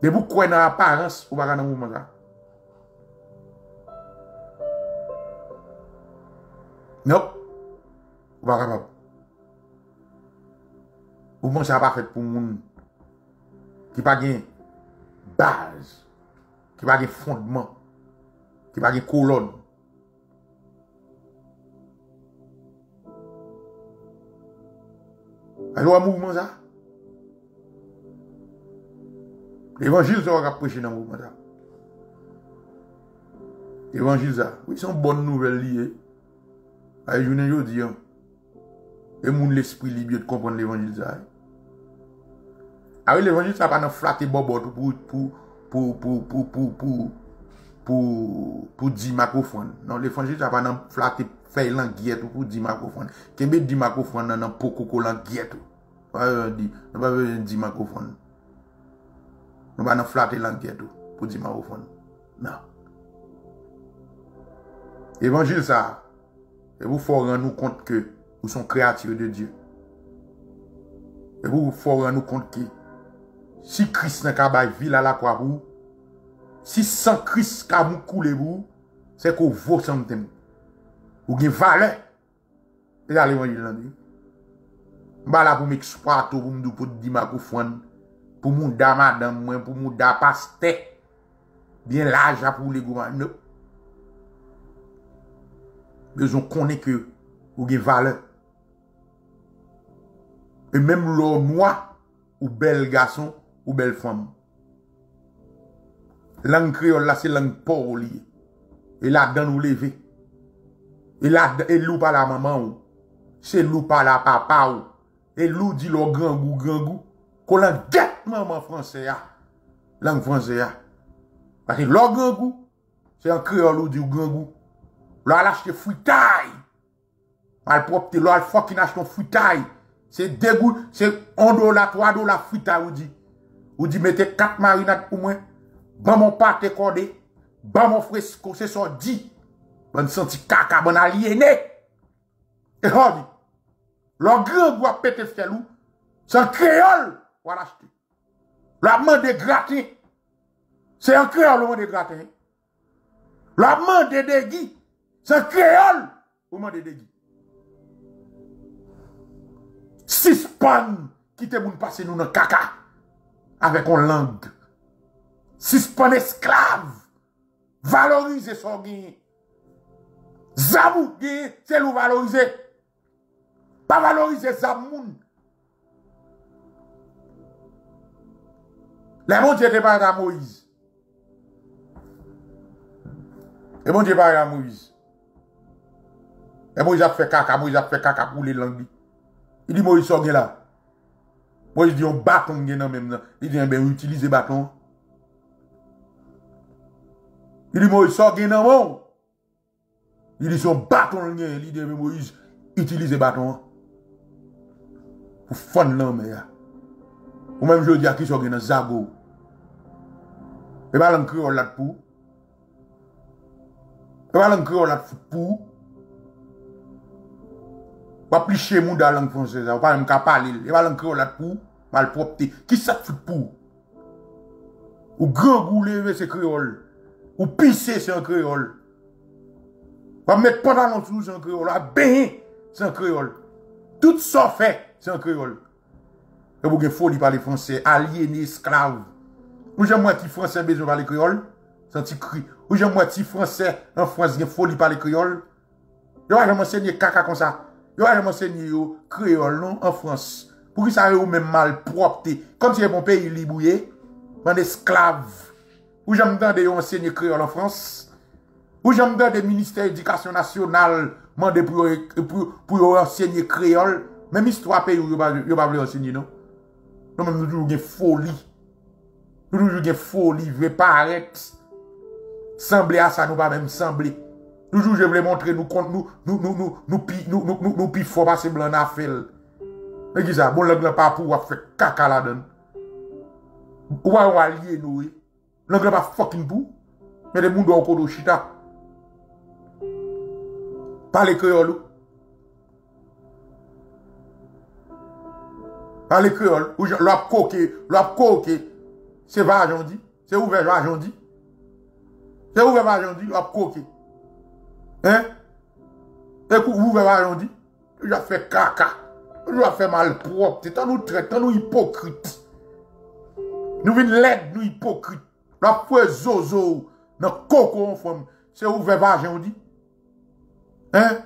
Et vous croyez dans l'apparence, ou pas garder un mouvement, ça. Non. Ou pas capable. Ou bon, ça pas fait pour moun qui pas de base, qui pas de fondement, qui pas de colonne. Alors, un mouvement ça? L'évangile, ça va prêcher dans le mouvement ça. L'évangile ça, oui, c'est une bonne nouvelle liée. Allez, je ne dis pas. Et moun l'esprit libre de comprendre l'évangile ça. Avec l'évangile, ça va nous flatter bobo pour 10 microphones. Non, l'évangile, ça va nous flatter faire l'anguillette pour 10 microphones. Qu'est-ce que 10 microphones dans un poco l'anguillette? Nous pas 10 microphones. Nous va nous flatter l'anguillette pour 10 microphones. Non. L'évangile, ça, et vous faut rendre compte que vous sont créatures de Dieu. Et vous faut rendre compte que si Christ n'a pas de vie à la croix, vous, si sans Christ n'a pas coulé vous, c'est que vous sentez. Vous avez valeur. Et là, l'évangile l'a dit. Je suis là pour m'exploiter, pour me dire ma couffonne, pour mon da madame, pour mon da pasteur, bien l'argent pour les gouvernants. Mais on connaît que vous avez valeur. Et même l'eau noire, ou bel garçon, ou belle femme. Langue créole, là, c'est langue pauvre liée. Et là, dans nous lever. Et là, et l'ou par la maman, c'est l'ou par la papa, ou. Et l'ou dit le grand goût, qu'on l'a guette maman français, langue française. Parce que le grand goût, c'est un créole ou dit grand goût. Là, l'acheter fruitaille. Mal propre, là, faut qu'il achète ton fruitaille. C'est dégoût, c'est $1, $3 frita ou dit. Ou dit, mettez 4 marinades pour moi. Bon mon pâté cordé. Bon mon fresco, c'est sorti. Bon senti caca, bon aliéné. Et on dit, le grand goût à péter felou, c'est un créole pour l'acheter. La main de gratin, c'est un créole au monde de gratin. La main de dégui, c'est un créole au monde de dégui. 6 pannes qui te moun passer nous dans caca avec une langue. 6 pannes esclaves. Valoriser son gain. Zamou gain, c'est nous valoriser. Pas valoriser Zamoun. Les mon Dieu te parle à Moïse. Et mon Dieu parle à Moïse. Et Moïse a fait caca, pour les langues. Il dit, Moïse, sort là. Moïse dit, on bâton, même. Il dit, ben, utilisez bâton. Il dit, Moïse, sort là. Il dit, son bâton, il dit, Moïse, utilisez bâton. Pour fondre l'homme, là. Ou même, je dis, à qui sort là, Zago. Et bien, l'homme créole là pour. Et bien, l'homme créole là pour. Ou pas plicher moun dans la langue française, ou pas même qu'à parler, et va l'encre la pou, mal propté. Qui ça fout pou? Ou grand goût levé c'est créole. Ou pisser c'est un créole. Ou pas mettre pantalon sous c'est un créole. Ou à baigner c'est un créole. Tout ça fait c'est un créole. Et vous avez folie par les français, aliénés, esclaves. Ou j'aime moi qui français besoin par les créoles, senti cri. Ou j'aime moi qui français en France qui folie par les créoles. Yo j'aime moi c'est des caca comme ça. Yo a enseigné au créole non en France. Pour qui ça yo même mal propre. Comme si mon pays libouillé, man esclave. Ou j'aime entendre yo enseigner créole en France. Ou j'aime bien des ministères de l'éducation nationale, mandé pour enseigner créole, même histoire pays où vous ne pas enseigner, non? Non, même nous toujours une folie. Nous toujours une folie, vous paraître. Sembler à ça, nous pas même sembler. Toujours je voulais montrer nous plus fort parce que blanc n'a fait. Mais qui ça, bon l'anglais pas pour faire caca la donne. Ou on va lier nous. L'anglais pas fucking pou. Mais les gens doivent encore chita. Parlez créole. Parlez créole. Ou l'ap coqué. C'est va jondi. C'est ouvert va jondi. C'est ouvert va jondi, l'ap coqué. Hein? Et vous verrez arrondi. Je fais caca. Je fais mal propre. C'est nous traitons, nous hypocrites. Nous venons l'aide, nous hypocrites. La foi zozo, dans coco en forme. C'est ouvert vagin, on dit. Hein?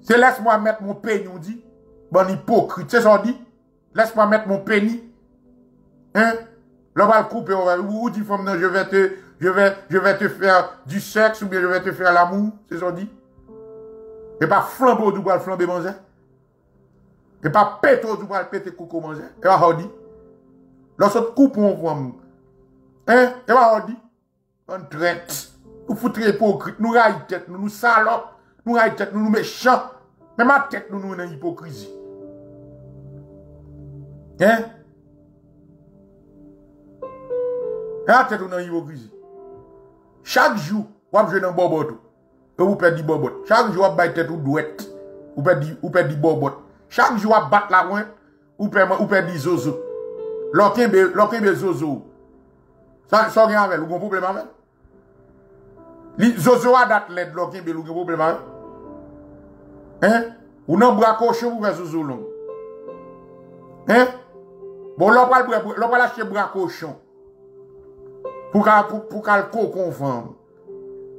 C'est laisse-moi mettre mon pénis, on dit. Bon hypocrite, c'est ça on dit. Laisse-moi mettre mon pénis. Hein? L'on va le couper, on va le dire, je vais te faire du sexe ou bien je vais te faire l'amour, c'est ce qu'on dit. Et pas flambeau du bois, flamber manger. Et pas péto du bois, pété coco manger. Et pas on dit. Lorsque coupe on voit. Hein? Et pas on dit. On traite. Nous foutre hypocrite, nous raille tête, nous salopes, nous raille tête, nous méchants. Même à tête, nous en hypocrisie. Hein? Hein, tête, nous en hypocrisie. Chaque jour, vous avez joué dans bobot. Et vous perdez bobot. Chaque jour, vous avez tête ou douette. Vous perdez bobot. Chaque jour, vous battez la ouin. Vous perdez zozo. L'okembe zozo. Ça, vous avez un problème avec. Les zozo a date l'aide, l'okembe, vous avez un problème avec. Hein? Vous n'en bras cochon, vous avez zozo long. Hein? Bon, l'on va lâcher bras cochon. Pour qu'elle conforme.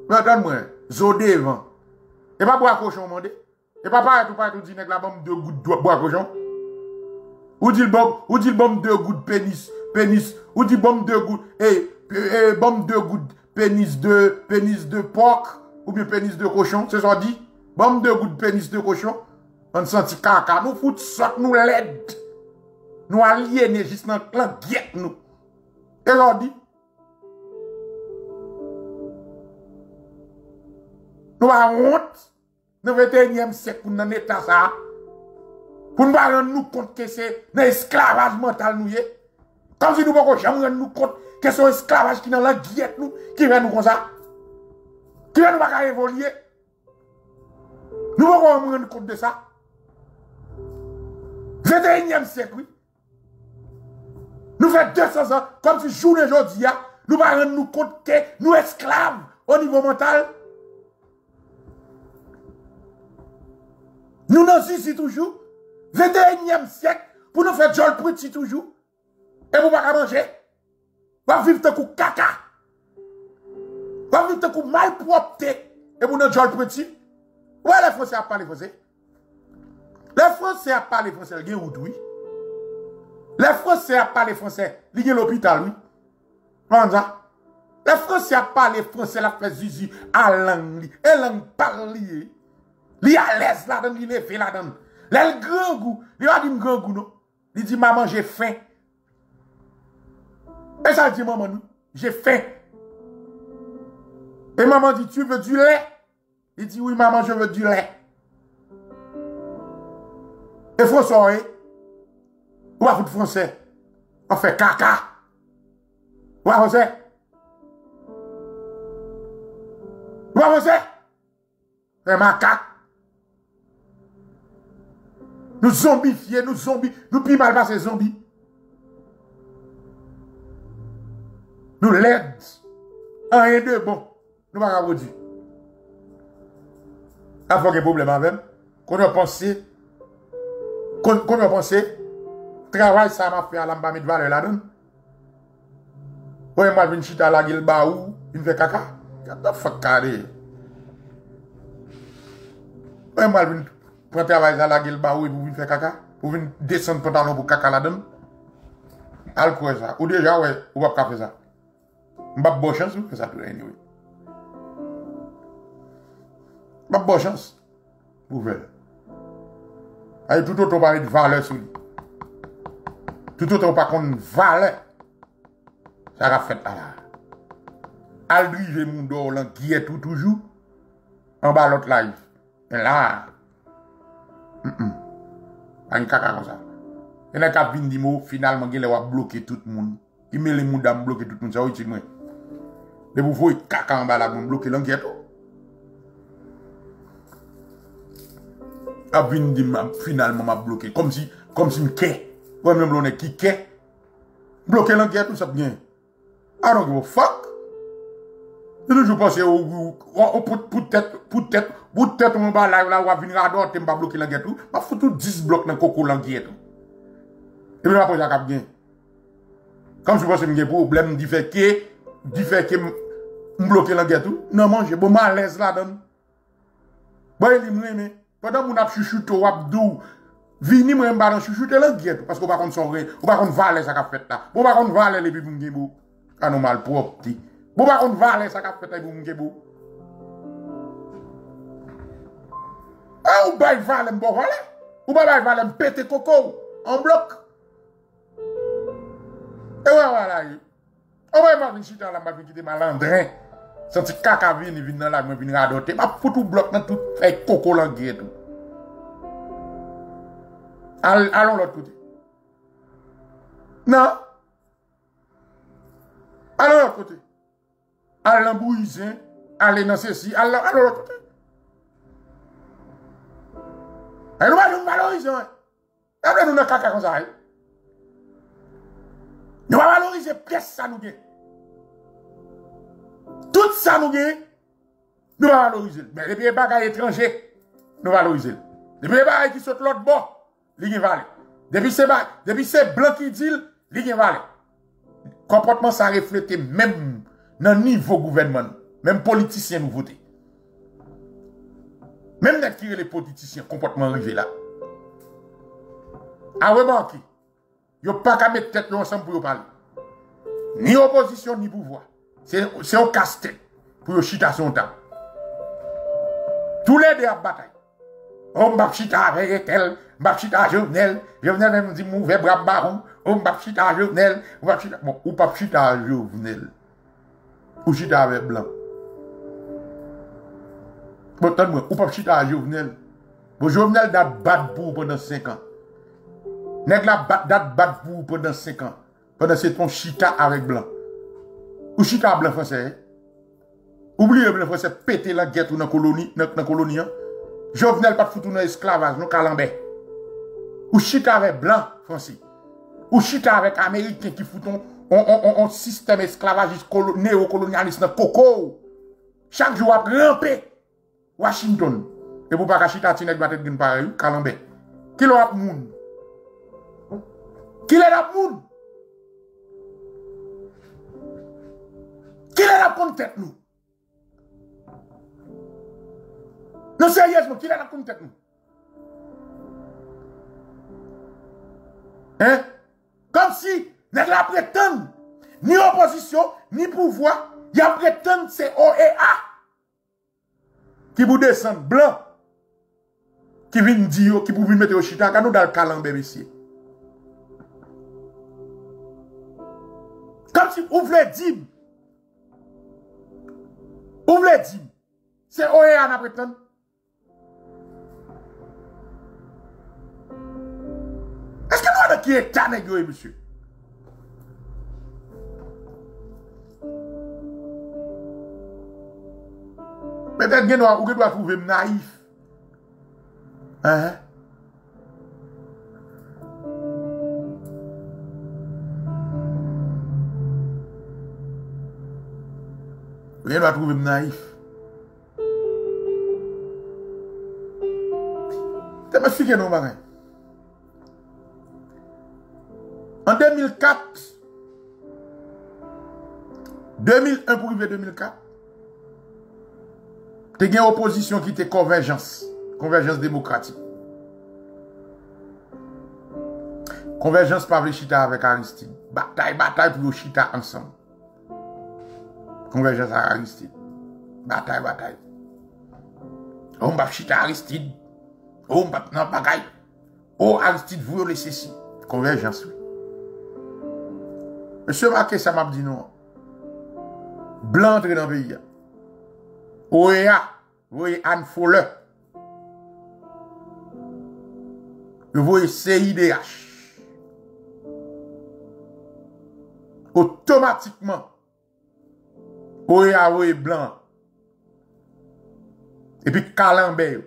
Mais donne-moi, zodé devant. Et pas boire cochon, mon dé. Et pas pareil, tout dit, nèg la bombe deux gouttes de boire cochon. Ou dit bombe deux gouttes pénis. Ou dit bombe deux gouttes, bombe deux gouttes pénis de porc. Ou bien pénis de cochon, c'est ça dit. Bombe deux gouttes pénis de cochon. On sentit caca, nous fout sotte, nous l'aide. Nous aliénés, juste dans la guette, nous. Et on dit. Nous avons honte, dans le 21e siècle, nous avons état ça. Pour nous rendre nous compte que c'est un esclavage mental. Comme si nous ne pouvons jamais nous rendre compte que c'est un esclavage qui est dans la guillette, qui vient nous comme ça. Qui vient nous pas évoluer. Nous ne pouvons pas nous rendre compte de ça. 21e siècle, oui. Nous faisons 200 ans, comme si jour et jour, nous ne pouvons pas nous rendre compte que nous sommes esclaves au niveau mental. Nous nous ici toujours, 21e siècle, pour nous faire jol petit toujours, et pour ne pas manger. On va vivre de coup caca. On va vivre de coup mal propre, et pour nous jol petit. Ouais, les Français à parler français. Les Français à parler français, ils ont oui. Les Français à parler français, ils ont l'hôpital, oui. Les Français à parler français, la fait zizi à langue, et langue parlier. Li a l'aise là-dedans, li lève là-dedans. L'el grand goût, li a dit grand goût non. Li dit maman j'ai faim. Et ça dit maman nous, j'ai faim. Et maman dit tu veux du lait? Il dit oui maman je veux du lait. Et François, ou à fout français, on fait caca. Ou à français, c'est macaque. Nous zombifier, nous pis mal passer zombies. Nous l'aide. Un et deux, bon. Nous ne pouvons pas dire. Il faut qu'il y ait un problème avec. Qu'on a pensé, travail ça m'a fait à l'ambassade de valeur là-dedans. Ou m'a venir chita la gueule bas ou, il fait caca. What the fuck, carré. Ou m'a venir. Pour travailler à la gueule, vous venez faire caca, vous venez descendre pantalon pour caca la donne. Al quoi ça? Ou déjà, ouais, ou pas faire ça. M'bap bon chance, vous faites ça tout anyway. Pas bonne chance pour faire. Avec tout autre, on parle de valeur sur lui. Tout autre, on parle de valeur. Ça va faire là. À lui, j'ai mon dos, qui est tout toujours. En bas, l'autre live. Et là, il y a un caca comme ça. Il y a un cap qui dit, finalement, il va bloquer tout le monde. Il met les monde à bloquer tout le monde. Ça, oui, c'est moi. Et vous voyez, caca en bas, là, vous bloquez l'enquête. A vini dit finalement m'a bloqué comme si me quai ou même l'on est qui quai bloqué l'enquête tout ça bien I don't give a fuck je toujours penser pour tête mon ba live là ou venir adore t'es pas bloquer l'enquête tout m'a foutu 10 blocs dans coco l'enquête et puis après ça cap bien comme je pense que j'ai problème di fait que me bloquer l'enquête tout non manger bon malaise là dedans bon il me pendant mon chouchoute ou abdou, vini moi m'ba chouchoute la guette parce qu'on va contre son rien, on va contre valer ça qu'a fait là. On va contre valer les bibou ngebo, anormal propre petit. On va contre valer ça qu'a fait là bibou ngebo. Ah ou bail valer bon voilà. Ou bail valer pété coco en bloc. Et voilà. On va pas venir dans la map qui te malandrin. Santi kaka vini vini dans la moi vini radoter, pas foutu bloc dans tout fait coco la guette. Allons l'autre côté. Non. Allons l'autre côté. Allons bouiser, allons dans ceci, allons l'autre côté. Et nous allons valoriser. Après nous ne caca comme ça. Nous allons valoriser pièce ça nous gagne. Tout ça nous gagne. Nous allons valoriser. Mais les pays bagages étrangers, nous valoriser. Les pays bagages qui sautent l'autre bord. Ligue vale. Depuis c'est blanc qui dit, ligue vale. Comportement ça reflète même dans le niveau gouvernement, même politicien nous voter. Même d'attirer les politiciens, comportement arrivé là. A remarquer, yon pas qu'à mettre tête ensemble pour parler. Ni opposition, ni pouvoir. C'est un casse-tête pour chita son temps. Tous les deux à bataille. On va chita avec elle. Bapchita Jovenel, Jovenel me dit mauvais bras baron, on bapchita Jovenel, bon, ou bapchita Jovenel, ou chita avec blanc. Bon, attends-moi, ou bapchita Jovenel, bon, Jovenel date bat pour pendant 5 ans. Nèg la date bat pour pendant 5 ans, pendant c'est ton chita avec blanc. Ou chita blanc français, oubliez blanc français, pété la guerre dans la colonie, Jovenel pas foutu dans esclavage, non calambé. Ou chita avec blanc, français. Ou chita avec américain qui fout un système esclavagiste néocolonialiste dans coco. Chaque jour, on ramper Washington. Et pour pas chita, tu n'es pas tête d'une pareille, calambé. Qui l'a moun? Qui l'a moun? Qui l'a prendre tête nous? Non, sérieusement, qui l'a prendre tête nous? Hein? Comme si, n'est la prétendent, ni opposition, ni pouvoir, y a prétendent c'est OEA. Qui vous descend blanc, qui vient dire, qui vous vient mettre au chita, quand nous dans le calambé, messieurs. Comme si, ouvrez dim, c'est OEA, n'a prétendent. Qui est tanégoué, monsieur? Peut-être que vous doit trouver naïf. Hein? Vous doit trouver naïf. T'as pas expliqué nos marins? En 2004, 2001 pour arriver 2004, tu as une opposition qui était convergence démocratique. Convergence par les chita avec Aristide. Bataille pour les chita ensemble. Convergence avec Aristide. Bataille. on va chiter Aristide, on va non bagaille, oh Aristide vous laissez ceci, convergence. Monsieur Marquet, ça m'a dit non. Blanc entre dans le pays. Ouéa, voyez Anne Foller. Vous voyez CIDH. Automatiquement. Ouéa, voyez Blanc. Et puis Calambert.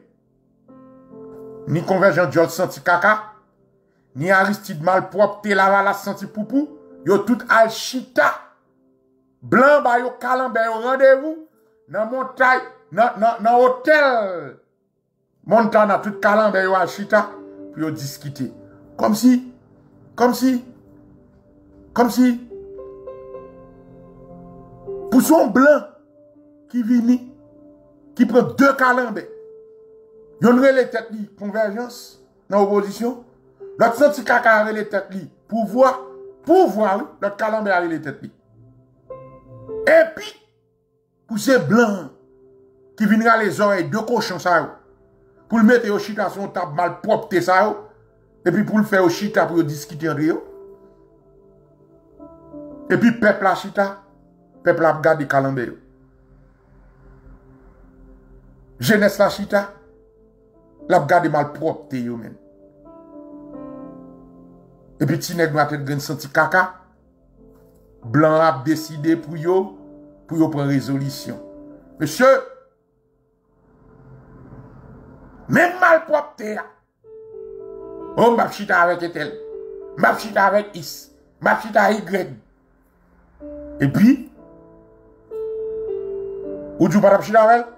Ni Convergent George senti caca. Ni Aristide Malpropre, Télavala senti poupou. Yo tout alchita. Blanc ba yo Calambert yo rendez-vous. Dans montagne, dans hôtel. Montana tout Calambert yo alchita. Puis yo discuter. Comme si. Pour son Blanc qui vini. Qui prend deux Calambert. Yon relé tête li convergence dans opposition. L'autre senti kaka relé tête li pouvoir. Pour voir notre Calambert avec les têtes. Et puis, pour ces Blancs qui viendra les oreilles de cochon, pour le mettre au chita sur une table mal propre, et puis pour le faire au chita pour discuter entre eux. Et puis, peuple à chita, peuple à garder Calambert. Jeunesse la chita, la garder mal propre, même. Et puis, si nous avons senti caca, Blanc a décidé pour prendre résolution. Monsieur, même malpropre, on m'a chita avec Etel, m'a chita avec Is, m'a chita avec Y. Et puis, ou tu pas chita avec elle?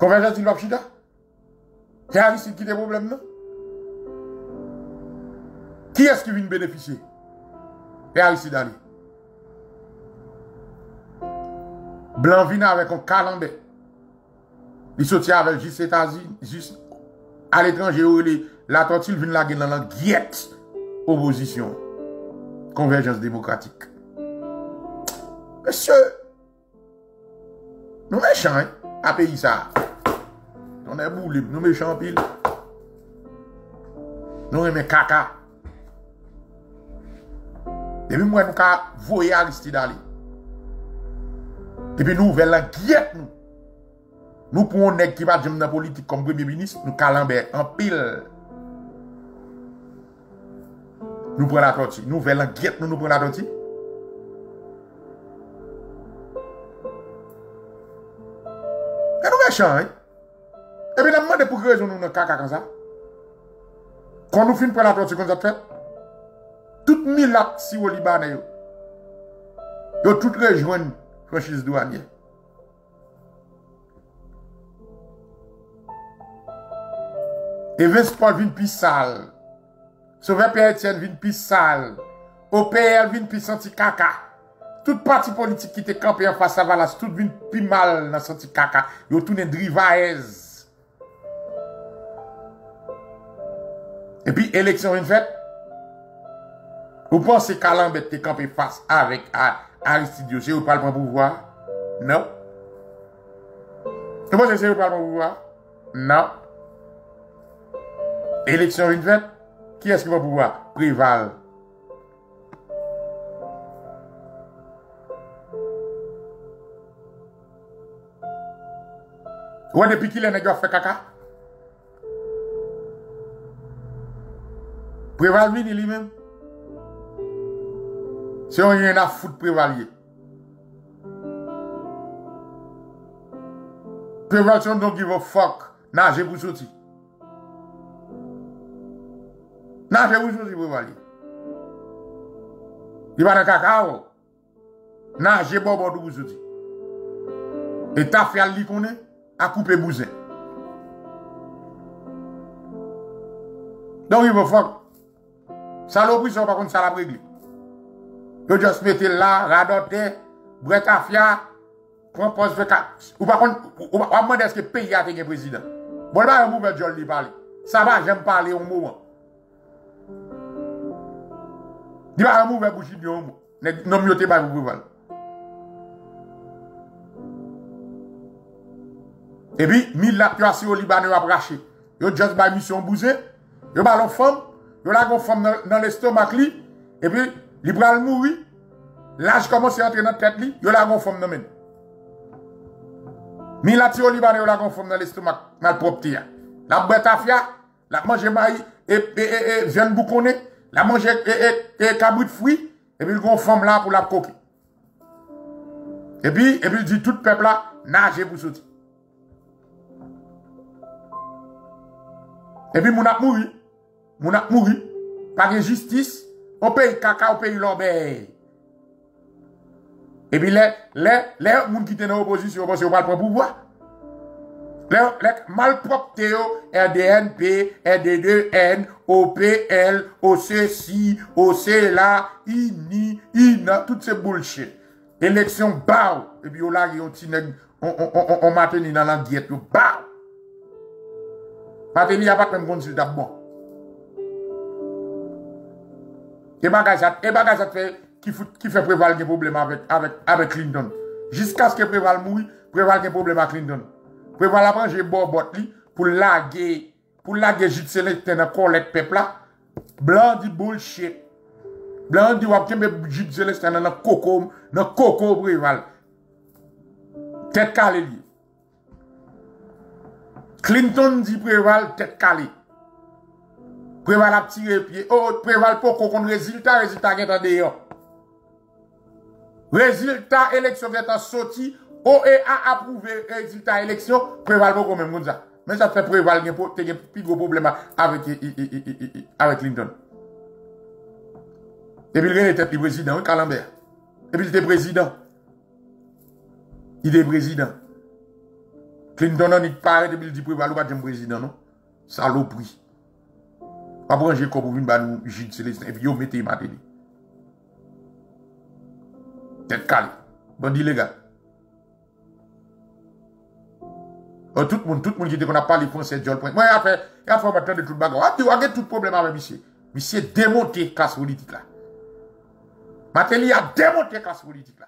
Convergence, il va chita? C'est un risque qui est problème, non? Qui est-ce qui vient bénéficier? Et Aristide Ali. Blanc vient avec un Calambert. Il sortit avec juste États-Unis, juste à l'étranger où la tortue vient la gueule dans la guette. Opposition. Convergence démocratique. Monsieur, nous méchants, hein? À pays ça. On est boulé, nous méchants pile. Nous aimons caca. Depuis moi, nous avons voyé Aristide Ali. Depuis nous, vers la guillette, nous. Nous, pour un nègre qui va dans la politique comme premier ministre, nous Calambert en pile. Nous prenons la tortue. Nous, vers la guillette, nous prenons la tortue. Et nous, méchants, hein? Et bien, nous demandons pour quelle raison nous avons caca comme ça. Quand nous finissons la tortue, comme ça fait. Tout milat si au Libanais, yo tout rejoignent franchise douanière. Et Vespol vient plus sale. Sauveur Pierre Etienne vient plus sale. OPL vient plus senti caca. Toute parti politique qui était campé en face à Valas, tout vient plus mal dans senti caca. Yo tout n'est drivaez. Et puis élection vient faite. Vous pensez que Calambert est campé face avec Aristide, c'est vous parle pour pouvoir? Non. Vous pensez que c'est vous parle pour pouvoir? Non. Élection une fête, qui est-ce qui va pouvoir? Préval. Ou depuis qu'il est négocié fait caca? Préval vient lui-même. Si on y en a foutre prévalier. Prévalier, donc il va fuck. Nage pour sortir. Nage pour sortir, prévalier. Il va dans le cacao. Nage pour sortir. Et ta fait à l'icône, à couper bousin. Donc il va fuck. Saloperie, ça va contre ça la régler. Yo juste mettez là, radoté, bretafia, prend poste de casse. Ou par contre, on va demander est-ce que le pays a été président. Bon, là, on va vous parler. Ça va, j'aime parler au moment. Il va vous faire bouger du moment. Non, mieux, pas vous parler. Et puis, 1000 lacs qui ont assuré au Libanais à bracher. Ils ont juste une mission bousée. Ils ont pas leur femme. Ils ont la femme dans l'estomac. Et puis, ils ont mourir. L'âge commence à entrer dans la tête. Ils ont la femme dans le même. 1000 lacs au Libanais, ils ont la femme dans l'estomac. Mal propre. La bête à fia, la manger maïs et viande bouconné. La manger et cabri de fruits. Et puis, ils ont une femme là pour la coquille. Et puis, il dit tout le peuple là, nagez pour sortir. Et puis, mon a mouru, par injustice, au pays caca, au pays l'obé. Et puis, les gens qui étaient dans l'opposition, parce qu'ils ne parlent pas pouvoir. Les malpropres, RDNP, RD2N, OPL, OCC, OCLA, INI, INA, toutes ces bullshit. Élection, baou. Et puis, là, ils ont on maintenu dans la diète, baou. Il n'y a pas de même consultat bon. Et bagage qui fait prévaloir des problèmes avec Clinton. Jusqu'à ce que prévaloir mouille, prévaloir des problèmes avec Clinton. Prévaloir la manger bord pour laguer juste sélecteur dans collecte peuple là. Blanc dit bullshit. Blanc dit wap kembe juste sélecteur dans coco préval. Tête calée. Clinton dit préval tête calée. Préval a tiré pied. Oh, préval pour qu'on résultat qui est en dehors. Résultat élection qui est en sortie. OEA approuvé résultat élection. Préval pour qu'on même comme ça. Mais ça fait préval qui a un plus gros problème avec Clinton. Et puis il était président, Calambert. Et puis il était président. Il est président. Clinton n'a pas arrêté de dire que le président non saloperie. Pas pour j'ai comme une banou Jude Célestin et puis yo mettez ma télé. Tête calme. Bon dit les gars. Tout le monde qui dit qu'on a parlé français John Point. Moi il a fait maintenant de tout bagarre. Ah tu vois tout problème avec monsieur. Monsieur démonter classe politique là. Matéli a démonté classe politique là.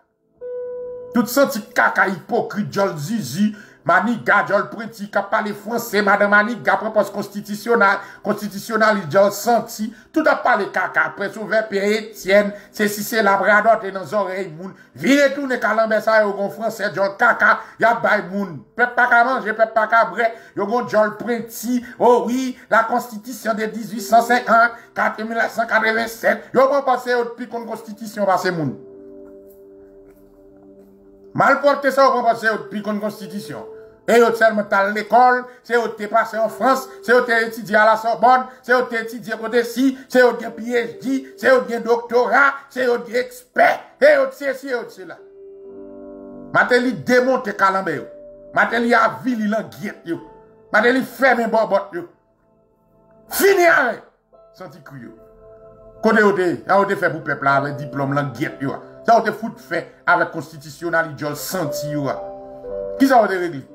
Tout senti caca hypocrite John Zizi. Maniga, Jol Prenti, qui a parlé français, Madame Maniga, propose constitutionnel, il a senti, tout a parlé caca, après ouvert, payé, tienne, c'est si c'est labrador, et dans les oreilles, moun, virez tout, ne calambé ça, yon gon français, Jol caca, y'a bay moun, pep pas qu'à manger, pep pas qu'à bre, yon gon Jol Prenti, oh oui, la constitution de 1850, 1987, yon gon passe au depuis qu'on constitution passe moun. Mal porté ça, on va passer depuis qu'on constitution. Et yon seulement à l'école, c'est yon te passé en France, c'est yon te étudié à la Sorbonne, c'est yon te étudié côté si, c'est yon te PhD, c'est yon te doctorat, c'est yon te expert, et yon te ceci, et yon te cela. Mateli démonte Kalambé yo. Mateli a vili l'anguiette yo. Mateli ferme bobot yo. Fini avec. Senti cru yo. Kote yon te fait pour peuple avec diplôme l'anguiette yo. Ça a été foutu fait avec constitutionnel, il a senti. Qui ça a été réglé?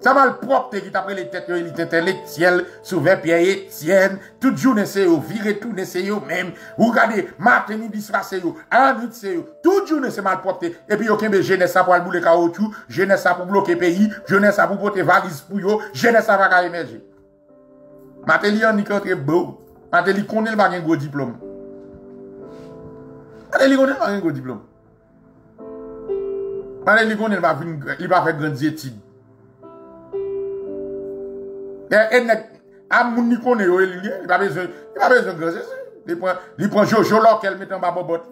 Ça va le propre qui t'a pris les têtes, il était intellectuel, Sauvé Pierre Etienne, toute journée c'est eux, virer tout c'est eux même. Vous regardez, matin, midi, soir c'est eux, en nuit c'est eux, toute journée c'est mal propre. Et puis, ok, mais jeunesse pour aller bouler caoutchouc, jeunesse pour bloquer pays, jeunesse pour porter valise pour eux, jeunesse pour aller émerger. Matéli, on y contre beau. Matéli, connaît le bagage gros diplôme. Matéli connaît pas un gros diplôme. Matéli connaît il va faire grandes études. Et à mon ni connaît il va besoin de grandes études. Il prend Jojo là qu'elle met en bas bobotte.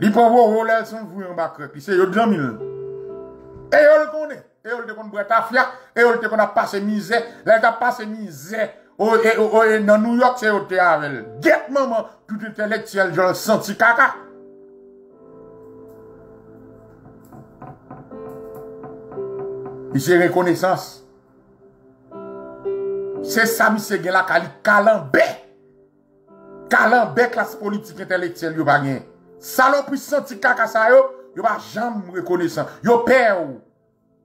Il prend vos rôles sans vous en bas crêpe. C'est 2000. Et on le connaît. Et on le connaît pour ta fia. Et on le connaît pas ses misères. Là qu'a pas ses misères. Oh, dans New York, c'est au théâtre. Get maman, tout intellectuel, je le senti caca. Il s'est reconnaissance. C'est ça, monsieur Gela Kali, Calambé. Calambé, classe politique intellectuelle, yo pas gagné. Salope, senti caca, ça yo pas jamais reconnaissant. Yo père,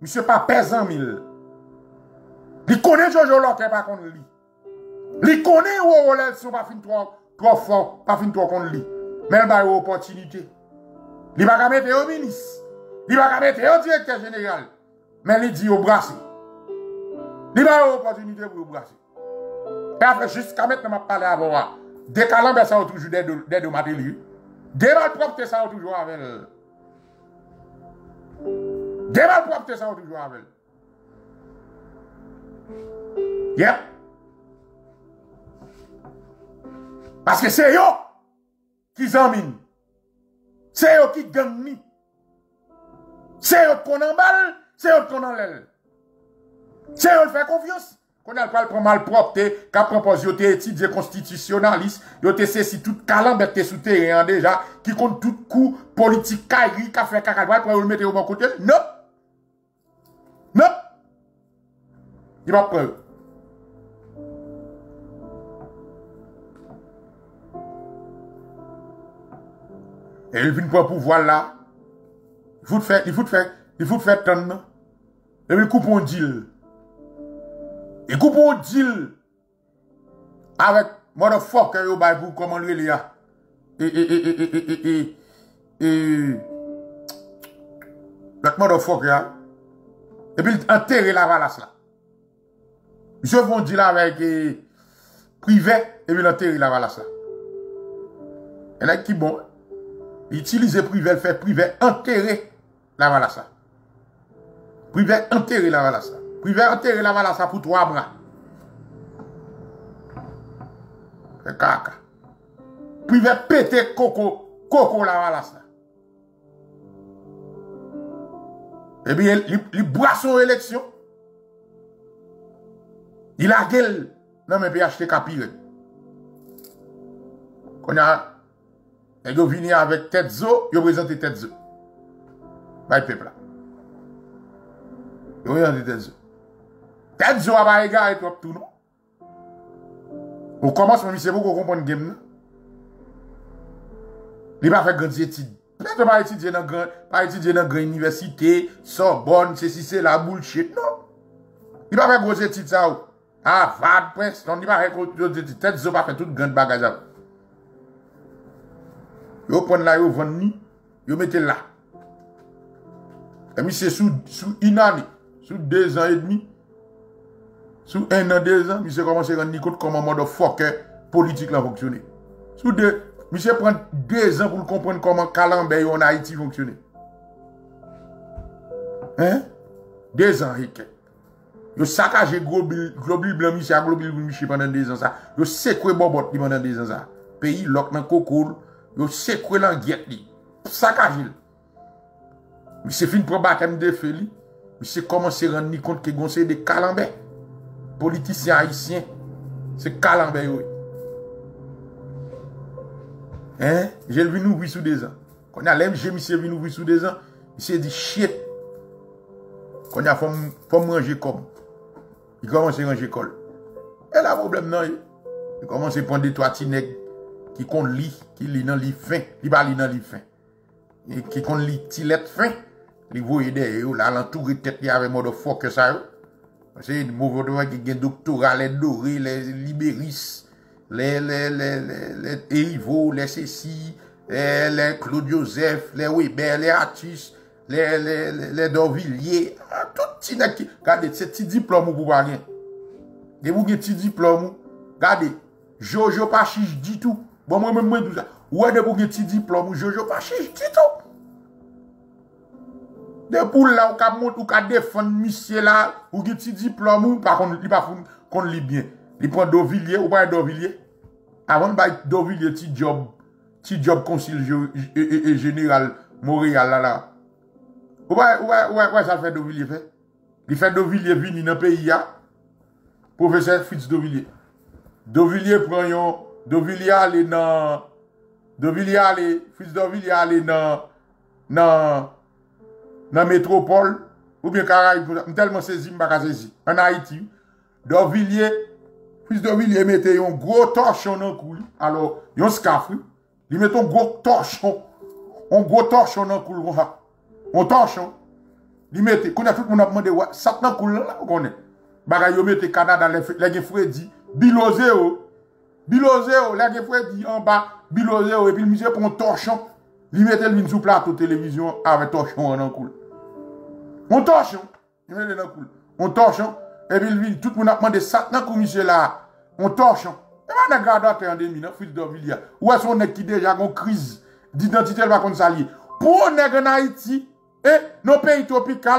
monsieur pas pesant mille. Il connaît Jojo Locker, pas contre lui. Il connaît où on l'a, si on pas fin trop fort, pas fin trop contre lui. Mais il a une opportunité. Il va mettre au ministre. Il va mettre au directeur général. mais il dit au brasser. Il a une opportunité pour brasser. Et après, jusqu'à maintenant, je parle avant moi. Des calambres, ça toujours des deux matins. Des malpropres, ça toujours avec elle. Des malpropres, ça toujours avec elle. Yep. Parce que c'est eux qui zaminent. C'est eux qui gagnent. C'est eux qu'on emballe, c'est eux qu'on enlève. C'est eux qui font confiance. Qu'on a le mal propre, qui a proposé des études constitutionnalistes, des ceci, tout calambe qui est souterrain déjà, qui compte tout coup politique, qui a fait caca, pour le mettre au bon côté. Non. Non. Il va prendre. Et il vient pour pouvoir là. Il faut faire ton. Et il coupe un deal. Il coupe un deal. Avec motherfucker pour commander les gars. L'autre motherfucker. Et puis il enterre la valasse là. Je vais deal avec privé. Et puis il enterre la valasse là. Et là qui bon. Utiliser privé, faire privé, enterrer la valassa. Privé, enterrer la valassa. Privé, enterrer la valassa pour 3 bras. C'est caca. Privé, péter coco la valassa. Eh bien, il boit son élection. Il a gueule. Non, mais il peut acheter capire. Qu'on a. Et ils viennent avec tête zo, ils présentent tête zo. By peuple là. Ils présentent tête zo. Tête zo à ba égaré tout non. On commence mon monsieur pour comprendre game là. Il va faire grande étude. Peut-être pas étudier dans grand, pas étudier dans grande université, Sorbonne, ceci c'est la bullshit non. Il va faire grosse étude ça. Ah, va Princeton, il va faire grosse étude. Tête zo va faire toute grande bagage. Vous prenez là, vous vendez, vous mettez là. Et puis c'est sous une année, sous 2 ans et demi, sous 1 an, 2 ans, monsieur commence à rendre compte comment motherfucker politique là fonctionne. Sous 2, monsieur prend 2 ans pour comprendre comment Calambe en Haïti fonctionne. Hein? 2 ans, Rick. Vous saccagez globule blanc, monsieur, globule blanc, monsieur pendant 2 ans ça. Vous secouez bobot pendant 2 ans ça. Pays, l'oc dans coco. Yo secoué l'anguette li. Sakajil. Monsieur fin pour baptême de feu li. Monsieur commence à rendre compte que gonse de Calambé. Politicien haïtien. C'est Calambé yo. Hein? J'ai vu nous sous 2 ans. Quand a l'aime, j'ai monsieur vu nous sous 2 ans. Monsieur dit shit. Quand a faut manger comme. Il commence à ranger col. Et là problème non. Il commence à prendre des toitinèg. Qui compte lit, qui lit dans lit fin, qui va lit dans lit fin. Et qui compte lit tilette fin, les voyez derrière, là, l'entouré tête avec motherfucker ça. C'est une mauvaise voix qui gagne doctorat, les dorés, les libéris, les Erivo, les Cécile, les Claude Joseph, les Weber, les Atis, les Dorvilliers, tout petit nèg qui. Regardez, c'est petit diplôme ou pour pas rien. Et vous avez petit diplôme, regardez, Jojo pas chiche du tout. Bon, moi, tout ça. Ouais, de pour que tu diplôme, Jojo, pas chiche, tu tout. De pour là, ou ka monte, ou ka défendre, monsieur là, ou que tu diplôme, ou par contre, il pas qu'on lit bien. Il prend Dorvilliers, ou pas Dorvilliers. Avant de faire Dorvilliers, petit job, concile général, Montréal, là. Ouais, ça fait Dorvilliers, fait. Il fait Dorvilliers, vini dans le pays, là. Professeur Fritz Dorvilliers. Dorvilliers prend yon. Fils Dorvilliers allé dans métropole, ou bien Caraïbes, tellement saisi, m'baka saisi, en Haïti. Dorvilliers, fils Dorvilliers mettait un gros torchon dans le cou, alors, yon scafou, il mettait un gros torchon dans le cou, un torchon, il mettait, qu'on a tout le monde a demandé, ça dans le cou, là, on connaît. Bagay yon mettait Canada, les Freddy, Bilozeo. Bilozeo, là, des fois, il dit en bas, Bilozeo, et puis le monsieur prend un torchon, il met le vin sous plateau télévision avec torchon en coule. Un torchon. On torche, et puis il tout le monde a demandé ça dans la commission là. On torche. Et maintenant, on a gardé un où est-ce qu'on est qui déjà une crise d'identité, elle va qu'on s'allie. Pour on est en Haïti, et nos pays tropicaux,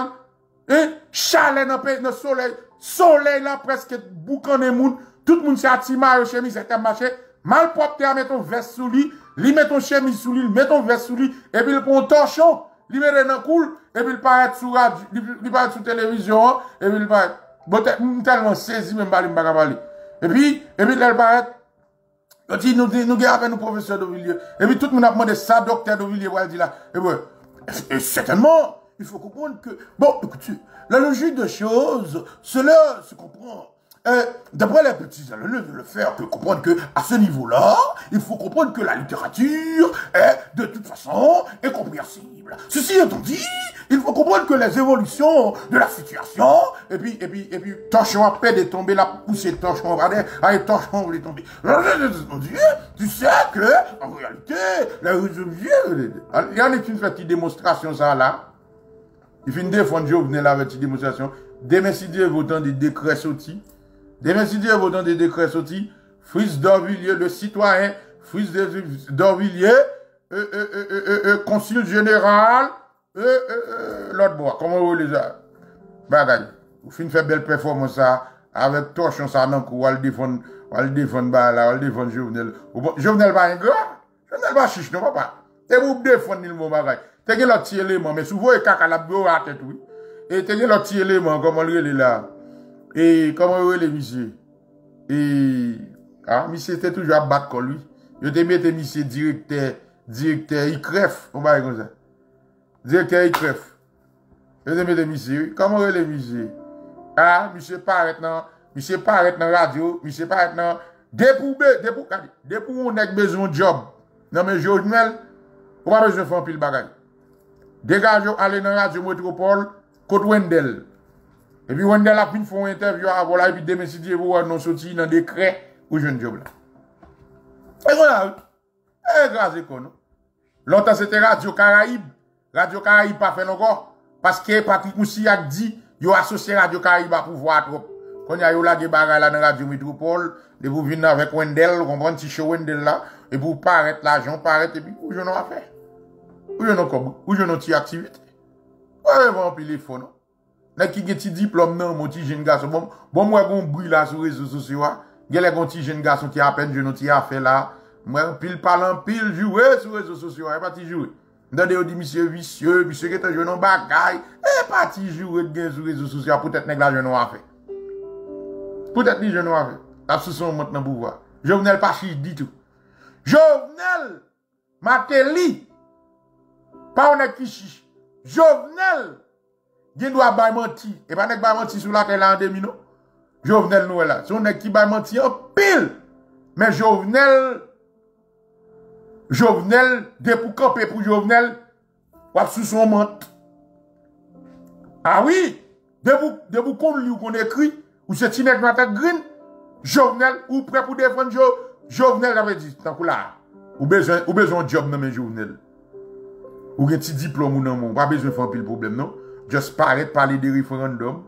et chalet dans le soleil, soleil là presque boucan de monde, tout le monde s'est attiré au chemise, c'est un marché. Mal propre, met ton veste sous lui, lui met ton chemise sous lui, met ton veste sous lui, et puis il prend un torchon, lui met un cool, et puis il paraît sur radio, il paraît sur télévision, et puis il paraît, tellement saisi, même pas lui, et puis il paraît, on dit, nous guérons avec nos professeurs de Villiers, et puis tout le monde a demandé ça, docteur de Villiers, voilà, dit là, et ouais, et certainement, il faut comprendre que, bon, écoute, la logique de choses, cela se comprend. D'après les petits élèves de le faire, on peut comprendre que à ce niveau-là, il faut comprendre que la littérature est de toute façon incompréhensible. Ceci étant dit, il faut comprendre que les évolutions de la situation, et puis, torchon à peine est tombé, la poussée torchon, regardez, allez, torchon, il est tombé. Tu sais que, en réalité, il y en a une petite démonstration, ça, là. Il finit de fondre, je venais là avec une démonstration. Demain, si Dieu vous donne des décrets sortis, Fritz d'Orvilliers, le citoyen, Fritz d'Orvilliers, consul général, l'autre bois, comment vous les avez? Bagaille, vous faites une belle performance avec torchon, ça, non, qu'on va le défendre, là, on va le défendre, Jovenel va un gars, Jovenel va chiche, non, papa. Et vous défendez le mot bagaille. T'es que l'autre élément, mais souvent, il y a caca la bureau à tête, oui. Et t'es que l'autre élément, comment il est là? Et comment vous les messieurs? Et ah, monsieur était toujours à battre lui. Je te mettais monsieur directeur ICREF. On va dire comme ça. Directeur ICREF. Je te mettais monsieur. Comment vous les messieurs? Ah, monsieur paraît dans. Monsieur paraît dans radio. Monsieur paraît dans. Depuis on a besoin de job. Non mais Jovenel, on va besoin de faire un pile bagage. Dégagez, allez dans radio métropole, côte Wendel. Et puis, Wendel a fait une interview à voilà, et puis demain, si Dieu vous annonce dans un décret, ou jeune job là. Et voilà, grâce à quoi, non? Longtemps, c'était Radio Caraibes. Radio Caraibes pas fait encore. Parce que Patrick Moussi a dit, il a associé Radio Caraibes à pouvoir trop. Quand il y a eu la guébarra là dans Radio Métropole, et vous venez avec Wendel, vous comprenez si show Wendel là, et vous paraître l'argent, paraître, et puis, où je n'ai pas fait. Où je n'ai pas activité. Ouais, bon, puis les faux, non? N'a qui get ti diplôme non mon petit jeune garçon bon moi gon bruit là sur réseaux sociaux gèlè gon petit jeune garçon qui a à peine jeune ti a fait là moi pile parlant pile jouer sur réseaux sociaux et pas ti jouer ndande ou dit monsieur vicieux monsieur qui est jeune en bagaille et pas ti jouer de sur réseaux sociaux peut-être nèg la jeune a fait peut-être ni jeune a fait la sous maintenant pouvoir Jovenel pas chi dit tout Jovenel Mateli pas on a qui chiche Jovenel il doit bay menti et pas nèg bay menti sur la terre là en demi non Jovenel nous là son nèg qui bay menti en pile mais Jovenel depuis camper pour Jovenel ou sous son menthe ah oui debout comme lui qu'on écrit ou c'est nèg dans tête green Jovenel ou prêt pour défendre Jovenel avait dit tant que là ou besoin job dans mes Jovenel ou gen ti diplôme ou non mon pas besoin faire pile problème non juste parler de référendum.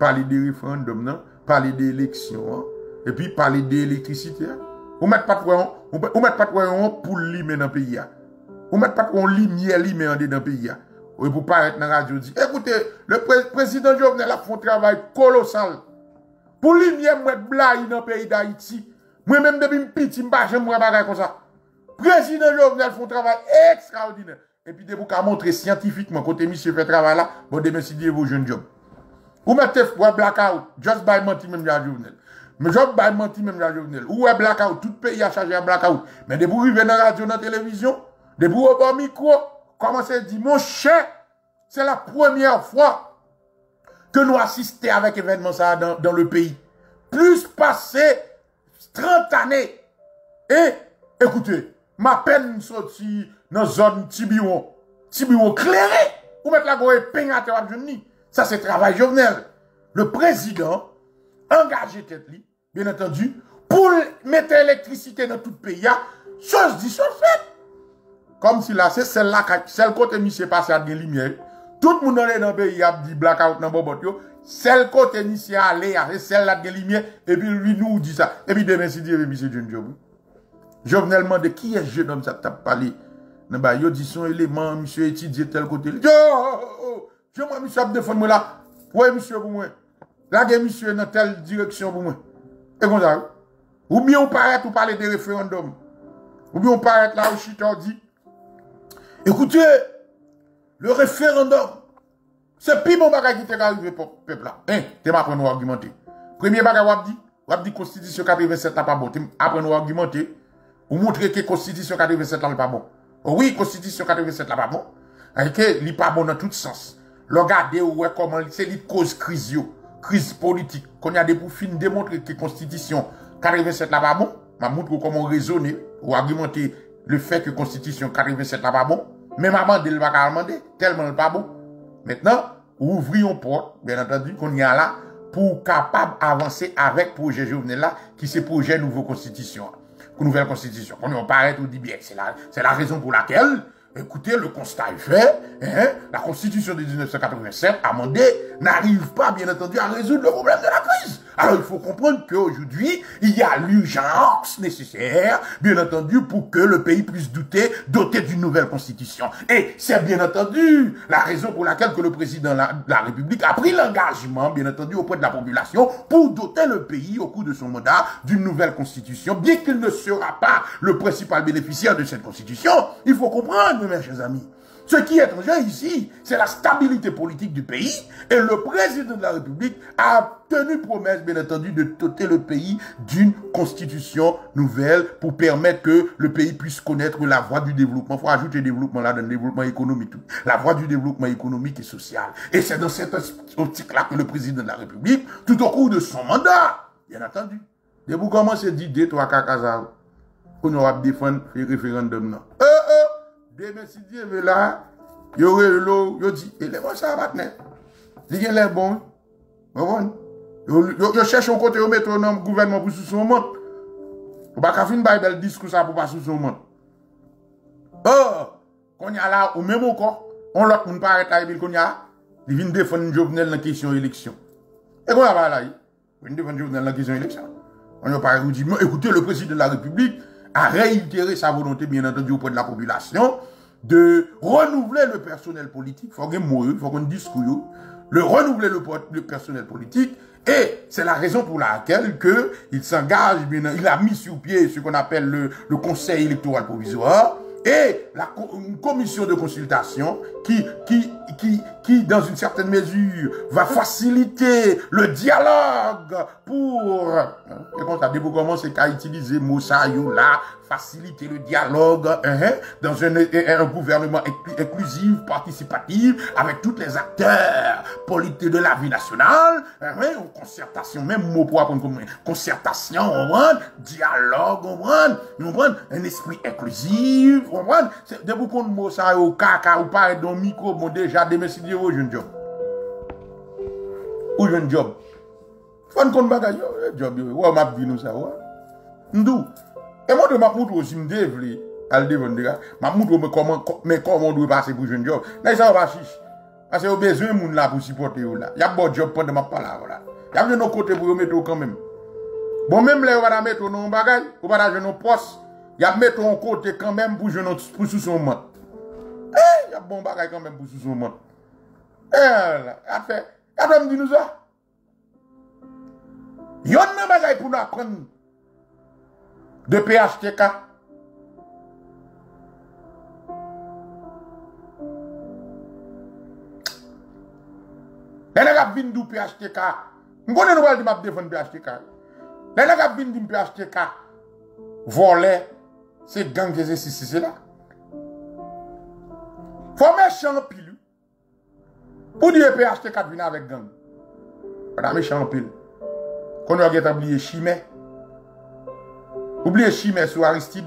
Parler de référendum, non? Parler d'élection, hein? Et puis parler d'électricité. On met pas de pour limer dans le pays. On met pas de lumière en dedans le pays. Et pour paraître dans la radio, dit, écoutez, le président Jovenel a fait un travail colossal. Pour lumière, moi, blague dans le pays d'Haïti. Moi-même, depuis une petite, je ne vais pas faire comme ça. Président Jovenel fait un travail extraordinaire. Et puis, de vous montrer scientifiquement, côté monsieur fait travail là, bon, demain, si Dieu vous jeune job. Ou mettez pour blackout, just by menti même la Jovenel. Mais job by menti même la Jovenel. Ou est blackout, tout pays a chargé à blackout. Mais de vous arriver dans la radio, dans la télévision, de vous au bon micro, commencez à dire, mon cher, c'est la première fois que nous assistons avec événement ça dans le pays. Plus passé 30 années. Et, écoutez, ma peine sortie, dans la zone Tibiron clairé, ou mettre la goye peigne à terre ni. Ça, c'est travail Jovenel. Le président, engagé tête li, bien entendu, pour mettre l'électricité dans tout le pays, chose dit, chose fait. Comme si là, c'est celle-là, celle côté monsieur passé à des lumières, Tout le monde dans le pays a dit blackout dans bobot yo. Celle côté ici aller avec celle là de lumière et puis lui nous dit ça. Et puis demain si Dieu veut monsieur Junior. Jovenel demande qui est jeune homme ça t'a parlé. Nan ba yo dit son élément monsieur étudier tel côté. Yo je moi monsieur a défendre moi là. Ouais monsieur pour moi. Là que monsieur dans telle direction pour moi. Et comme ça. Ou bien on paraît ou parler de référendum. Ou bien on paraît là où Chiton dit. Écoutez, le référendum, c'est pire mon bagage qui t'est arrivé pour le peuple là. Hein, t'es pas appris nous argumenter. Premier bagage, wap dit constitution 87 là pas bon. T'es appris nous argumenter. Ou montrer que constitution 87 là pas bon. Oui, constitution 87 là pas bon. Et que li pas bon dans tout sens. Regardez ouais comment c'est li cause crise yo, crise politique. Qu'on y a des pour fin démontrer que constitution 87 là pas bon. M'a montre comment raisonner ou argumenter le fait que constitution 87 là pas bon. Même avant de le pas demander, tellement pas bon. Maintenant, ouvrons une porte, bien entendu, qu'on y a là, pour capable avancer avec projet Jovenel là, qui c'est projet nouvelle constitution. Qu'on nous paraît tout dit bien, c'est la raison pour laquelle, écoutez, le constat est fait, hein, la constitution de 1987, amendée, n'arrive pas, bien entendu, à résoudre le problème de la crise. Alors, il faut comprendre qu'aujourd'hui, il y a l'urgence nécessaire, bien entendu, pour que le pays puisse doter d'une nouvelle constitution. Et c'est bien entendu la raison pour laquelle que le président de la République a pris l'engagement, bien entendu, auprès de la population pour doter le pays, au cours de son mandat, d'une nouvelle constitution. Bien qu'il ne sera pas le principal bénéficiaire de cette constitution, il faut comprendre, mes chers amis. Ce qui est en jeu ici, c'est la stabilité politique du pays et le président de la République a tenu promesse, bien entendu, de doter le pays d'une constitution nouvelle pour permettre que le pays puisse connaître la voie du développement. Il faut ajouter le développement là dans le développement économique, la voie du développement économique et social. Et c'est dans cette optique-là que le président de la République, tout au cours de son mandat, bien entendu, dès vous commencez à dire deux, trois cacaza, qu'on aura défendre le référendum là. Demain, si Dieu veut là, il y aurait l'eau, il dit, et les bons, ça va tenir. Il y a les bons. Il cherche un côté, il met un gouvernement pour sous son monde. Il n'y a pas de bel discours pour pas sous son monde. Or, quand il y a là, ou même encore, on l'a qu'on paraît là, il y a, il vient défendre Jovenel dans la question élection. Et qu'on va là, il vient défendre Jovenel dans la question élection. On n'a pas dit, écoutez, le président de la République a réitéré sa volonté, bien entendu, auprès de la population, de renouveler le personnel politique. Il faut qu'on moure, il faut qu'on discute, le renouveler le personnel politique. Et c'est la raison pour laquelle que il s'engage, il a mis sur pied ce qu'on appelle le Conseil électoral provisoire et une commission de consultation qui dans une certaine mesure, va faciliter le dialogue pour... Et quand ça débouche, comment c'est qu'à utiliser Moussaïou là, faciliter le dialogue dans un gouvernement inclusif, participatif, avec tous les acteurs politiques de la vie nationale, en concertation, même mot pour apprendre comment... Concertation, on prend, dialogue, on prend un esprit inclusif, on prend... Débouche, on Moussaïou, caca, ou pas, dans micro, bon, déjà, demain, si Dieu, jeune job. Ou jeune job. Fan kon bagay yo, job yo. Ou m'a dit nous ça, ou. Ndou. Et moi, je m'a montre aussi m'devle, al devon dega. M'a montre mais comment on doit passer pour jeune job. Là, ça va chiche. Parce que au besoin moun là pour supporter yo là. Y a bon job pendant m'a pas là, voilà. Y a nos côté pour mettre quand même. Bon même là, on va mettre nos bagay, on va jeune nos poste. Y a mettre un côté quand même pour jeune pour sous son monde. Eh, y a bon bagay quand même pour sous son monde. Après, dis-nous ça. Il y a un bagage pour nous apprendre de PHTK. Les gens qui viennent du PHTK, nous connaissons pas le défendre PHTK. Les gens qui viennent du PHTK, voler, c'est gang des exercices, c'est là. Former champ pile. Pour dire PHTK vient avec gang. On a méchant en pile. Quand on a oublié Chimé. Oubliez Chimé sur Aristide.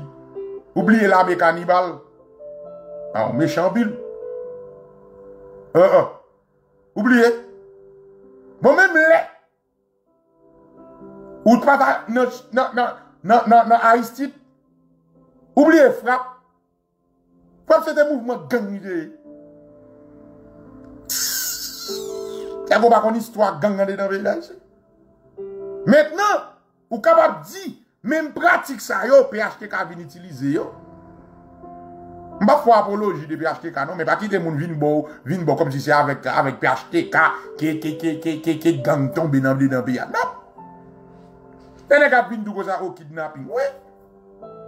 Oubliez l'abbé cannibale. Alors, méchant en pile. Oubliez. Bon, même là. Ou pas dans Aristide. Oubliez Frappe. Frappe, c'est un mouvement gang. Ça vaut pas qu'on histoire gang dans le village. Maintenant, vous capable dire même pratique ça yo PHTK vient utiliser yo. On va faire apologie de PHTK non, mais pas qui des monde vinn bon comme si c'est avec PHTK qui gang tomber dans le pays. Non. Et les gars vinn tout ça au kidnapping. Ouais.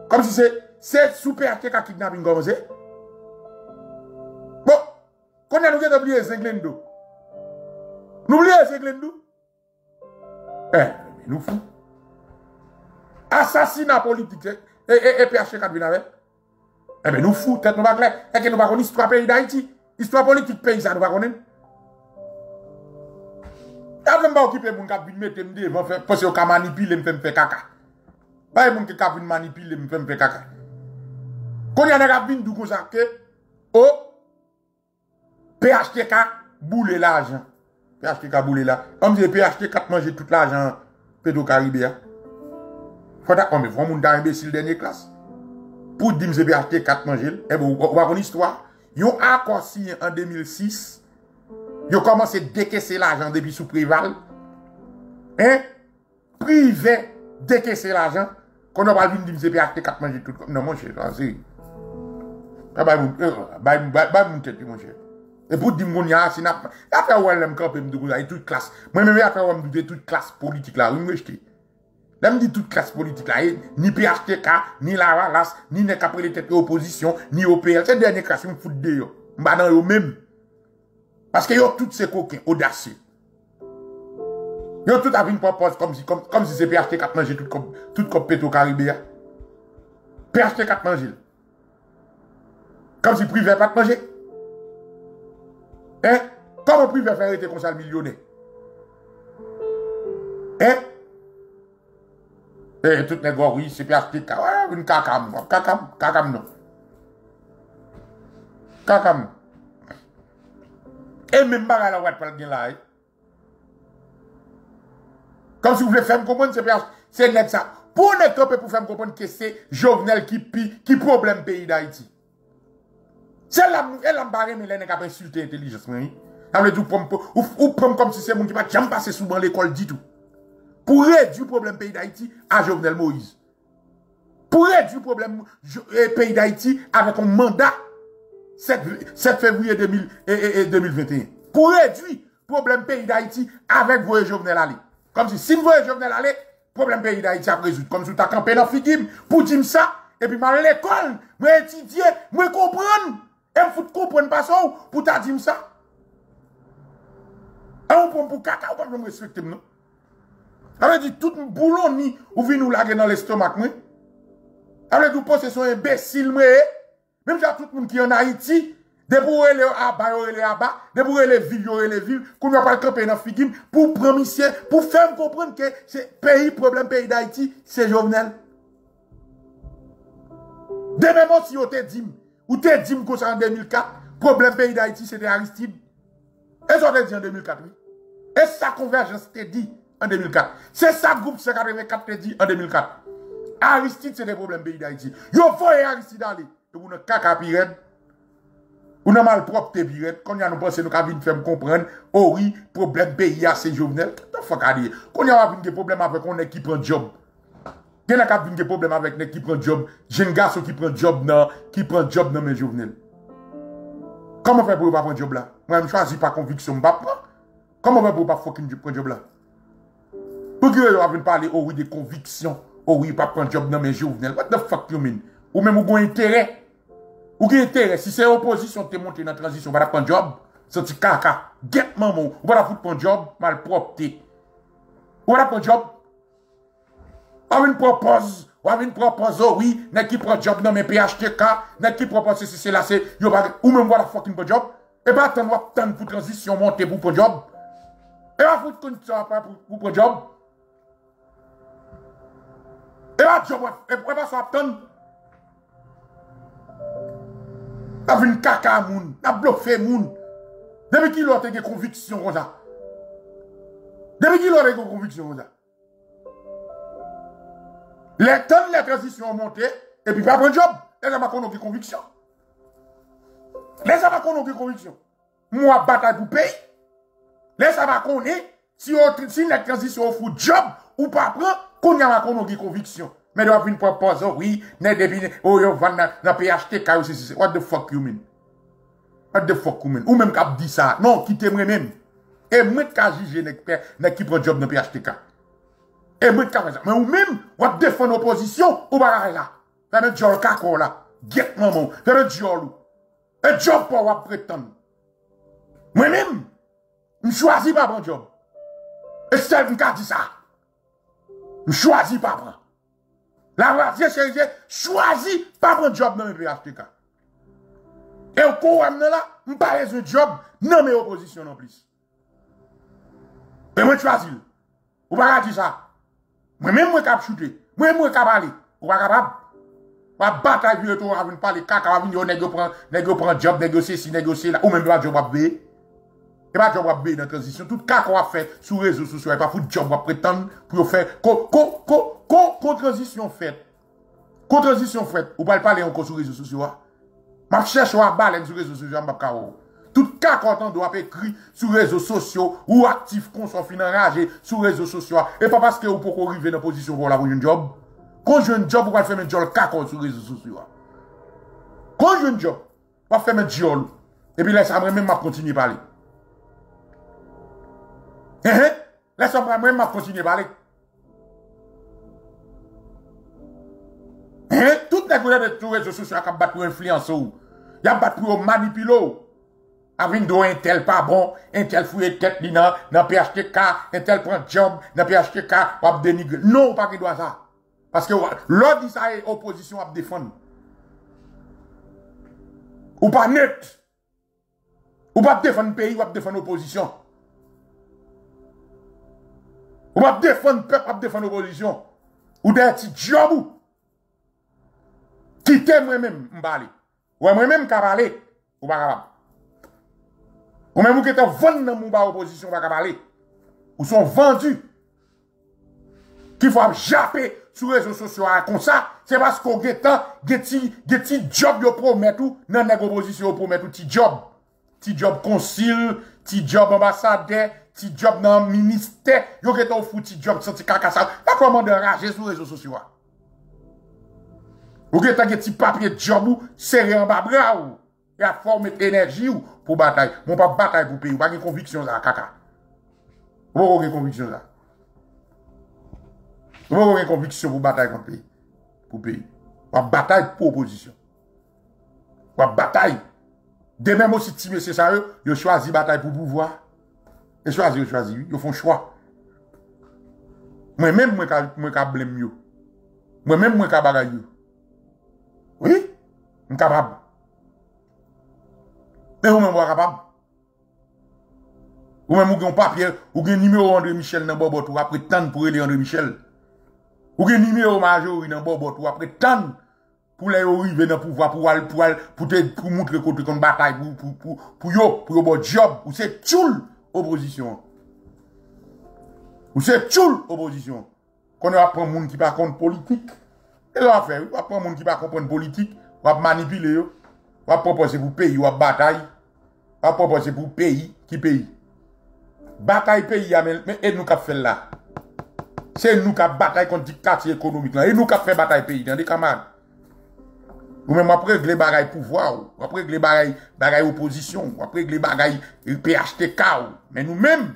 Comme si c'est sous PHTK kidnapping comme ça. Bon, quand on nous oublié Zenglendo. N'oubliez pas Glendou. Nous fous. Assassinat politique. Et PHTK vient avec. Eh ben nous fous, tête nous pas clair. Et que nous pas connaître l'histoire pays d'Haïti. Histoire politique pays ça nous pas connaître. Quand même pas occuper mon cap vient mettre me devant faire penser au manipuler me faire caca. Pas mon cap vient manipuler me faire caca. Quand il y a un vient dou comme ça que oh PHTK boule l'argent. PHTK boule là. Comme si PHTK mange tout l'argent Pedro Caribéa. Faut d'accord, mais vraiment monde d'imbécile dernière classe. Pour dire que PHTK mange, eh bon, on va voir l'histoire. Ils ont accord signé en 2006. Ils ont commencé à décaisser l'argent depuis sous Préval. Hein? Privé, décaisser l'argent. Quand on va dire que PHTK mange tout. Non, mon cher, c'est. Bah, mon tête, mon cher. Et pour dire que a c'est n'a pas oualem quand même de toute classe. Moi même après on me dit toute classe politique là, oui me jeter. Là me dit toute classe politique là, ni PHTK, ni la race, ni n'est qu'après les têtes opposition, ni OPL, c'est dernière classe me fout de yo. M'ba dans yo même. Parce que yo toutes ces coquins audacieux. Yo tout a une propose comme si c'est PHTK manger toute comme Petro Caribéa. PHTK manger. Comme si privé pas manger. Hein? Comment privé faire arrêter comme ça le millionnaire? Hein? Et tout le monde, oui, c'est PHTK. Ouais, une cacam. Cacam, non. Cacam. Et même pas la ouate pour le là. Comme si vous voulez faire me comprendre, c'est net ça. Pour ne camper pour faire me comprendre que c'est Jovenel qui problème pays d'Haïti. C'est là elle a barré mais elle n'a pas insulté intelligence mais elle dit ou prendre comme si c'est mon qui va jamais passer souvent l'école dit tout pour réduire problème pays d'Haïti à Jovenel Moïse pour réduire problème pays d'Haïti avec un mandat 7 février 2021 pour réduire problème pays d'Haïti avec voyez Jovenel aller comme si vous voyez Jovenel aller problème pays d'Haïti à résoudre comme si tu as campé dans Fidim pour dire ça et puis mal l'école moi étudier moi comprendre. Et vous ne comprenez pas ça pour ta dire ça. On prend pour caca, on ne peut pas respecter. On dit tout le boulot, on vient nous laguer dans l'estomac. On dit que possession imbécile. Même si tout le monde qui est en Haïti, débrouiller les abats, débrouiller les vivres, qu'on ne va pas le camper dans le figuim, pour promiser, pour faire comprendre que c'est pays, problème pays d'Haïti, c'est Jovenel. De même si on te dit, ou t'es dit que en 2004, problème pays d'Haïti, c'était Aristide. Et ça, t'es dit en 2004, oui. Et sa convergence, t'es dit en 2004. C'est ça, groupe 584, t'es dit en 2004. Aristide, c'est des problèmes pays d'Haïti. Yo, voyez Aristide aller. Vous n'avez qu'à pirate. Vous n'avez mal propre, t'es pirate. Quand y'a nous pensé, nous avons fait comprendre. Oh oui, problème pays, c'est Jovenel. Qu'est-ce qu'on a dit? Quand y'a eu des problèmes avec une équipe en job. Il y a des problèmes avec les gens qui prennent job. J'ai un garçon qui prend job dans mes journaux. Comment faire pour ne pas prendre job là? Moi, je ne choisis pas conviction, je ne prends pas. Comment faire pour ne pas prendre job là? Pour que vous ne parlez pas de conviction, oh oui, pas prendre job dans mes journaux. What the fuck you mean? Ou même vous avez intérêt. Ou avez intérêt. Si c'est opposition, tu es monté dans la transition, vous ne prendre job. C'est un caca. Get maman. Vous ne prendre job, mal propre. Vous ne prendre job. On propose, oui, n'est qui prend job dans mes PHTK, n'est qui propose ceci, cela, c'est, ou même voilà fucking bon job, et bah, t'en vas tant pour transition, monter pour bon job, et bah, faut qu'on soit pas pour bon job, et bah, job, et bah, ça attend, t'as vu une caca moun, t'as bluffé moun, depuis qu'il a des convictions comme ça, les temps de la transition ont monté, et puis pas bon job. Les Amacons n'ont que conviction. Moi, bataille pour pays. Laisse ça connaître si la transition fout job ou pas prendre qu'on y a une conviction. Mais doit une propose oui, n'est devine oh yo van na PHT KOCC. What the fuck you mean? What the fuck you mean? Ou même qu'a dit ça. Non, qui t'aimerait même. Et moi qu'a jugé n'est qui prend job dans PHTK. Et moi qu'a fait ça. Mais ou même what the fuck opposition ou pas là. Faire un job kako là. Get maman, faire un job. Un job pour wa prétendre. Moi même je choisis pas bon job. Et c'est une carte ça. Je choisis pas bon. Lavoisier Junior Cherisier pas bon job dans le PHTK. Et au cours là, je pas un job dans mes oppositions en plus. Mais moi choisis. Ou pas dire ça. Moi même moi capable shooter, moi même capable parler, ou pas capable. Va bataille vieux tour avant de parler caca, va venir négocier job, négocier là ou même pas job à payer. Et pas job à payer dans transition, tout cas qu'on va faire sur réseaux sociaux, et pas foutre job à prétendre pour faire transition faite. Transition faite, ou pas parler encore sur réseaux sociaux. M'a cherche à balle sur réseaux sociaux, m'a kao. Tout cas qu'on doit écrire sur réseaux sociaux ou actif qu'on soit enragé sur réseaux sociaux, et pas parce que ou pour arriver dans position pour la pour un job. Quand j'ai un job, on va faire un job caca sur réseaux sociaux. Quand j'ai un job, on va faire un job. Et puis laisse moi même continuer à parler. Laisse-moi même continuer à parler. Tout le monde de tous les réseaux sociaux qui battent pour influencer ou. Ils battent pour manipuler. Avec un tel pas bon, un tel fouille tête dans le PHTK, un tel prend job dans le PHTK, on va dénigrer. Non, pas qu'il doit ça. Parce que l'autre dit ça est opposition à défendre. Ou pas net. Ou pas défendre le pays, ou pas défendre l'opposition. Ou pas défendre le peuple, ou pas défendre l'opposition. Ou d'un petit job. Quittez moi-même, m'balé. Ou moi-même, cabalé. Ou pas capable. Ou même, vous qui êtes vendu dans mon bas opposition, ou pas cabalé. Ou sont vendus. Qu'il faut japper sur les réseaux sociaux comme ça, c'est parce qu'on a tant de petits jobs de promettre ou dans les oppositions promettre ou petits jobs. Petits jobs concile, petits jobs ambassadeur, petits jobs dans le ministère, vous avez tant foutu petits jobs sans petit caca ça. Pas comment de rager sur les réseaux sociaux. Vous avez tant de petits papiers de job ou serré en bas bras ou et à former énergie ou pour bataille. Mon pas bataille pour pays, vous n'avez pas de conviction ça, caca. Vous n'avez pas de conviction ça. Nous avons une conviction pour bataille contre le pays. Pour pays. Pour bataille pour opposition. Pour bataille. De même aussi, si monsieur ça, ils choisissent bataille pour pouvoir. Ils choisissent, ils font choix. Moi-même, je blâme. Moi-même, je suis capable. Oui, je suis capable. Mais vous-même, vous êtes capable. Vous-même, vous avez un papier, vous avez un numéro André Michel dans Bobot, vous prétendez pour aller André Michel. Ou gen numéro major dans Bobot ou après tant pour les arriver dans pouvoir pour montrer côté comme bataille pour yo bon job ou c'est tchoul opposition. Ou c'est tchoul opposition. Qu'on va prendre monde qui pas contre politique. Et là faire, on va prendre monde qui pas comprendre politique, on va manipuler yo. On va proposer pour pays ou bataille. On va proposer pour pays qui pays. Bataille pays mais et nous qu'a fait là. C'est nous qui bataille contre dictature économique là et nous qui fait bataille pays dans des camarades. Ou même après régler bagaille pouvoir, après régler bagaille opposition, après régler bagaille PHTK. Mais nous-mêmes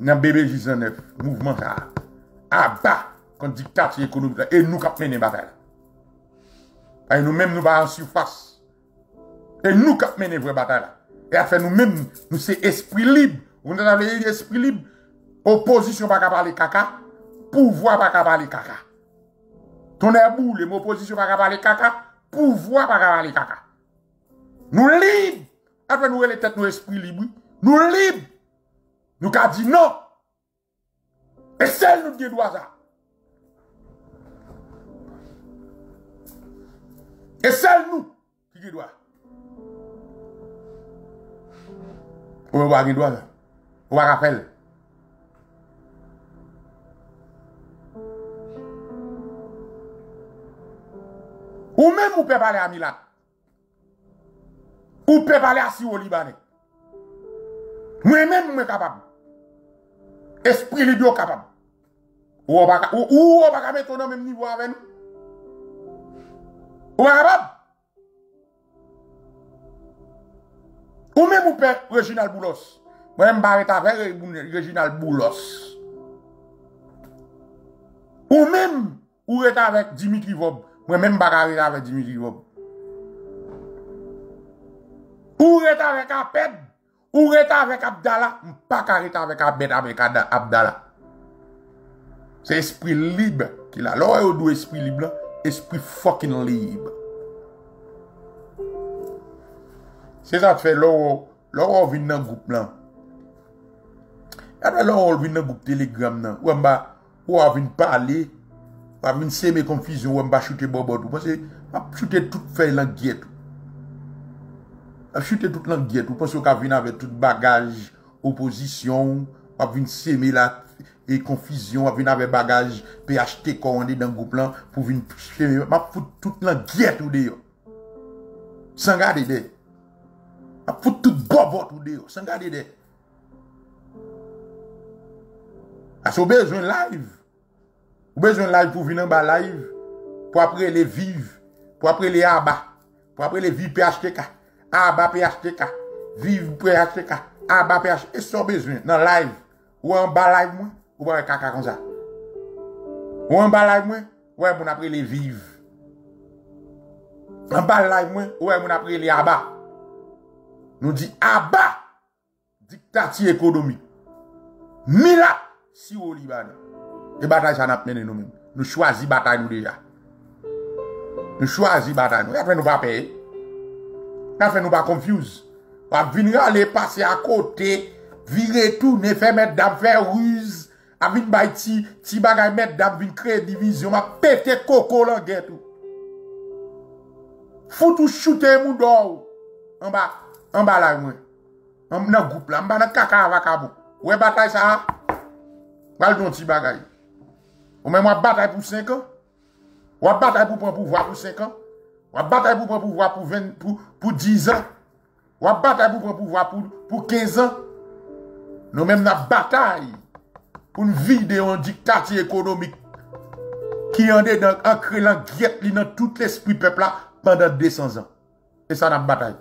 dans bébé 19 mouvement ça à bas contre dictature économique là et nous qui mener bataille. Et nous-mêmes nous pas en surface. Et nous qui mener vraie bataille là. Et à faire nous-mêmes nous c'est esprit libre. On a l'esprit libre. Opposition pas capable de caca, pouvoir pas capable de caca. Ton boule, opposition pas capable de caca, pouvoir pas capable de caca. Nous libres, après nous les têtes, nous esprits libres, nous libres, nous qu'a dit non. Et celle nous dit droit ça. Et celle nous qui dit droit. On va dire droit ça. On va rappeler. Ou même vous pouvez parler à Milan. Ou pouvez parler à Siro Libanais. Moi-même, je suis capable. Esprit libre capable. Ou on va mettre au même niveau avec nous. Ou capable. Ou même ou père Reginald Boulos. Moi-même, je suis avec Reginald Boulos. Ou même, ou est avec Dimitry Vorbe. Moi-même, je suis avec Dimitry Vorbe. Ou est avec Abed. Ou est avec Abdallah. Je ne suis pas avec Abed, avec Abdallah. C'est esprit libre qu'il a. Là, il y a esprit libre. Esprit fucking libre. C'est ça que fait l'or vient dans le groupe là. Après l'or vient dans le groupe Telegram là. Ou en bas. Ou à venir parler, ou à venir semer confusion, ou à me chuter bobo tout. Parce que, je chuter toute feuille languette. Je chuter toute languette. Ou pense qu'on va venir avec tout bagage, opposition, ou à venir semer la et confusion, ou à venir avec bagage, PHT, quand on est dans le groupe là, pour venir semer. Ma fout toute languette ou d'ailleurs. Sans regarder d'ailleurs. Ma fout toute bobo ou d'ailleurs. Sans regarder d'ailleurs. Parce qu'on a besoin de live. On a besoin de live pour venir en bas live. Pour après les vivre. Pour après les abats. Pour après les vivre PHTK. Abats PHTK. Vivre PHTK. Abats PHTK. Et ça, on a besoin dans live. Ou en bas live, moi. Ou en caca comme ça. Ou en bas live, moi. Ouais, on après les vivre. En bas live, moi. Ouais, on après les abats. Nous dit abats. Dictature économique. Mila. Si au Liban, les batailles ça n'a pas mené nous-mêmes. Nous choisissons bataille nous déjà. Nous choisissons bataille nous. Après nous pas payer. Après nous pas confuse. On va venir aller passer à côté, virer tout, ne faire mettre dame, faire ruse, à venir baïti, ti bagay mettre dame, venir créer division, à péter coco l'anguet tout. Faut tout shooter mon dos. En bas là moi. En dans groupe là, en bas dans caca avec abou. Ouais bataille ça. Val don ti bagay. Ou même moi bataille pour 5 ans. Ou bataille pour prendre pouvoir pour 5 ans. Ou bataille pour prendre pouvoir pour 20 pour 10 ans. Ou bataille pour prendre pouvoir pour 15 ans. Nous même la bataille pour une vider un dictature économique qui en est dans ancré dans guette li dans tout l'esprit peuple là pendant 200 ans. Et ça n'a bataille.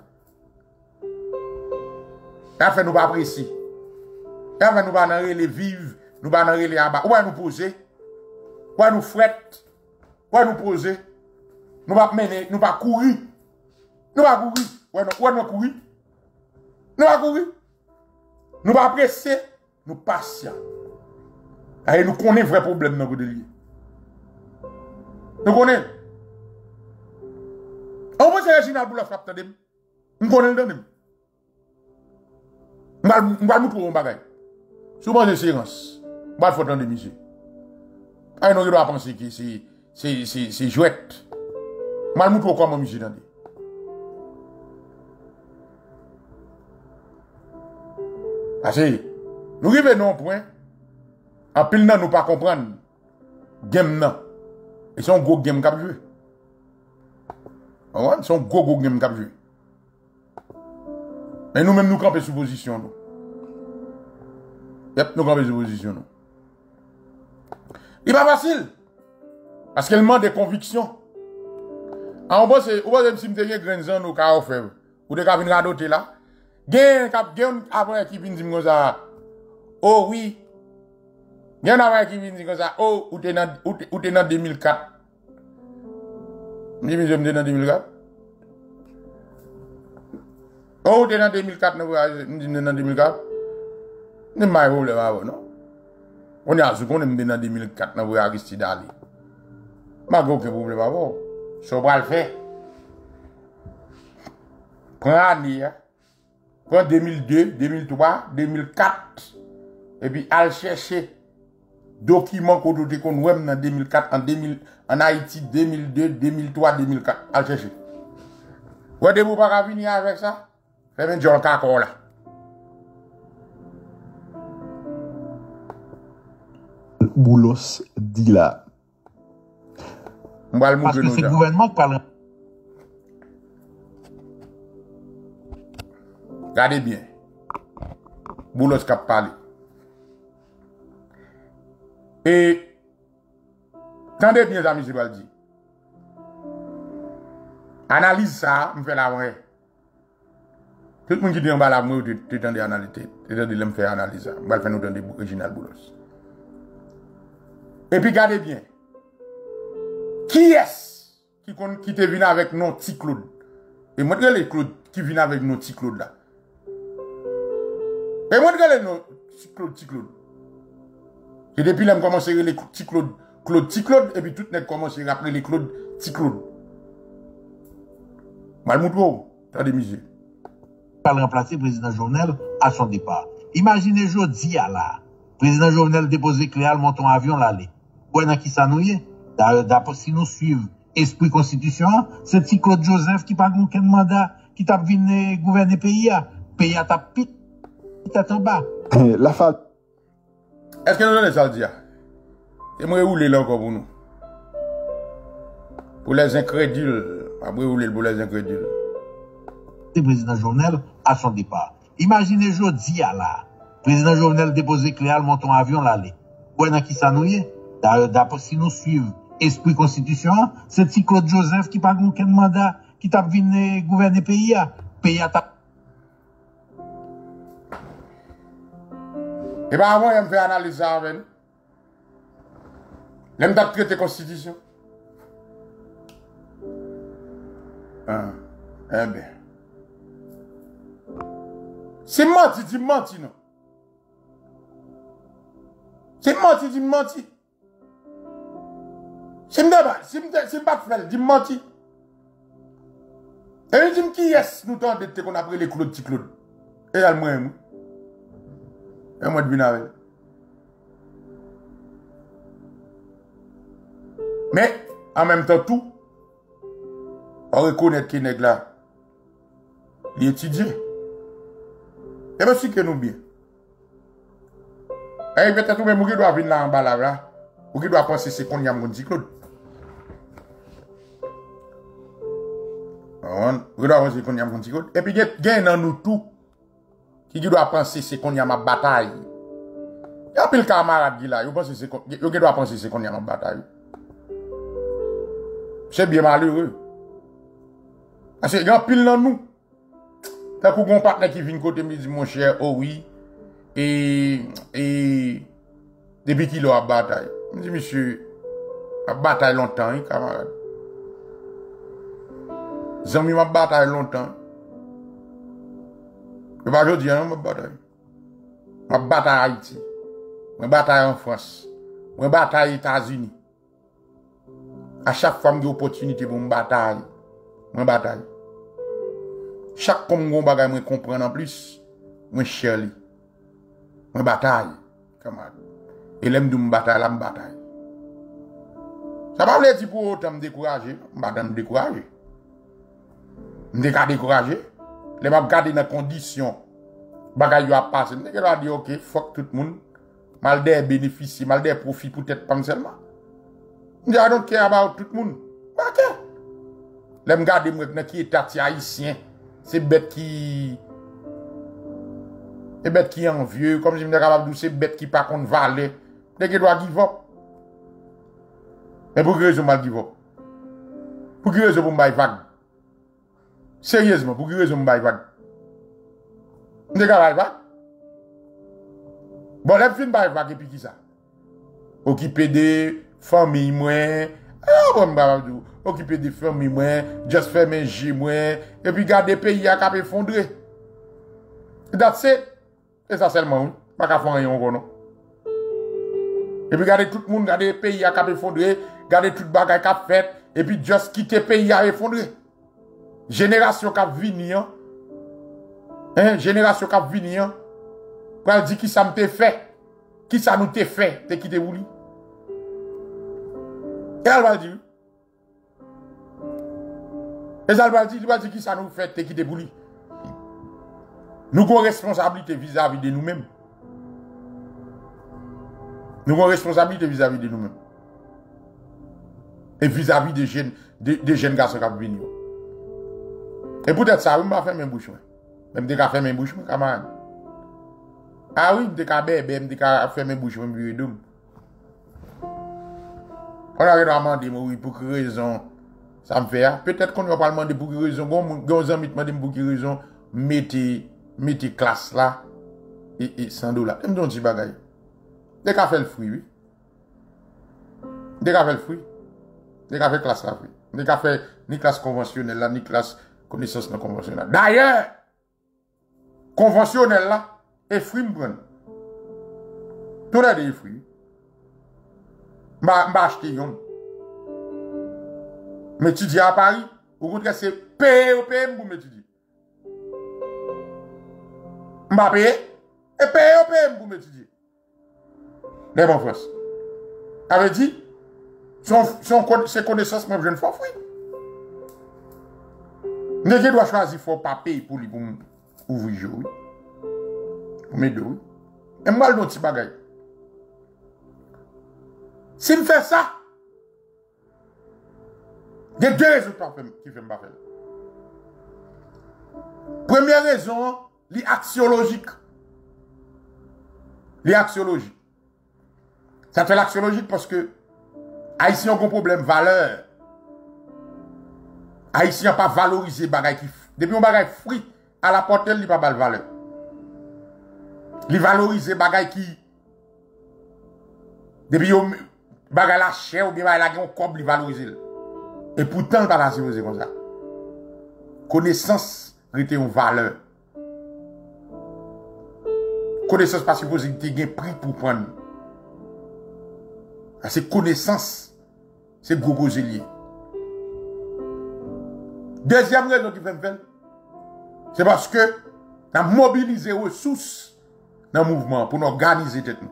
Ça fait nous pas apprécier. Ça fait nous pas narrer les vivre. Nous allons les abats. Où nous poser? Où nous fouetter? Où nous poser? Nous allons mener, nous allons courir. Nous allons courir. Où nous courir? Nous allons courir. Nous allons presser. Nous patients. Et nous connaissons vrai problème dans le délire. Nous connaissons. On pense que Reginald Boulos frappe de nous. Nous connaissons. Nous allons nous trouver un bagage. Souvent de séance. Pas de faute de musique. Ah, non, il doit penser que c'est jouette. Malmoutou, comment musique dans parce que nous arrivons à un point, en pile, nous ne pas comprendre. Game, non. Ils sont gros game cap joué. Ils sont gros game cap joué. Mais nous-mêmes, nous campons sous position. Nous. Yep, nous avons des oppositions. Il n'est pas facile. Parce qu'elle manque de conviction. En bas, c'est un cimetière de grands ans, nous avons fait. Ou de venir à d'autres là. Il y a un qui vient dire comme ça. Oh oui. Il y a un qui vient dire comme ça. Oh, ou t'es dans 2004. Je me dis, dans 2004. Oh, ou t'es dans 2004. Je me dis, dans 2004. Ne m'a pas eu le non. On est à ce qu'on est en 2004, on est à Aristide Ali. Ma gros que vous ne voulez pas. Ça va le faire. Prends l'année. Prends 2002, 2003, 2004. Et puis, allez chercher documents qu'on a eu en 2004, en Haïti, 2002, 2003, 2004. Allez chercher. Vous ne pouvez pas venir avec ça. Faites un jour encore là. Boulos dit là. Parce que c'est le gouvernement qui parle. Regardez bien. Boulos qui a parlé. Et, tendez bien, amis, je vais le dire. Analyse ça, je fais la vraie. Tout le monde qui dit on va la mourir, tu tendez à analyser. Tu tendez à me faire analyser. On va le faire nous donner Reginald Boulos. Et puis, regardez bien. Qui est-ce qui te venu avec nos petits Claude? Et montrez les Claude qui viennent avec nos petits Claude là. Et montrez les nos petits Claude. Et depuis là, on commence à les petits Claude. Claude, petit Claude, et puis tout le monde commence à rappeler les Claude, petit Claude. Malmoutro, t'as des musées. Pas remplacer le président Jovenel à son départ. Imaginez jeudi à là. Président Jovenel déposé Cléal, monton avion l'aller. Ouena qui s'annouye? D'après si nous suivons esprit constitution, c'est petit Claude Joseph qui n'a pas aucun mandat, qui t'a venu gouverner pays. Pays à ta pique, tête en bas. La faute. Est-ce que nous allons ça dire? Et moi, où les là encore pour nous? Pour les incrédules. Après, où les incrédules? Le président Jovenel à son départ. Imaginez jeudi à là. Président Jovenel déposé Cléal, monton avion l'aller. Ouena qui s'annouye? D'après si nous suivons esprit constitution, c'est petit Claude Joseph qui n'a pas aucun mandat, qui t'a venu gouverner pays. Pays à ta. Et bien avant, il me fait analyser avec nous. Il me traite la constitution. Eh bien. C'est menti, dit menti, non. C'est menti, dit menti. Si je ne pas faire, je mentis. Et je dis qui est-ce nous tente de qu'on a pris les Claude, petit Claude. Et elle moi. Et moi, je viens avec. Mais, en même temps, tout, on reconnaît que les là, ils étudient. Et bien, si que nous bien. Et peut-être que nous devons venir là en bas là. Ou qui doit penser c'est qu'on y a mon petit Claude. On doit penser qu'on y a mon petit Claude. Et puis, il y a dans nous tout qui doit penser c'est qu'on y a ma bataille. Il y a pile camarade qui là, il doit penser c'est qu'on y a ma bataille. C'est bien malheureux. Parce qu'il y a pile dans nous. T'as qu'on a un partenaire qui vient côté me dit mon cher, oh oui, et depuis qu'il a bataille. Je dis, monsieur, la bataille longtemps, hein, camarade. J'ai mis ma bataille longtemps. Je ne vais pas aujourd'hui, hein, ma bataille. Ma bataille à Haïti. Ma bataille en France. Ma bataille aux États-Unis. À chaque fois, j'ai une opportunité pour me bataille. Ma bataille. Chaque fois que je comprends en plus, je chéris. Ma bataille, camarade. Et l'aime de m'bataille, la m'bataille. Ça va vous dire pour autant me décourager. Madame me décourager. Je me décourager. Je vais garder dans les conditions. Bagaille a passé. Je vais dire, ok, fuck tout le monde. Mal des bénéfices, mal des profits, peut-être pas seulement. Je vais donc care about tout le monde. Ok. Je vais garder dans qui est tati haïtien. C'est bête qui. C'est bête qui est envieux. Comme je me capable de dire, c'est bête qui par contre valait. Dès qu'il doit give up. Mais pour quelle raison je give up? Pour quelle raison je me vague? Sérieusement, pour quelle raison je me vague? Je ne vague. Bon, je finis par vague et puis qui ça? Occuper des familles moins. Ah, bon, occuper des familles moins. Just faire mes jeux moins. Et puis garder pays à cap effondré. That's it. Et ça seulement, pas qu'à faire rien encore non. Et puis, garder tout le monde, garder le pays à cap effondré, garder tout le bagage qui a fait, et puis, juste quitter le pays à effondré. Génération qui a venu, hein, génération qui a venu, quand elle dit qui ça nous fait, qui ça nous fait, t'es quitté vous. Et elle va dire, et elle va dire qui ça nous fait, t'es quitté vous. Nous avons responsabilité vis-à-vis de nous-mêmes. Nous avons responsabilité vis-à-vis de nous-mêmes. Et vis-à-vis des jeunes garçons qui viennent. Et peut-être ça, je vais faire mes bouches. Je vais faire mes bouches, camarade. Ah oui, m'te ka bébé, m'te ka fermer bouche, m'te bureau d'homme. On a demandé pour quelle raison ça me fait. Peut-être qu'on va pas demander pour quelle raison, gon ami demandé pour quelle raison mettez classe là et $100. M'te donne des bagages. Dès qu'a fait le fruit, oui. Dès qu'a fait le fruit. Dès qu'a fait classe là, oui. Dès qu'a fait ni classe conventionnelle là, ni classe connaissance non conventionnelle. D'ailleurs, conventionnelle là, et fruit me prend. Tout le des fruits. M'a acheté yon. Mais tu dis à Paris, au contraire, c'est payer ou payer pour me tu dis. M'a payé, et payer ou payer pour me tu dis. Les bons France. Avait dit, ses connaissances, moi, je ne fais pas fruit. N'est-ce doit choisir, faut pas payer pour lui, pour ouvrir jour. Mais deux. Et moi, le petit bagage. Si je fais ça, il y a deux raisons qui font ma faire. Première raison, l'axiologique. L'axiologique. Ça fait l'axiologique parce que Haïtiens ont un problème de valeur. Haïtiens n'ont pas valorisé les bagages qui. Depuis un bagage frit, à la portée, il n'y a pas de valeur. Ils valorisent les bagailles qui. Depuis les bagailles la chair ou bien la guerre, on coble, ils valorisent. Et pourtant, ils balancent comme ça. Connaissance, était une valeur. Connaissance, parce que vous avez un prix pour prendre. C'est connaissance, c'est gogo zélier. Deuxième raison qui fait me faire, c'est parce que, on a mobilisé les ressources. Dans le mouvement pour nous organiser tête nous.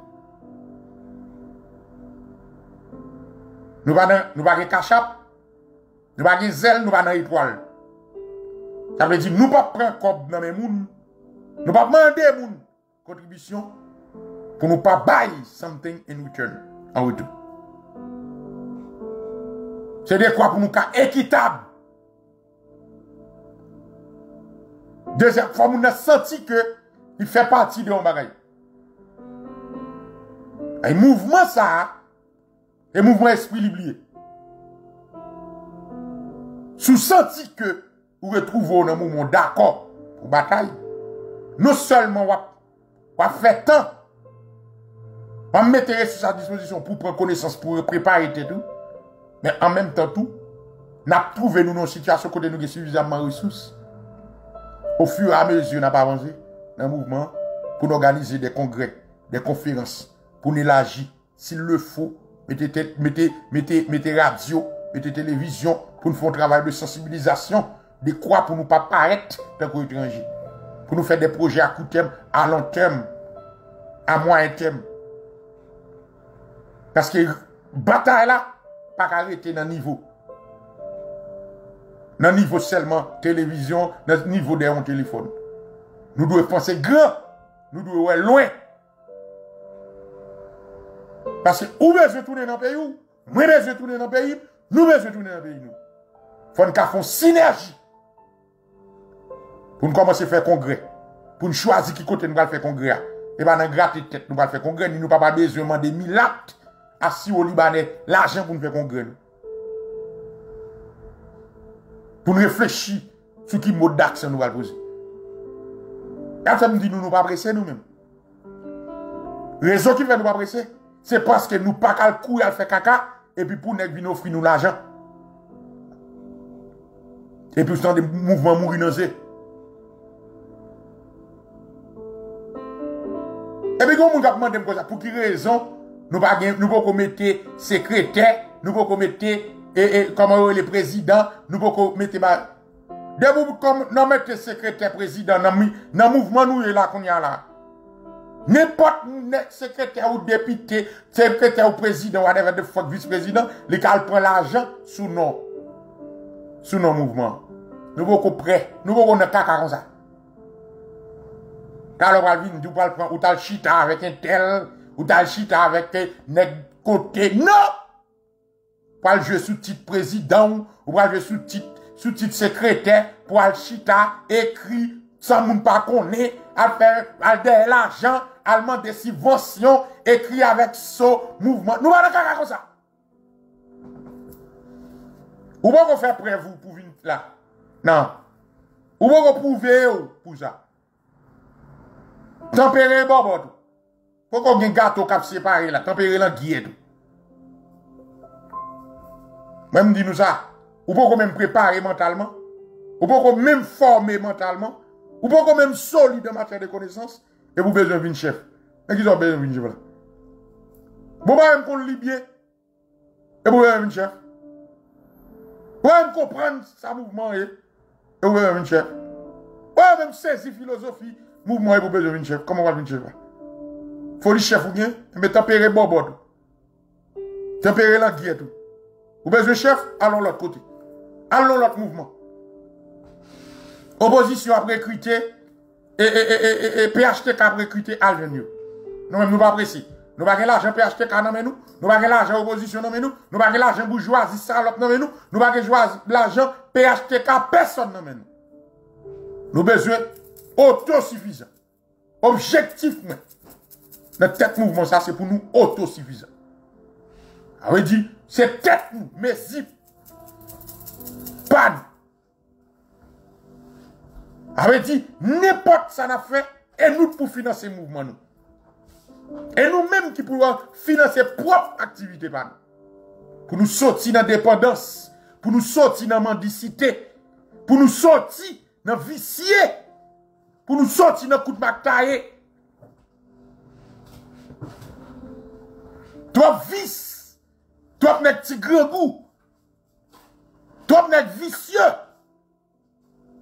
Nous ne pas de cachap, nous ne pas de zèle, nous ne pas de étoile. Ça veut dire nous ne pas prendre comme dans les gens, nous ne pas demander moun contribution pour nous pas bailler something in return en retour. C'est de quoi pour nous être équitable. Deuxième fois, nous avons senti que il fait partie de mon bagage. Et mouvement ça, et mouvement esprit libre. Sous-senti que vous retrouvez un moment d'accord pour bataille. Non seulement vous faites tant, vous mettez sous sa disposition pour prendre connaissance, pour préparer et tout, mais en même temps tout, nous trouvons nous dans une situation où nous avons suffisamment de ressources. Au fur et à mesure, nous n'avons pas avancé. Dans le mouvement, pour organiser des congrès, des conférences, pour élargir, s'il le faut, mettez radio, mettez télévision, pour nous faire un travail de sensibilisation, de quoi pour nous pas paraître tant qu'étrangers, pour nous faire des projets à court terme, à long terme, à moyen terme. Parce que bataille là, pas arrêter dans le niveau. Dans le niveau seulement télévision, dans le niveau des téléphones. Nous devons penser grand, nous devons aller loin. Parce que où veut se tourner dans le pays, moi veut se tourner dans le pays, nous veut se tourner dans le pays. Il faut qu'on fasse une synergie pour nous commencer à faire congrès, pour nous choisir qui côté nous allons faire congrès. Et bien, nous allons gratter tête, nous allons faire congrès, nous n'avons pas besoin de demander 1000 actes à si au Libanais l'argent pour nous faire congrès. Pour nous réfléchir sur qui mode d'action nous allons poser. Quand ça me dit nous ne pas pressés nous-mêmes. Raison qui fait nous pas pressés, c'est parce que nous pas qu'à courir à faire caca et puis pour nous offrir nous l'argent. Et puis sans des mouvements mourir dans zé. Et puis quand on m'a demandé pour quelle raison nous pas commettre secrétaire, nous pas commettre et comment les présidents, nous pas commettre debout comme nous mettons secrétaire président dans le mouvement nous est là qu'on y a là. N'importe secrétaire ou député, secrétaire ou président, whatever the fuck, vice-président, les gars prennent l'argent sous nos mouvements. Nous beaucoup prêts, nous beaucoup ne pas comme ça. Quand on va venir, nous va prendre ou t'as le chita avec un tel, ou t'as le chita avec un côté. Non! Pas le jeu sous titre président, ou pas le jeu sous titre secrétaire pour Alchita écrit ça ne pas connaît, à faire de l'argent, à demander des subventions, écrit avec ce mouvement. Nous allons faire comme ça. Ou pas qu'on fait prêt vous pour venir là? Non. Ou pas qu'on prouve pour ça? Tempérer bon bon. Faut qu'on ait un gâteau qui est séparé là. Tempérer la guillette. Même dis-nous ça. Ou pas qu'on même préparer mentalement. Ou pas qu'on même former mentalement. Ou pas qu'on même solide en matière de connaissances. Et vous besoin d'un chef. Et qu'ils ont besoin d'un chef là. Vous même qu'on libye. Et vous besoin d'un chef. Vous même comprendre ça mouvement et vous besoin d'un chef. Vous même saisir philosophie. Mouvement et vous besoin d'un chef. Comment on va venir chef là? Faut le chef ou bien, mais tempérer bon bon. Tempérer la guerre tout. Ou besoin chef, allons l'autre côté. Allons l'autre mouvement. Opposition a recruté et PHTK a recruté à l'Union. Nous-mêmes, nous ne sommes pas précis. Nous n'avons pas l'argent PHTK, nous n'avons pas l'argent opposition, nous n'avons pas l'argent bourgeoisie, salope, nous n'avons pas l'argent PHTK, personne, nous. Nous avons besoin autosuffisant. Objectivement. Notre tête mouvement, ça, c'est pour nous autosuffisant. On dit, c'est tête nous, mais si. Pas avait dit, n'importe ça n'a fait, et nous pour financer le mouvement. Nous. Et nous-mêmes qui pouvons financer propre activité par nous. Pour nous sortir dans dépendance, pour nous sortir dans mendicité, pour nous sortir dans vicier, pour nous sortir dans coup de bataille. Toi vice, toi n'est petit grand goût, toi n'est vicieux.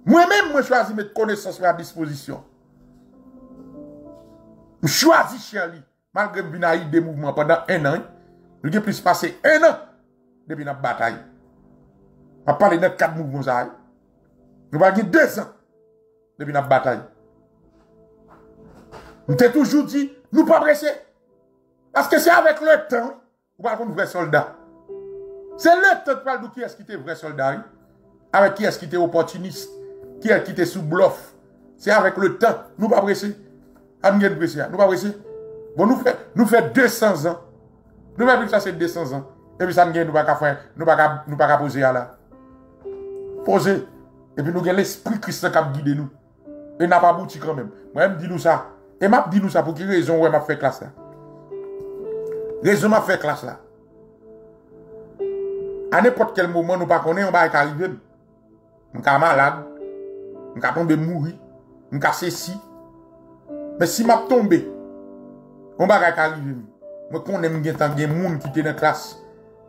Moi-même, je choisis mes connaissances à disposition. Je choisis Charlie, malgré que j'ai eu des mouvements pendant un an. J'ai plus passé un an depuis la bataille. Je parle de 4 mouvements. Nous avons 2 ans depuis la bataille. Nous avons toujours dit, nous ne sommes pas pressés. Parce que c'est avec le temps, nous parlons de vrais soldats. C'est le temps de parler de qui est-ce qui était vrai soldat. Avec qui est-ce qui était opportuniste. Qui a quitté sous bluff. C'est avec le temps. Nous ne sommes pas pressés. Bon, nous faisons 200 ans. Nous faisons ça, c'est 200 ans. Et puis ça, nous ne pouvons pas poser là. Poser. Et puis nous avons l'esprit Christ qui a guidé nous. Et n'a pas abouti quand même. Moi-même, dis-nous ça. Et m'a dit nous ça pour quelle raison où m'a fait classe là. Raison m'a fait classe là. À n'importe quel moment, nous ne connaissons pas, on va arriver. Nous sommes malades. Nous sommes tombés mourir. Nous sommes ceci. Mais si je tombe, on va arriver. Je connais des gens qui étaient dans la classe.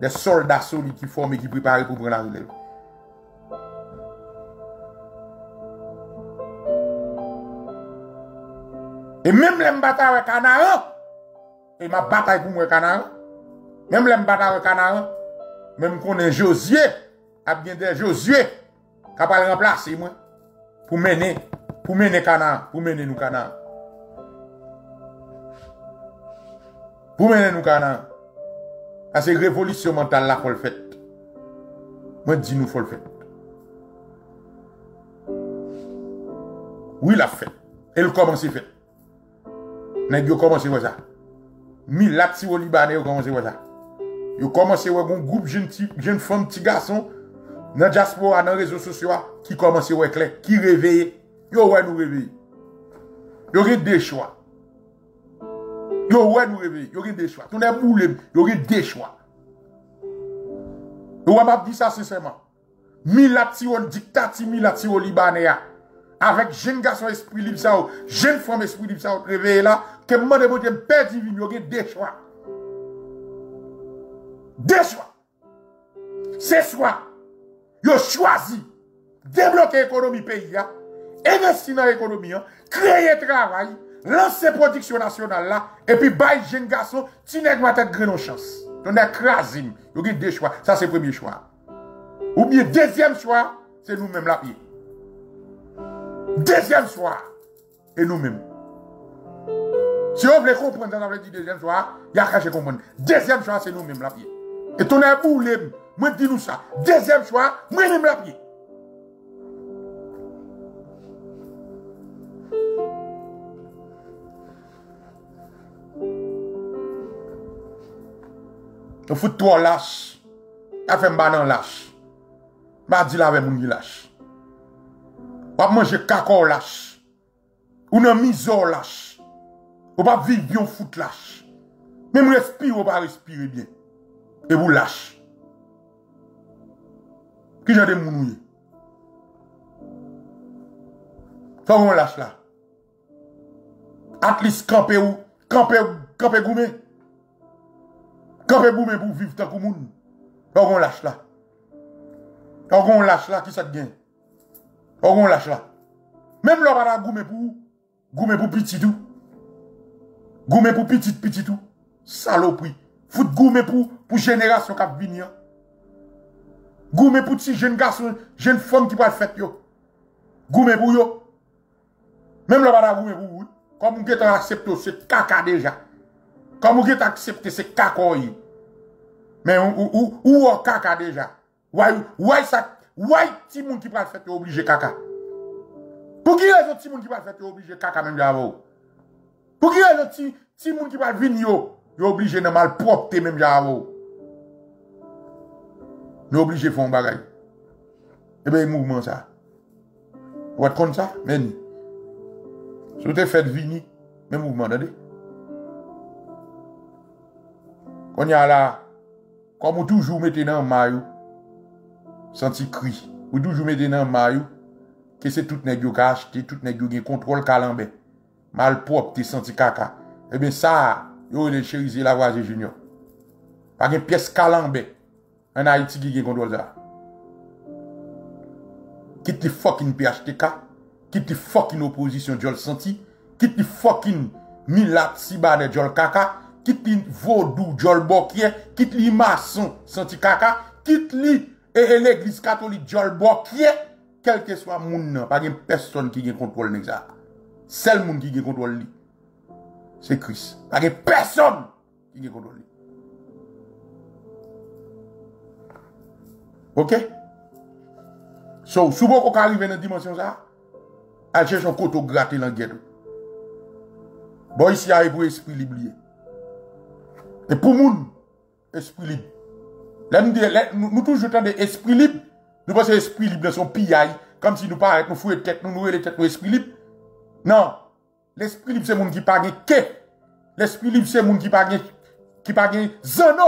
Des soldats solides qui forment et qui préparent pour prendre la relève. Et même les batailles avec Canaran. Et ma bataille pour moi Canaran. Même les batailles avec Canaran. Même qu'on est Josué. A bien des Josué. Qui va pas le remplacer moi. Pour mener Canaan, pour mener nous Canaan. À cette révolution mentale là, faut le faire. Moi, dis nous, faut le faire. Oui, la fait. Elle commence à faire. Nègre commence à voir ça. Milati au Libanais, commence à voir ça. Ils commence à voir un groupe jeune femme, petit garçon. Dans la diaspora, dans les réseaux sociaux, qui commence à éclairer, qui réveille. Yo ouais nous réveille. Yo gen des choix. Yo ouais nous réveille. Yo gen des choix. Tout n'est boule, yo gen des choix. Yo ouais m'a dit ça sincèrement. Milati on dictati milati au Libanais. Avec jeune garçon esprit libre ça, jeune femme esprit libre ça réveillé là, que moi de bote père divin, yo gen des choix. Des choix. C'est choix. Yo choisi débloquer l'économie pays, investir dans l'économie, créer travail, lancer production nationale là, et puis bailler jeune garçon, tu n'es pas tête gré nos chances. Donc écrasé, il y a 2 choix, ça c'est le premier choix. Ou bien deuxième choix, c'est nous-mêmes la pied. Deuxième choix, et nous-mêmes. Si on veut comprendre, on veut dire deuxième choix, il y a qu'à comprendre. Deuxième choix, c'est nous-mêmes la pied. Et ton est pour les moi dis nous ça. Deuxième choix, moi même la pied. Ton fout toi lâche. A fait un banan lâche. M'a dit la avec mon lâche. Pas manger cacao lâche. Ou non miso lâche. Ou pas vivre bien fout lâche. Même respire ou pas respirer bien. Et vous lâche. Qui j'en ai mounouillé? Faut qu'on lâche là. At least camper ou, camper goumé. Camper goumé pour vivre tant que moun. Faut qu'on lâche là. Faut qu'on lâche là, qui ça gagne? Faut qu'on lâche là. Même l'on va goumé pour petit tout. Goumé pour petit tout. Saloperie. Fout goumé pour génération qui a venu. Goumé pour petit jeune garçon, jeune femme qui va le faire yo. Goumé pour yo. Même le bada goumé pour vous, comme vous avez accepté ce caca déjà, comme vous avez accepté ce cacoï, mais ou en caca déjà, why ti moun qui va le faire obligé caca? Pour qui raison ti moun qui va le faire obligé caca même j'avoue? Pour qui raison ti moun qui va venir yo obligé de mal propre même j'avoue? Nous obligé font bagay. Eh ben mouvement ça. Vous êtes comme ça, mais si vous avez fait vini, même mouvement, attendez. Quand y a là, comme vous toujours mettez dans le maillot, senti cri, vous toujours mettez dans le maillot, que c'est tout nèg yo qui a acheté, tout nèg yo qui a contrôle calambe, mal propre, t'es senti caca. Eh bien ça, yo le Chérisier Lavoisier Junior. Pas une pièce calambe en Haïti qui a contrôle ça. Qui te fucking PHTK? Qui te fucking opposition Jol Santi, qui te fucking Milat Sibane Jol Kaka, qui te Vaudou Jol Bokye, qui te maçon Santi Kaka, qui te l'église catholique Jol Bokye, quel que soit moun, pas de personne qui a contrôle de ça. Seul moun qui a contrôle lui, c'est Christ. Pas de personne qui a contrôle lui. Ok? So, souvent qu'on arrive dans la dimension ça, elle cherche un coteau gratté dans la gueule. Bon, ici, il y a un esprit libre. Et pour moun, esprit libre. Là, nous toujours dans l'esprit libre. Nous pensons esprit libre dans son pillaille. Comme si nous paraît, nous fouillons tête, nous nouons les têtes, nous esprit libre. Non. L'esprit libre, c'est moun qui parle que. L'esprit libre, c'est moun qui parle zano.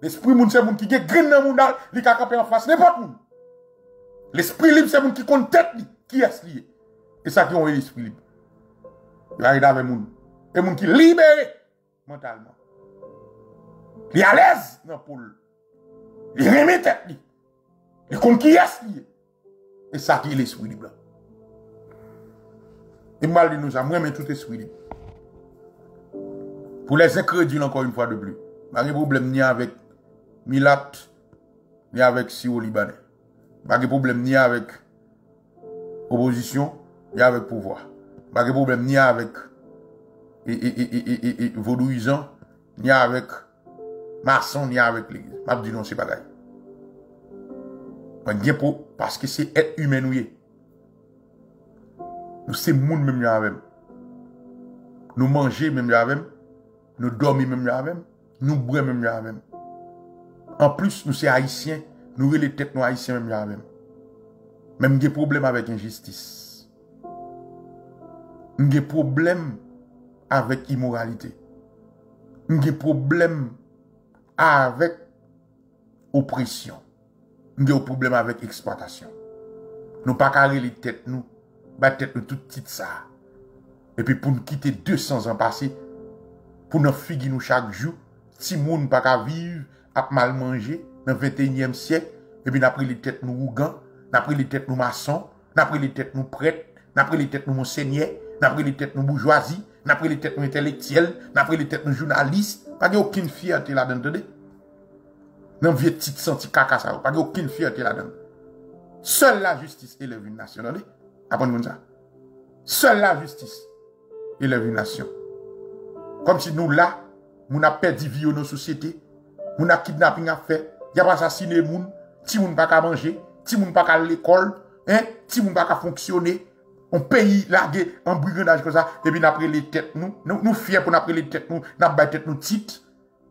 L'esprit moun, c'est moun qui grine dans moun dal, li ka camper en face n'importe moun. L'esprit libre, c'est moun qui compte tête li. Qui est lié? Et ça qui ont l'esprit libre. Il arrive avec moun. Et moun qui libéré mentalement. Il est à l'aise dans le poule. Il remet tête li. Il compte qui est lié. Et ça qui est l'esprit libre. Et mal de nous amour, mais tout esprit libre. Pour les incrédules encore une fois de plus. Pas de problème ni avec Milat, ni avec Sio Libanais. Pas de problème ni avec opposition, ni avec pouvoir. Pas de problème ni avec vaudouisant, ni avec maçon, ni avec l'église. Je dis non, c'est pas grave. Parce que c'est être humain. Nous sommes monde même avec. Nous manger même avec. Nous dormir même avec. Nous boire même avec. En plus, nous sommes haïtiens. Nous relèvons les têtes, nous haïtiens même avec. Même des problèmes avec injustice. Des problèmes avec immoralité. Des problèmes avec oppression. Des problèmes avec exploitation. Nous pas carrer les têtes nous, ba tête nous tout petite ça. Et puis pour nous quitter 200 ans passés, pour nous figuer nous chaque jour, si moun pas ka vivre, a mal manger dans le 21e siècle et puis après les têtes nous rougans. N'a pris les têtes nous maçons, n'a pris les têtes nous prêtres, n'a pris les têtes nous monseigneurs, n'a pris les têtes nous bourgeoisie, n'a pris les têtes nous intellectuels, n'a pris les têtes nous journalistes. Pas de aucune fierté là-dedans. Non, vieux petit senti caca ça, pas de aucune fierté là-dedans. Seule la justice élève une nation. Apprenez-vous ça. Seule la justice élève une nation. Comme si nous là, nous avons perdu vie dans nos sociétés, nous avons kidnapping à faire, nous avons assassiné les gens, si nous n'avons pas qu'à manger. Si vous n'avez pas qu'à l'école, hein, si vous n'avez pas qu'à fonctionner, on paye largué en brigandage comme ça, et puis nous prenons les têtes, nous fiers pour nous prendre les têtes, nous battons nos titres,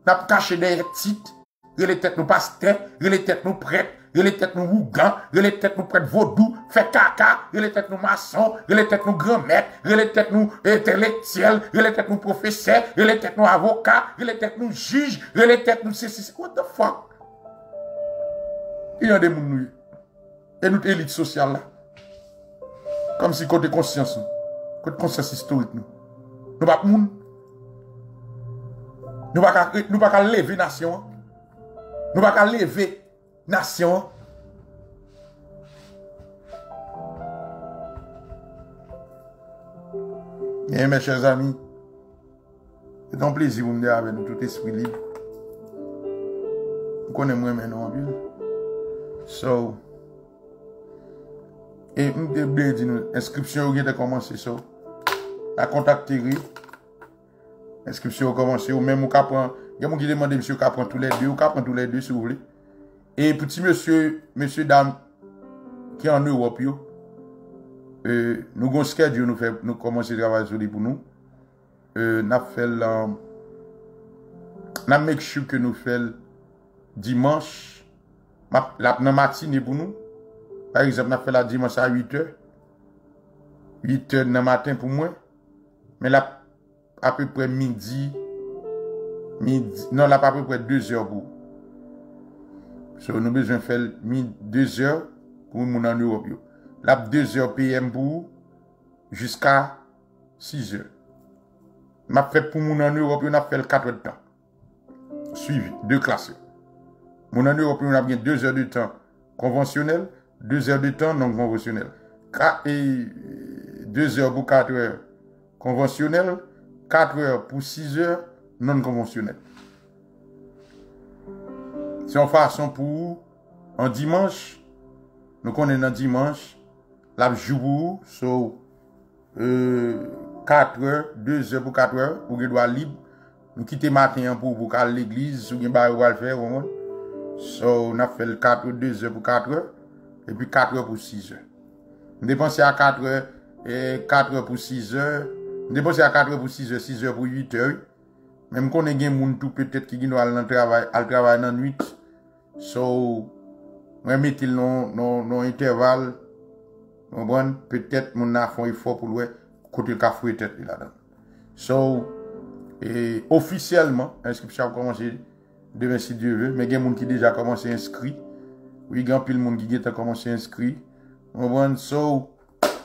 n'a pas caché des petites, les têtes nous pasteurs, les têtes nous prêtres, les têtes nous rougans, les têtes nous prêtres vaudou, fait caca, les têtes nous maçons, les têtes nous grand-mères, les têtes nous intellectuels, les têtes nous professeurs, les têtes nous avocats, les têtes nous juges, les têtes nous ceci, what the fuck? Il y a des mouns, et notre élite sociale là. Comme si côté conscience, côté conscience historique nous. Nous pas moun. Nous pas lever nation. Nous ne pouvons pas lever la nation. Et mes chers amis, c'est un plaisir de vous dire avec nous tout esprit libre. Vous connaissez moi maintenant en ville. So, et nous devons dire l'inscription qui a commencé. So, la contacterie. L'inscription a commencé. Ou même au Capran. Il y a mon qui demande monsieur qui prend tous les deux, ou qui prend tous les deux si vous voulez. Et petit monsieur, monsieur dame qui est en Europe, nous avons schedule, nous commençons à travailler sur lui pour nous. Nous faisons make sure que nous faisons dimanche, la matinée pour nous. Par exemple, nous faisons la dimanche à 8h. 8h du matin pour moi. Mais là, à peu près midi. Midi, non, là, pas à peu près 2 heures pour. So, nous avons besoin de faire 2 heures pour nous en Europe. Là, 2 heures PM pour jusqu'à 6 heures. M'a fait pour nous en Europe, on a fait 4 heures de temps. Suivi, 2 classes. Nous en Europe, on a bien 2 heures de temps conventionnel, 2 heures de temps non conventionnel. Et 2 heures pour 4 heures conventionnel, 4 heures pour 6 heures. Non conventionnel. C'est en façon pour un dimanche. Nous connaissons un dimanche. La jour so 4 heures, 2 heures pour 4 heures. Pour que doit libre. Nous quitter matin pour aller à l'église. Ou bien on va le faire. So on a fait 4 heures, 2 heures pour 4 heures. Et puis 4 heures pour 6 heures. Nous dépensons à 4 heures et 4 heures pour 6 heures. Nous dépensons à 4 heures pour 6 heures, 6 heures pour 8 heures. Même quand on a des gens tout peut-être qui nous allons travailler dans la nuit, so, on met dans intervalle, peut-être mon a fait un effort pour le côté cafou et tête là-dedans. So, et officiellement, l'inscription a commencé demain si Dieu veut, mais il y a des gens qui déjà commencé à inscrire. Oui, il y a des gens qui déjà commencé à inscrire. So,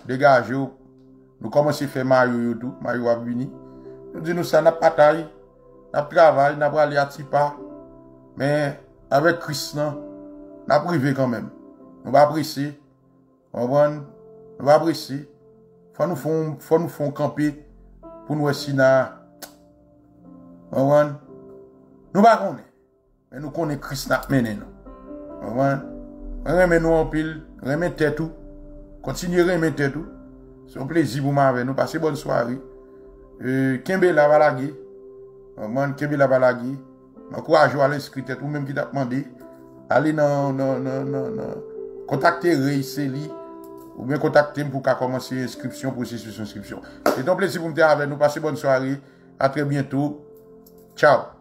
dégagez, nous commençons à faire Mario tout, Mario Abuni. Nous disons ça n'a pas taille. N'a travail, n'a pas allé à Tipa. Mais avec Christ, n'a privé quand même. Nous va presser. On va presser. Faut nous faire camper pour nous aussi na. On va. Nous va connaître. Mais nous connaissons Christ n'a mené nous. On va. Remet nous en pile, remettez tout. Continuez remettez tout. C'est un plaisir pour moi avec nous. Passez bonne soirée. Kembe la balagi. Man Kembe la balagi. M'encourage à l'inscrire ou même qui t'a demandé. Allez non. Contactez Reiseli ou bien contactez pour qu'à commencer l'inscription, processus d'inscription. C'est un plaisir pour me dire avec nous. Passez bonne soirée. À très bientôt. Ciao.